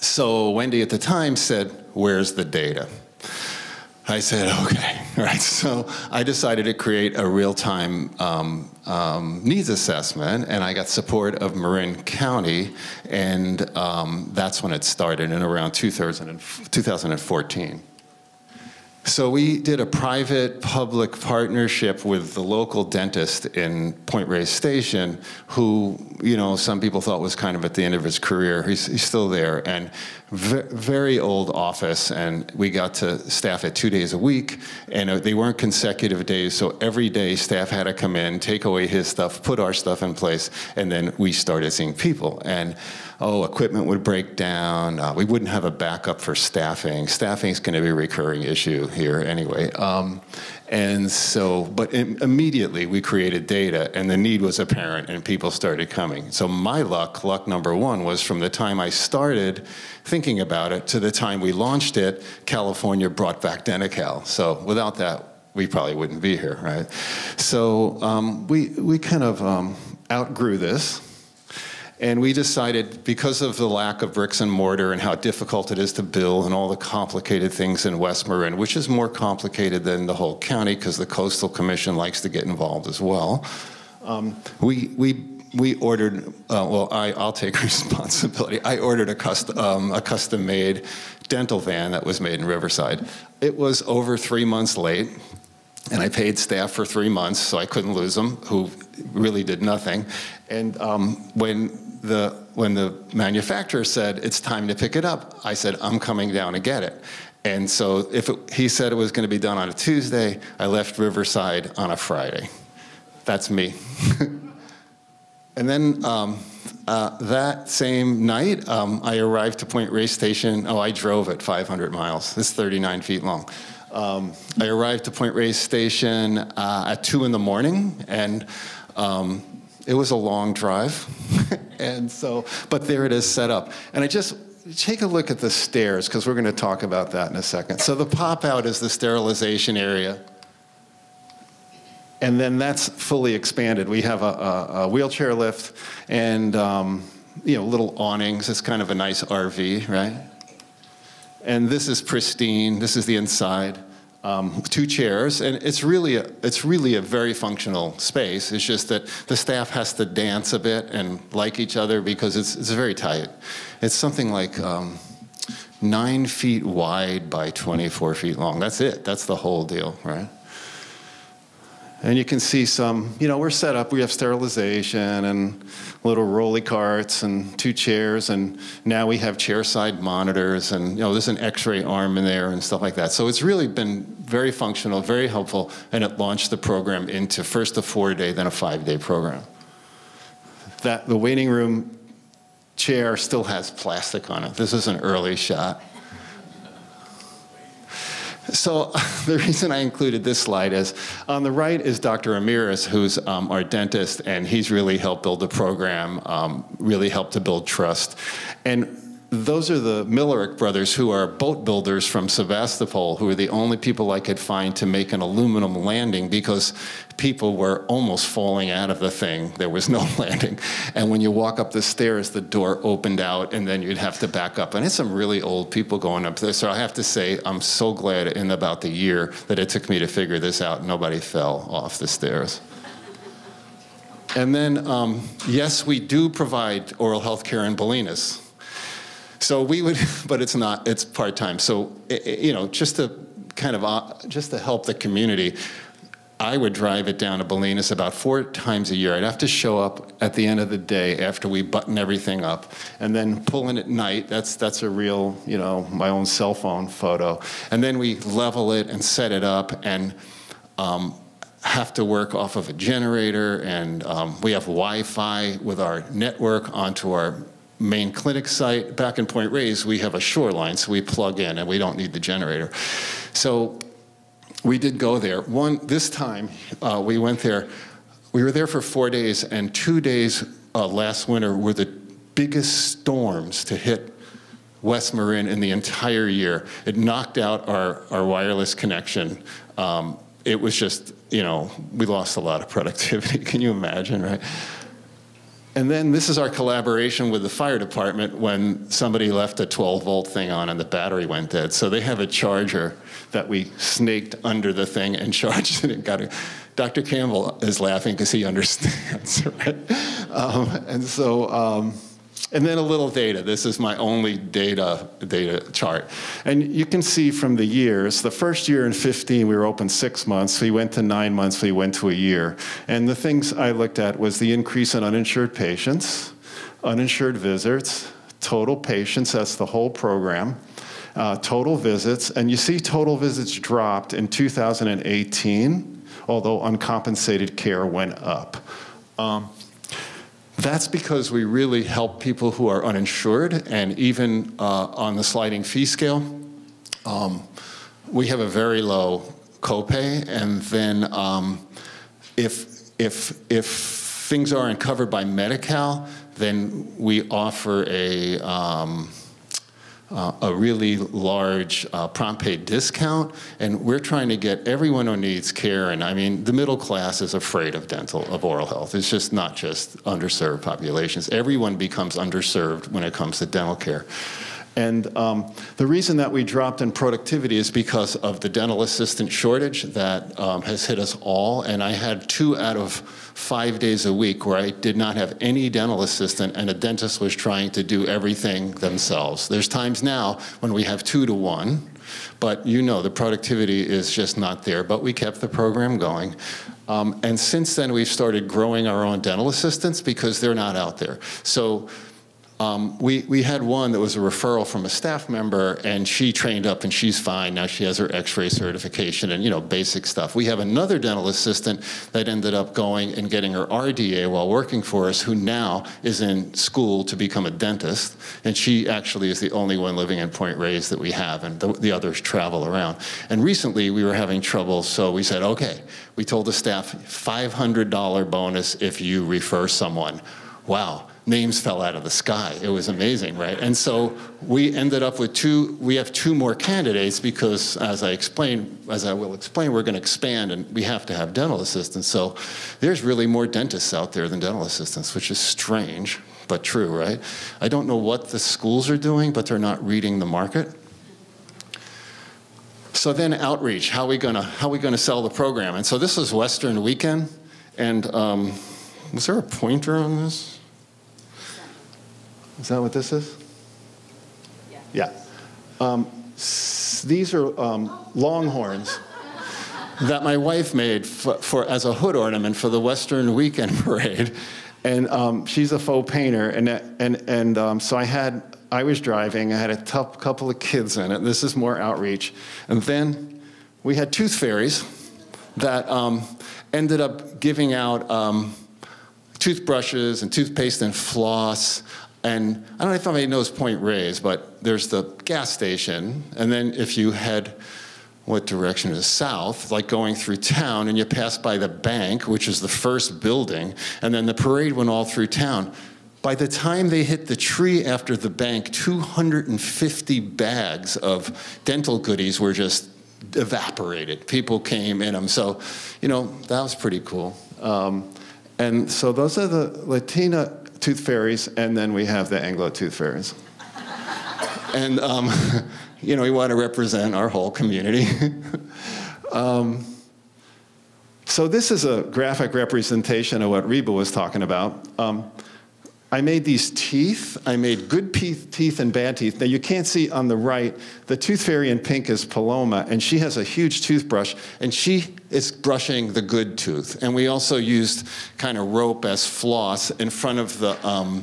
so Wendy at the time said, "Where's the data?" I said, okay, all right. So I decided to create a real-time um, um, needs assessment, and I got support of Marin County, and um, that's when it started in around two thousand fourteen. So we did a private-public partnership with the local dentist in Point Reyes Station, who, you know, some people thought was kind of at the end of his career. He's, he's still there, and ve very old office, and we got to staff it two days a week, and they weren't consecutive days, so every day staff had to come in, take away his stuff, put our stuff in place, and then we started seeing people. And oh, equipment would break down. Uh, we wouldn't have a backup for staffing. Staffing's gonna be a recurring issue here anyway. Um, and so, but im- immediately we created data, and the need was apparent, and people started coming. So my luck, luck number one, was from the time I started thinking about it to the time we launched it, California brought back DentaCal. So without that, we probably wouldn't be here, right? So um, we, we kind of um, outgrew this. And we decided, because of the lack of bricks and mortar and how difficult it is to build and all the complicated things in West Marin, which is more complicated than the whole county because the Coastal Commission likes to get involved as well, um, we, we, we ordered, uh, well, I, I'll take responsibility. I ordered a, cust um, a custom-made dental van that was made in Riverside. It was over three months late, and I paid staff for three months, so I couldn't lose them, who really did nothing. And um, when The, when the manufacturer said, it's time to pick it up, I said, I'm coming down to get it. And so if it, he said it was gonna be done on a Tuesday, I left Riverside on a Friday. That's me. And then um, uh, that same night, um, I arrived to Point Reyes Station. Oh, I drove it five hundred miles. It's thirty-nine feet long. Um, I arrived to Point Reyes Station uh, at two in the morning, and um, it was a long drive, and so, but there it is set up. And I just, take a look at the stairs, because we're gonna talk about that in a second. So the pop-out is the sterilization area, and then that's fully expanded. We have a, a, a wheelchair lift and, um, you know, little awnings. It's kind of a nice R V, right? And this is pristine. This is the inside. Um, two chairs, and it's really a, it's really a very functional space. It's just that the staff has to dance a bit and like each other because it's, it's very tight. It's something like um, nine feet wide by twenty-four feet long. That's it. That's the whole deal, right? And you can see some, you know, we're set up, we have sterilization and little rolly carts and two chairs, and now we have chairside monitors, and, you know, there's an x-ray arm in there and stuff like that. So it's really been very functional, very helpful, and it launched the program into first a four-day, then a five-day program. That, the waiting room chair still has plastic on it. This is an early shot. So the reason I included this slide is, on the right is Doctor Ramirez, who's um, our dentist, and he's really helped build the program, um, really helped to build trust. And those are the Millerick brothers, who are boat builders from Sevastopol, who are the only people I could find to make an aluminum landing, because people were almost falling out of the thing. There was no landing. And when you walk up the stairs, the door opened out, and then you'd have to back up. And it's some really old people going up there. So I have to say, I'm so glad in about the year that it took me to figure this out. Nobody fell off the stairs. And then, um, yes, we do provide oral health care in Bolinas. So we would, but it's not, it's part-time. So, you know, just to kind of, uh, just to help the community, I would drive it down to Bolinas about four times a year. I'd have to show up at the end of the day after we button everything up, and then pull in at night. That's, that's a real, you know, my own cell phone photo. And then we level it and set it up, and um, have to work off of a generator. And um, we have Wi-Fi with our network onto our main clinic site. Back in Point Reyes, we have a shoreline, so we plug in and we don't need the generator. So we did go there. One, this time uh, we went there, we were there for four days, and two days uh, last winter were the biggest storms to hit West Marin in the entire year. It knocked out our, our wireless connection. Um, it was just, you know, we lost a lot of productivity. Can you imagine, right? And then this is our collaboration with the fire department when somebody left a twelve volt thing on and the battery went dead. So they have a charger that we snaked under the thing and charged it and got it. Doctor Campbell is laughing because he understands, right? Um, and so, um, and then a little data. This is my only data, data chart. And you can see from the years, the first year in fifteen, we were open six months. We went to nine months. We went to a year. And the things I looked at was the increase in uninsured patients, uninsured visits, total patients, that's the whole program, uh, total visits. And you see total visits dropped in two thousand eighteen, although uncompensated care went up. Um, That's because we really help people who are uninsured, and even uh, on the sliding fee scale, um, we have a very low copay. And then um, if, if, if things aren't covered by Medi-Cal, then we offer a, um, uh, a really large uh, prompt pay discount. And we're trying to get everyone who needs care. And I mean, the middle class is afraid of dental, of oral health. It's just not just underserved populations. Everyone becomes underserved when it comes to dental care. And um, the reason that we dropped in productivity is because of the dental assistant shortage that um, has hit us all. And I had two out of five days a week where I did not have any dental assistant, and a dentist was trying to do everything themselves. There's times now when we have two to one, but you know, the productivity is just not there. But we kept the program going. Um, and since then, we've started growing our own dental assistants because they're not out there. So. Um, we, we had one that was a referral from a staff member, and she trained up and she's fine. Now she has her x-ray certification and, you know, basic stuff. We have another dental assistant that ended up going and getting her R D A while working for us, who now is in school to become a dentist. And she actually is the only one living in Point Reyes that we have, and the, the others travel around. And recently we were having trouble, so we said, okay, we told the staff five hundred dollar bonus if you refer someone. Wow. Names fell out of the sky. It was amazing, right? And so we ended up with two, we have two more candidates because, as I explain, as I will explain, we're going to expand and we have to have dental assistants. So there's really more dentists out there than dental assistants, which is strange, but true, right? I don't know what the schools are doing, but they're not reading the market. So then outreach, how are we going to, how are we going to sell the program? And so this is Western Weekend. And um, was there a pointer on this? Is that what this is? Yeah. Yeah. Um, these are um, longhorns. that my wife made for, for as a hood ornament for the Western Weekend Parade. And um, she's a faux painter, and, and, and um, so I had, I was driving, I had a tough couple of kids in it, this is more outreach. And then we had tooth fairies that um, ended up giving out um, toothbrushes and toothpaste and floss. And I don't know if anybody knows Point Reyes, but there's the gas station, and then if you head, what direction is south, like going through town, and you pass by the bank, which is the first building, and then the parade went all through town. By the time they hit the tree after the bank, two hundred fifty bags of dental goodies were just evaporated. People came in them. So, you know, that was pretty cool. Um, and so those are the Latina tooth fairies, and then we have the Anglo tooth fairies. And, um, you know, we want to represent our whole community. um, so this is a graphic representation of what Reba was talking about. Um, I made these teeth. I made good teeth and bad teeth. Now you can't see on the right, the tooth fairy in pink is Paloma, and she has a huge toothbrush, and she is brushing the good tooth. And we also used kind of rope as floss in front of the um,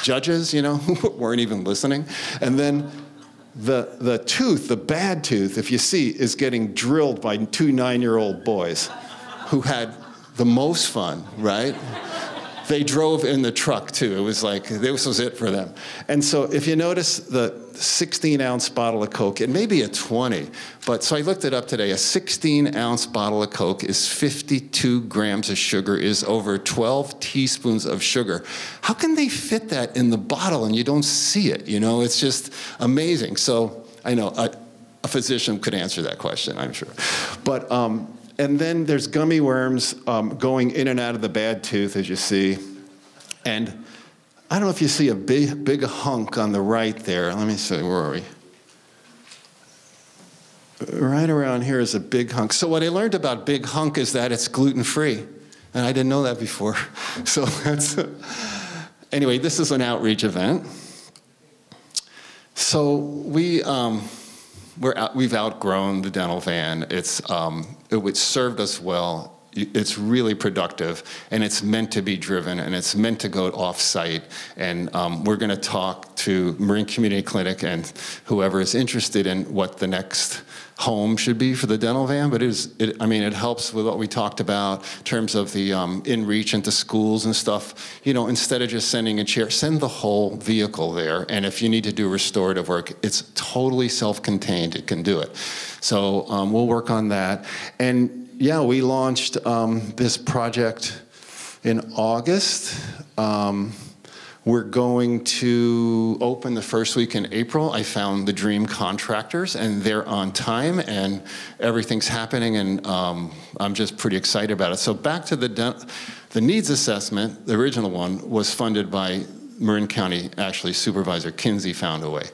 judges, you know, who weren't even listening. And then The, the tooth, the bad tooth, if you see, is getting drilled by two nine-year-old boys who had the most fun, right? They drove in the truck, too. It was like, this was it for them. And so if you notice the sixteen ounce bottle of Coke, it may be a twenty, but so I looked it up today. A sixteen ounce bottle of Coke is fifty-two grams of sugar, is over twelve teaspoons of sugar. How can they fit that in the bottle and you don't see it? You know, it's just amazing. So I know a, a physician could answer that question, I'm sure. But, um, and then there's gummy worms um, going in and out of the bad tooth, as you see. And I don't know if you see a big, big hunk on the right there. Let me see, where are we? Right around here is a big hunk. So what I learned about big hunk is that it's gluten-free. And I didn't know that before. So that's, anyway, this is an outreach event. So we, um, We're out, we've outgrown the dental van. It's, um, it, it served us well. It's really productive, and it's meant to be driven, and it's meant to go off-site. And um, we're going to talk to Marin Community Clinic and whoever is interested in what the next home should be for the dental van. But it is, it, I mean, it helps with what we talked about in terms of the um, in-reach into schools and stuff. You know, instead of just sending a chair, send the whole vehicle there. And if you need to do restorative work, it's totally self-contained. It can do it. So um, we'll work on that. And yeah, we launched um, this project in August. Um, we're going to open the first week in April. I found the dream contractors, and they're on time, and everything's happening, and um, I'm just pretty excited about it. So back to the, the needs assessment, the original one, was funded by Marin County. Actually, Supervisor Kinsey found a way.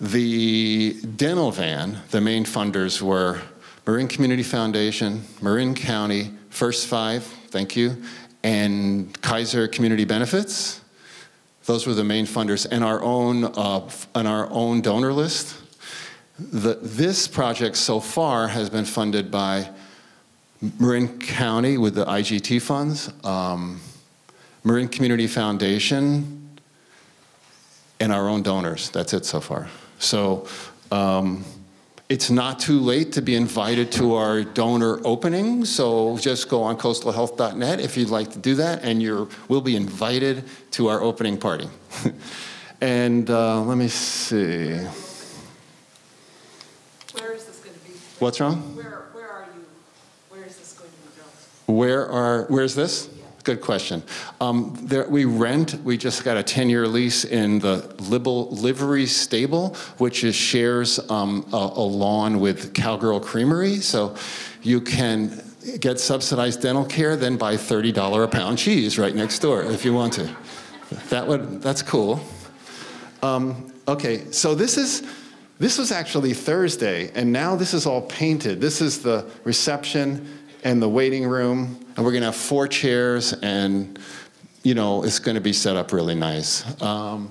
The dental van, the main funders were Marin Community Foundation, Marin County, First Five, thank you, and Kaiser Community Benefits. Those were the main funders, and our own, uh, and our own donor list. The, this project so far has been funded by Marin County with the I G T funds, um, Marin Community Foundation, and our own donors. That's it so far. So, um, it's not too late to be invited to our donor opening, so just go on coastal health dot net if you'd like to do that, and you're, we'll be invited to our opening party. And uh, let me see. Where is this going to be? What's wrong? Where, where are you? Where is this going to go? Where are, where's this? Good question. Um, there, we rent, we just got a ten year lease in the Libble Livery Stable, which is, shares um, a, a lawn with Cowgirl Creamery. So you can get subsidized dental care, then buy thirty dollar a pound cheese right next door if you want to. That would, that's cool. Um, okay, so this is, this was actually Thursday, and now this is all painted. This is the reception and the waiting room, and we're gonna have four chairs, and you know, it's gonna be set up really nice. Um,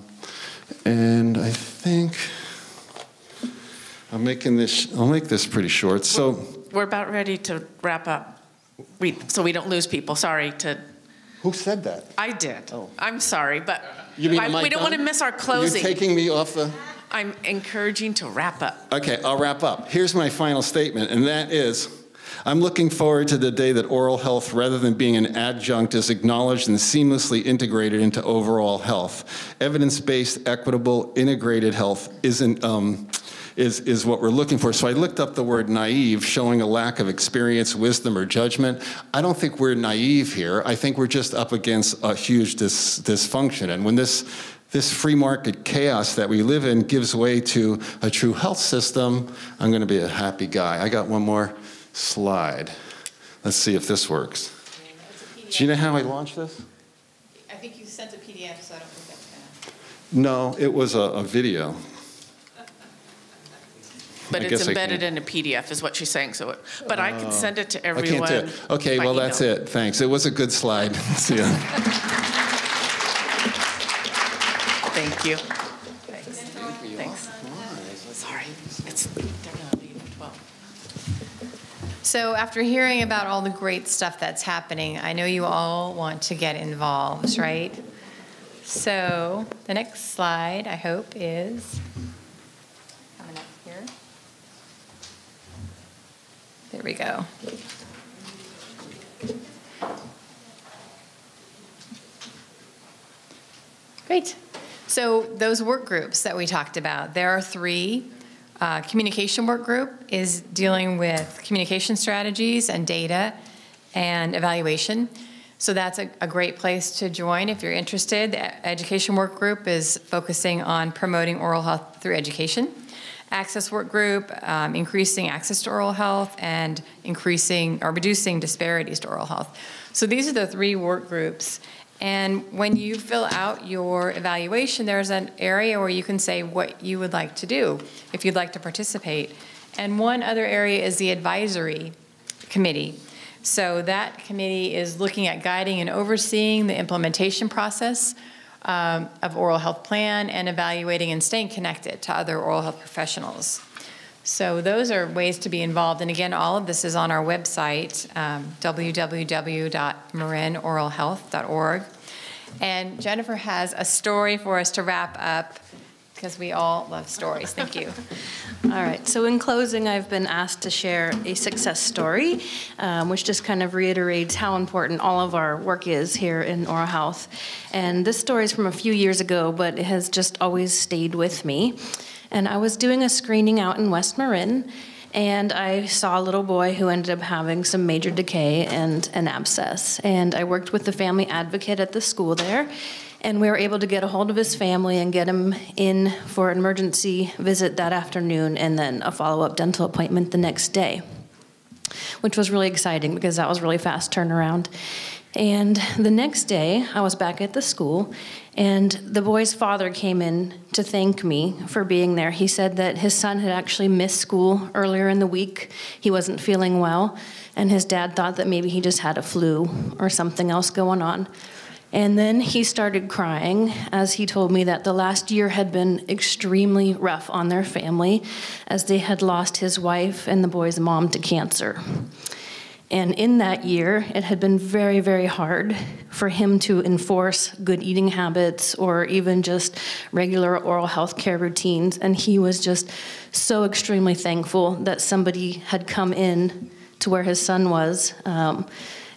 and I think I'm making this, I'll make this pretty short. So we're about ready to wrap up, we, so we don't lose people. Sorry to. Who said that? I did. Oh. I'm sorry, but you mean, I, I we don't done? want to miss our closing. You're taking me off the. I'm encouraging to wrap up. Okay, I'll wrap up. Here's my final statement, and that is, I'm looking forward to the day that oral health, rather than being an adjunct, is acknowledged and seamlessly integrated into overall health. Evidence-based, equitable, integrated health isn't, um, is, is what we're looking for. So I looked up the word naive, showing a lack of experience, wisdom, or judgment. I don't think we're naive here. I think we're just up against a huge dis dysfunction. And when this This free market chaos that we live in gives way to a true health system, I'm gonna be a happy guy. I got one more slide. Let's see if this works. Do you know how I launched this? I think you sent a P D F, so I don't think that's gonna. No, it was a, a video. But I it's embedded in a P D F is what she's saying. So, it, But uh, I can send it to everyone. I can't do it. Okay, well, email. That's it. Thanks. It was a good slide. See ya. Thank you. Thanks. Thank you. Thanks. Thanks. Sorry. It's definitely twelve. So after hearing about all the great stuff that's happening, I know you all want to get involved, right? So the next slide, I hope, is coming up here. There we go. Great. So those work groups that we talked about, there are three. Uh, communication work group is dealing with communication strategies and data and evaluation. So that's a, a great place to join if you're interested. The education work group is focusing on promoting oral health through education. Access work group, um, increasing access to oral health and increasing or reducing disparities to oral health. So these are the three work groups. And when you fill out your evaluation, there's an area where you can say what you would like to do, if you'd like to participate. And one other area is the advisory committee. So that committee is looking at guiding and overseeing the implementation process um, of oral health plan and evaluating and staying connected to other oral health professionals. So those are ways to be involved. And again, all of this is on our website, um, w w w dot marin oral health dot org. And Jennifer has a story for us to wrap up, because we all love stories. Thank you. All right. So in closing, I've been asked to share a success story, um, which just kind of reiterates how important all of our work is here in oral health. And this story is from a few years ago, but it has just always stayed with me. And I was doing a screening out in West Marin, and I saw a little boy who ended up having some major decay and an abscess. And I worked with the family advocate at the school there, and we were able to get a hold of his family and get him in for an emergency visit that afternoon and then a follow-up dental appointment the next day, which was really exciting because that was really fast turnaround. And the next day, I was back at the school, and the boy's father came in to thank me for being there. He said that his son had actually missed school earlier in the week. He wasn't feeling well, and his dad thought that maybe he just had a flu or something else going on. And then he started crying as he told me that the last year had been extremely rough on their family, as they had lost his wife and the boy's mom to cancer. And in that year, it had been very, very hard for him to enforce good eating habits or even just regular oral health care routines. And he was just so extremely thankful that somebody had come in to where his son was um,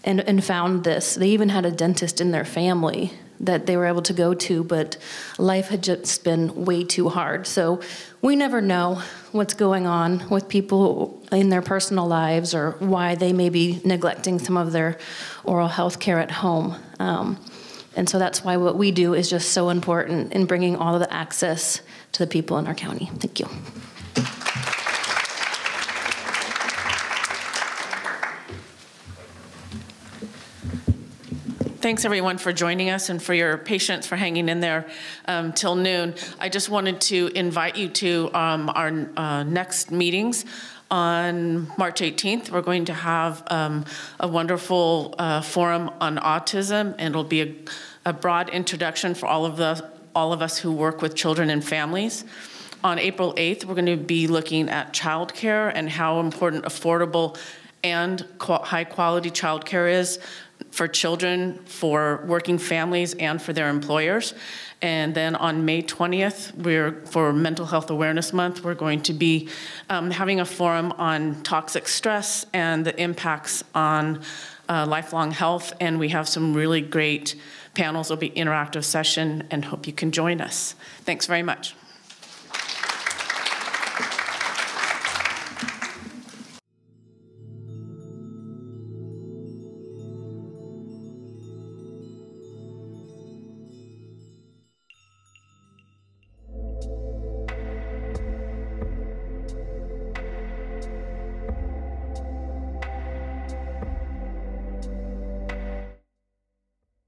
and, and found this. They even had a dentist in their family that they were able to go to, but life had just been way too hard. So we never know what's going on with people in their personal lives or why they may be neglecting some of their oral health care at home. Um, and so that's why what we do is just so important in bringing all of the access to the people in our county. Thank you. Thanks, everyone, for joining us and for your patience for hanging in there um, till noon. I just wanted to invite you to um, our uh, next meetings on March eighteenth. We're going to have um, a wonderful uh, forum on autism, and it'll be a, a broad introduction for all of, the, all of us who work with children and families. on April eighth, we're going to be looking at childcare and how important affordable and high quality childcare is for children, for working families, and for their employers. And then on May twentieth, we're, for Mental Health Awareness Month, we're going to be um, having a forum on toxic stress and the impacts on uh, lifelong health. And we have some really great panels. It'll be an interactive session, and hope you can join us. Thanks very much.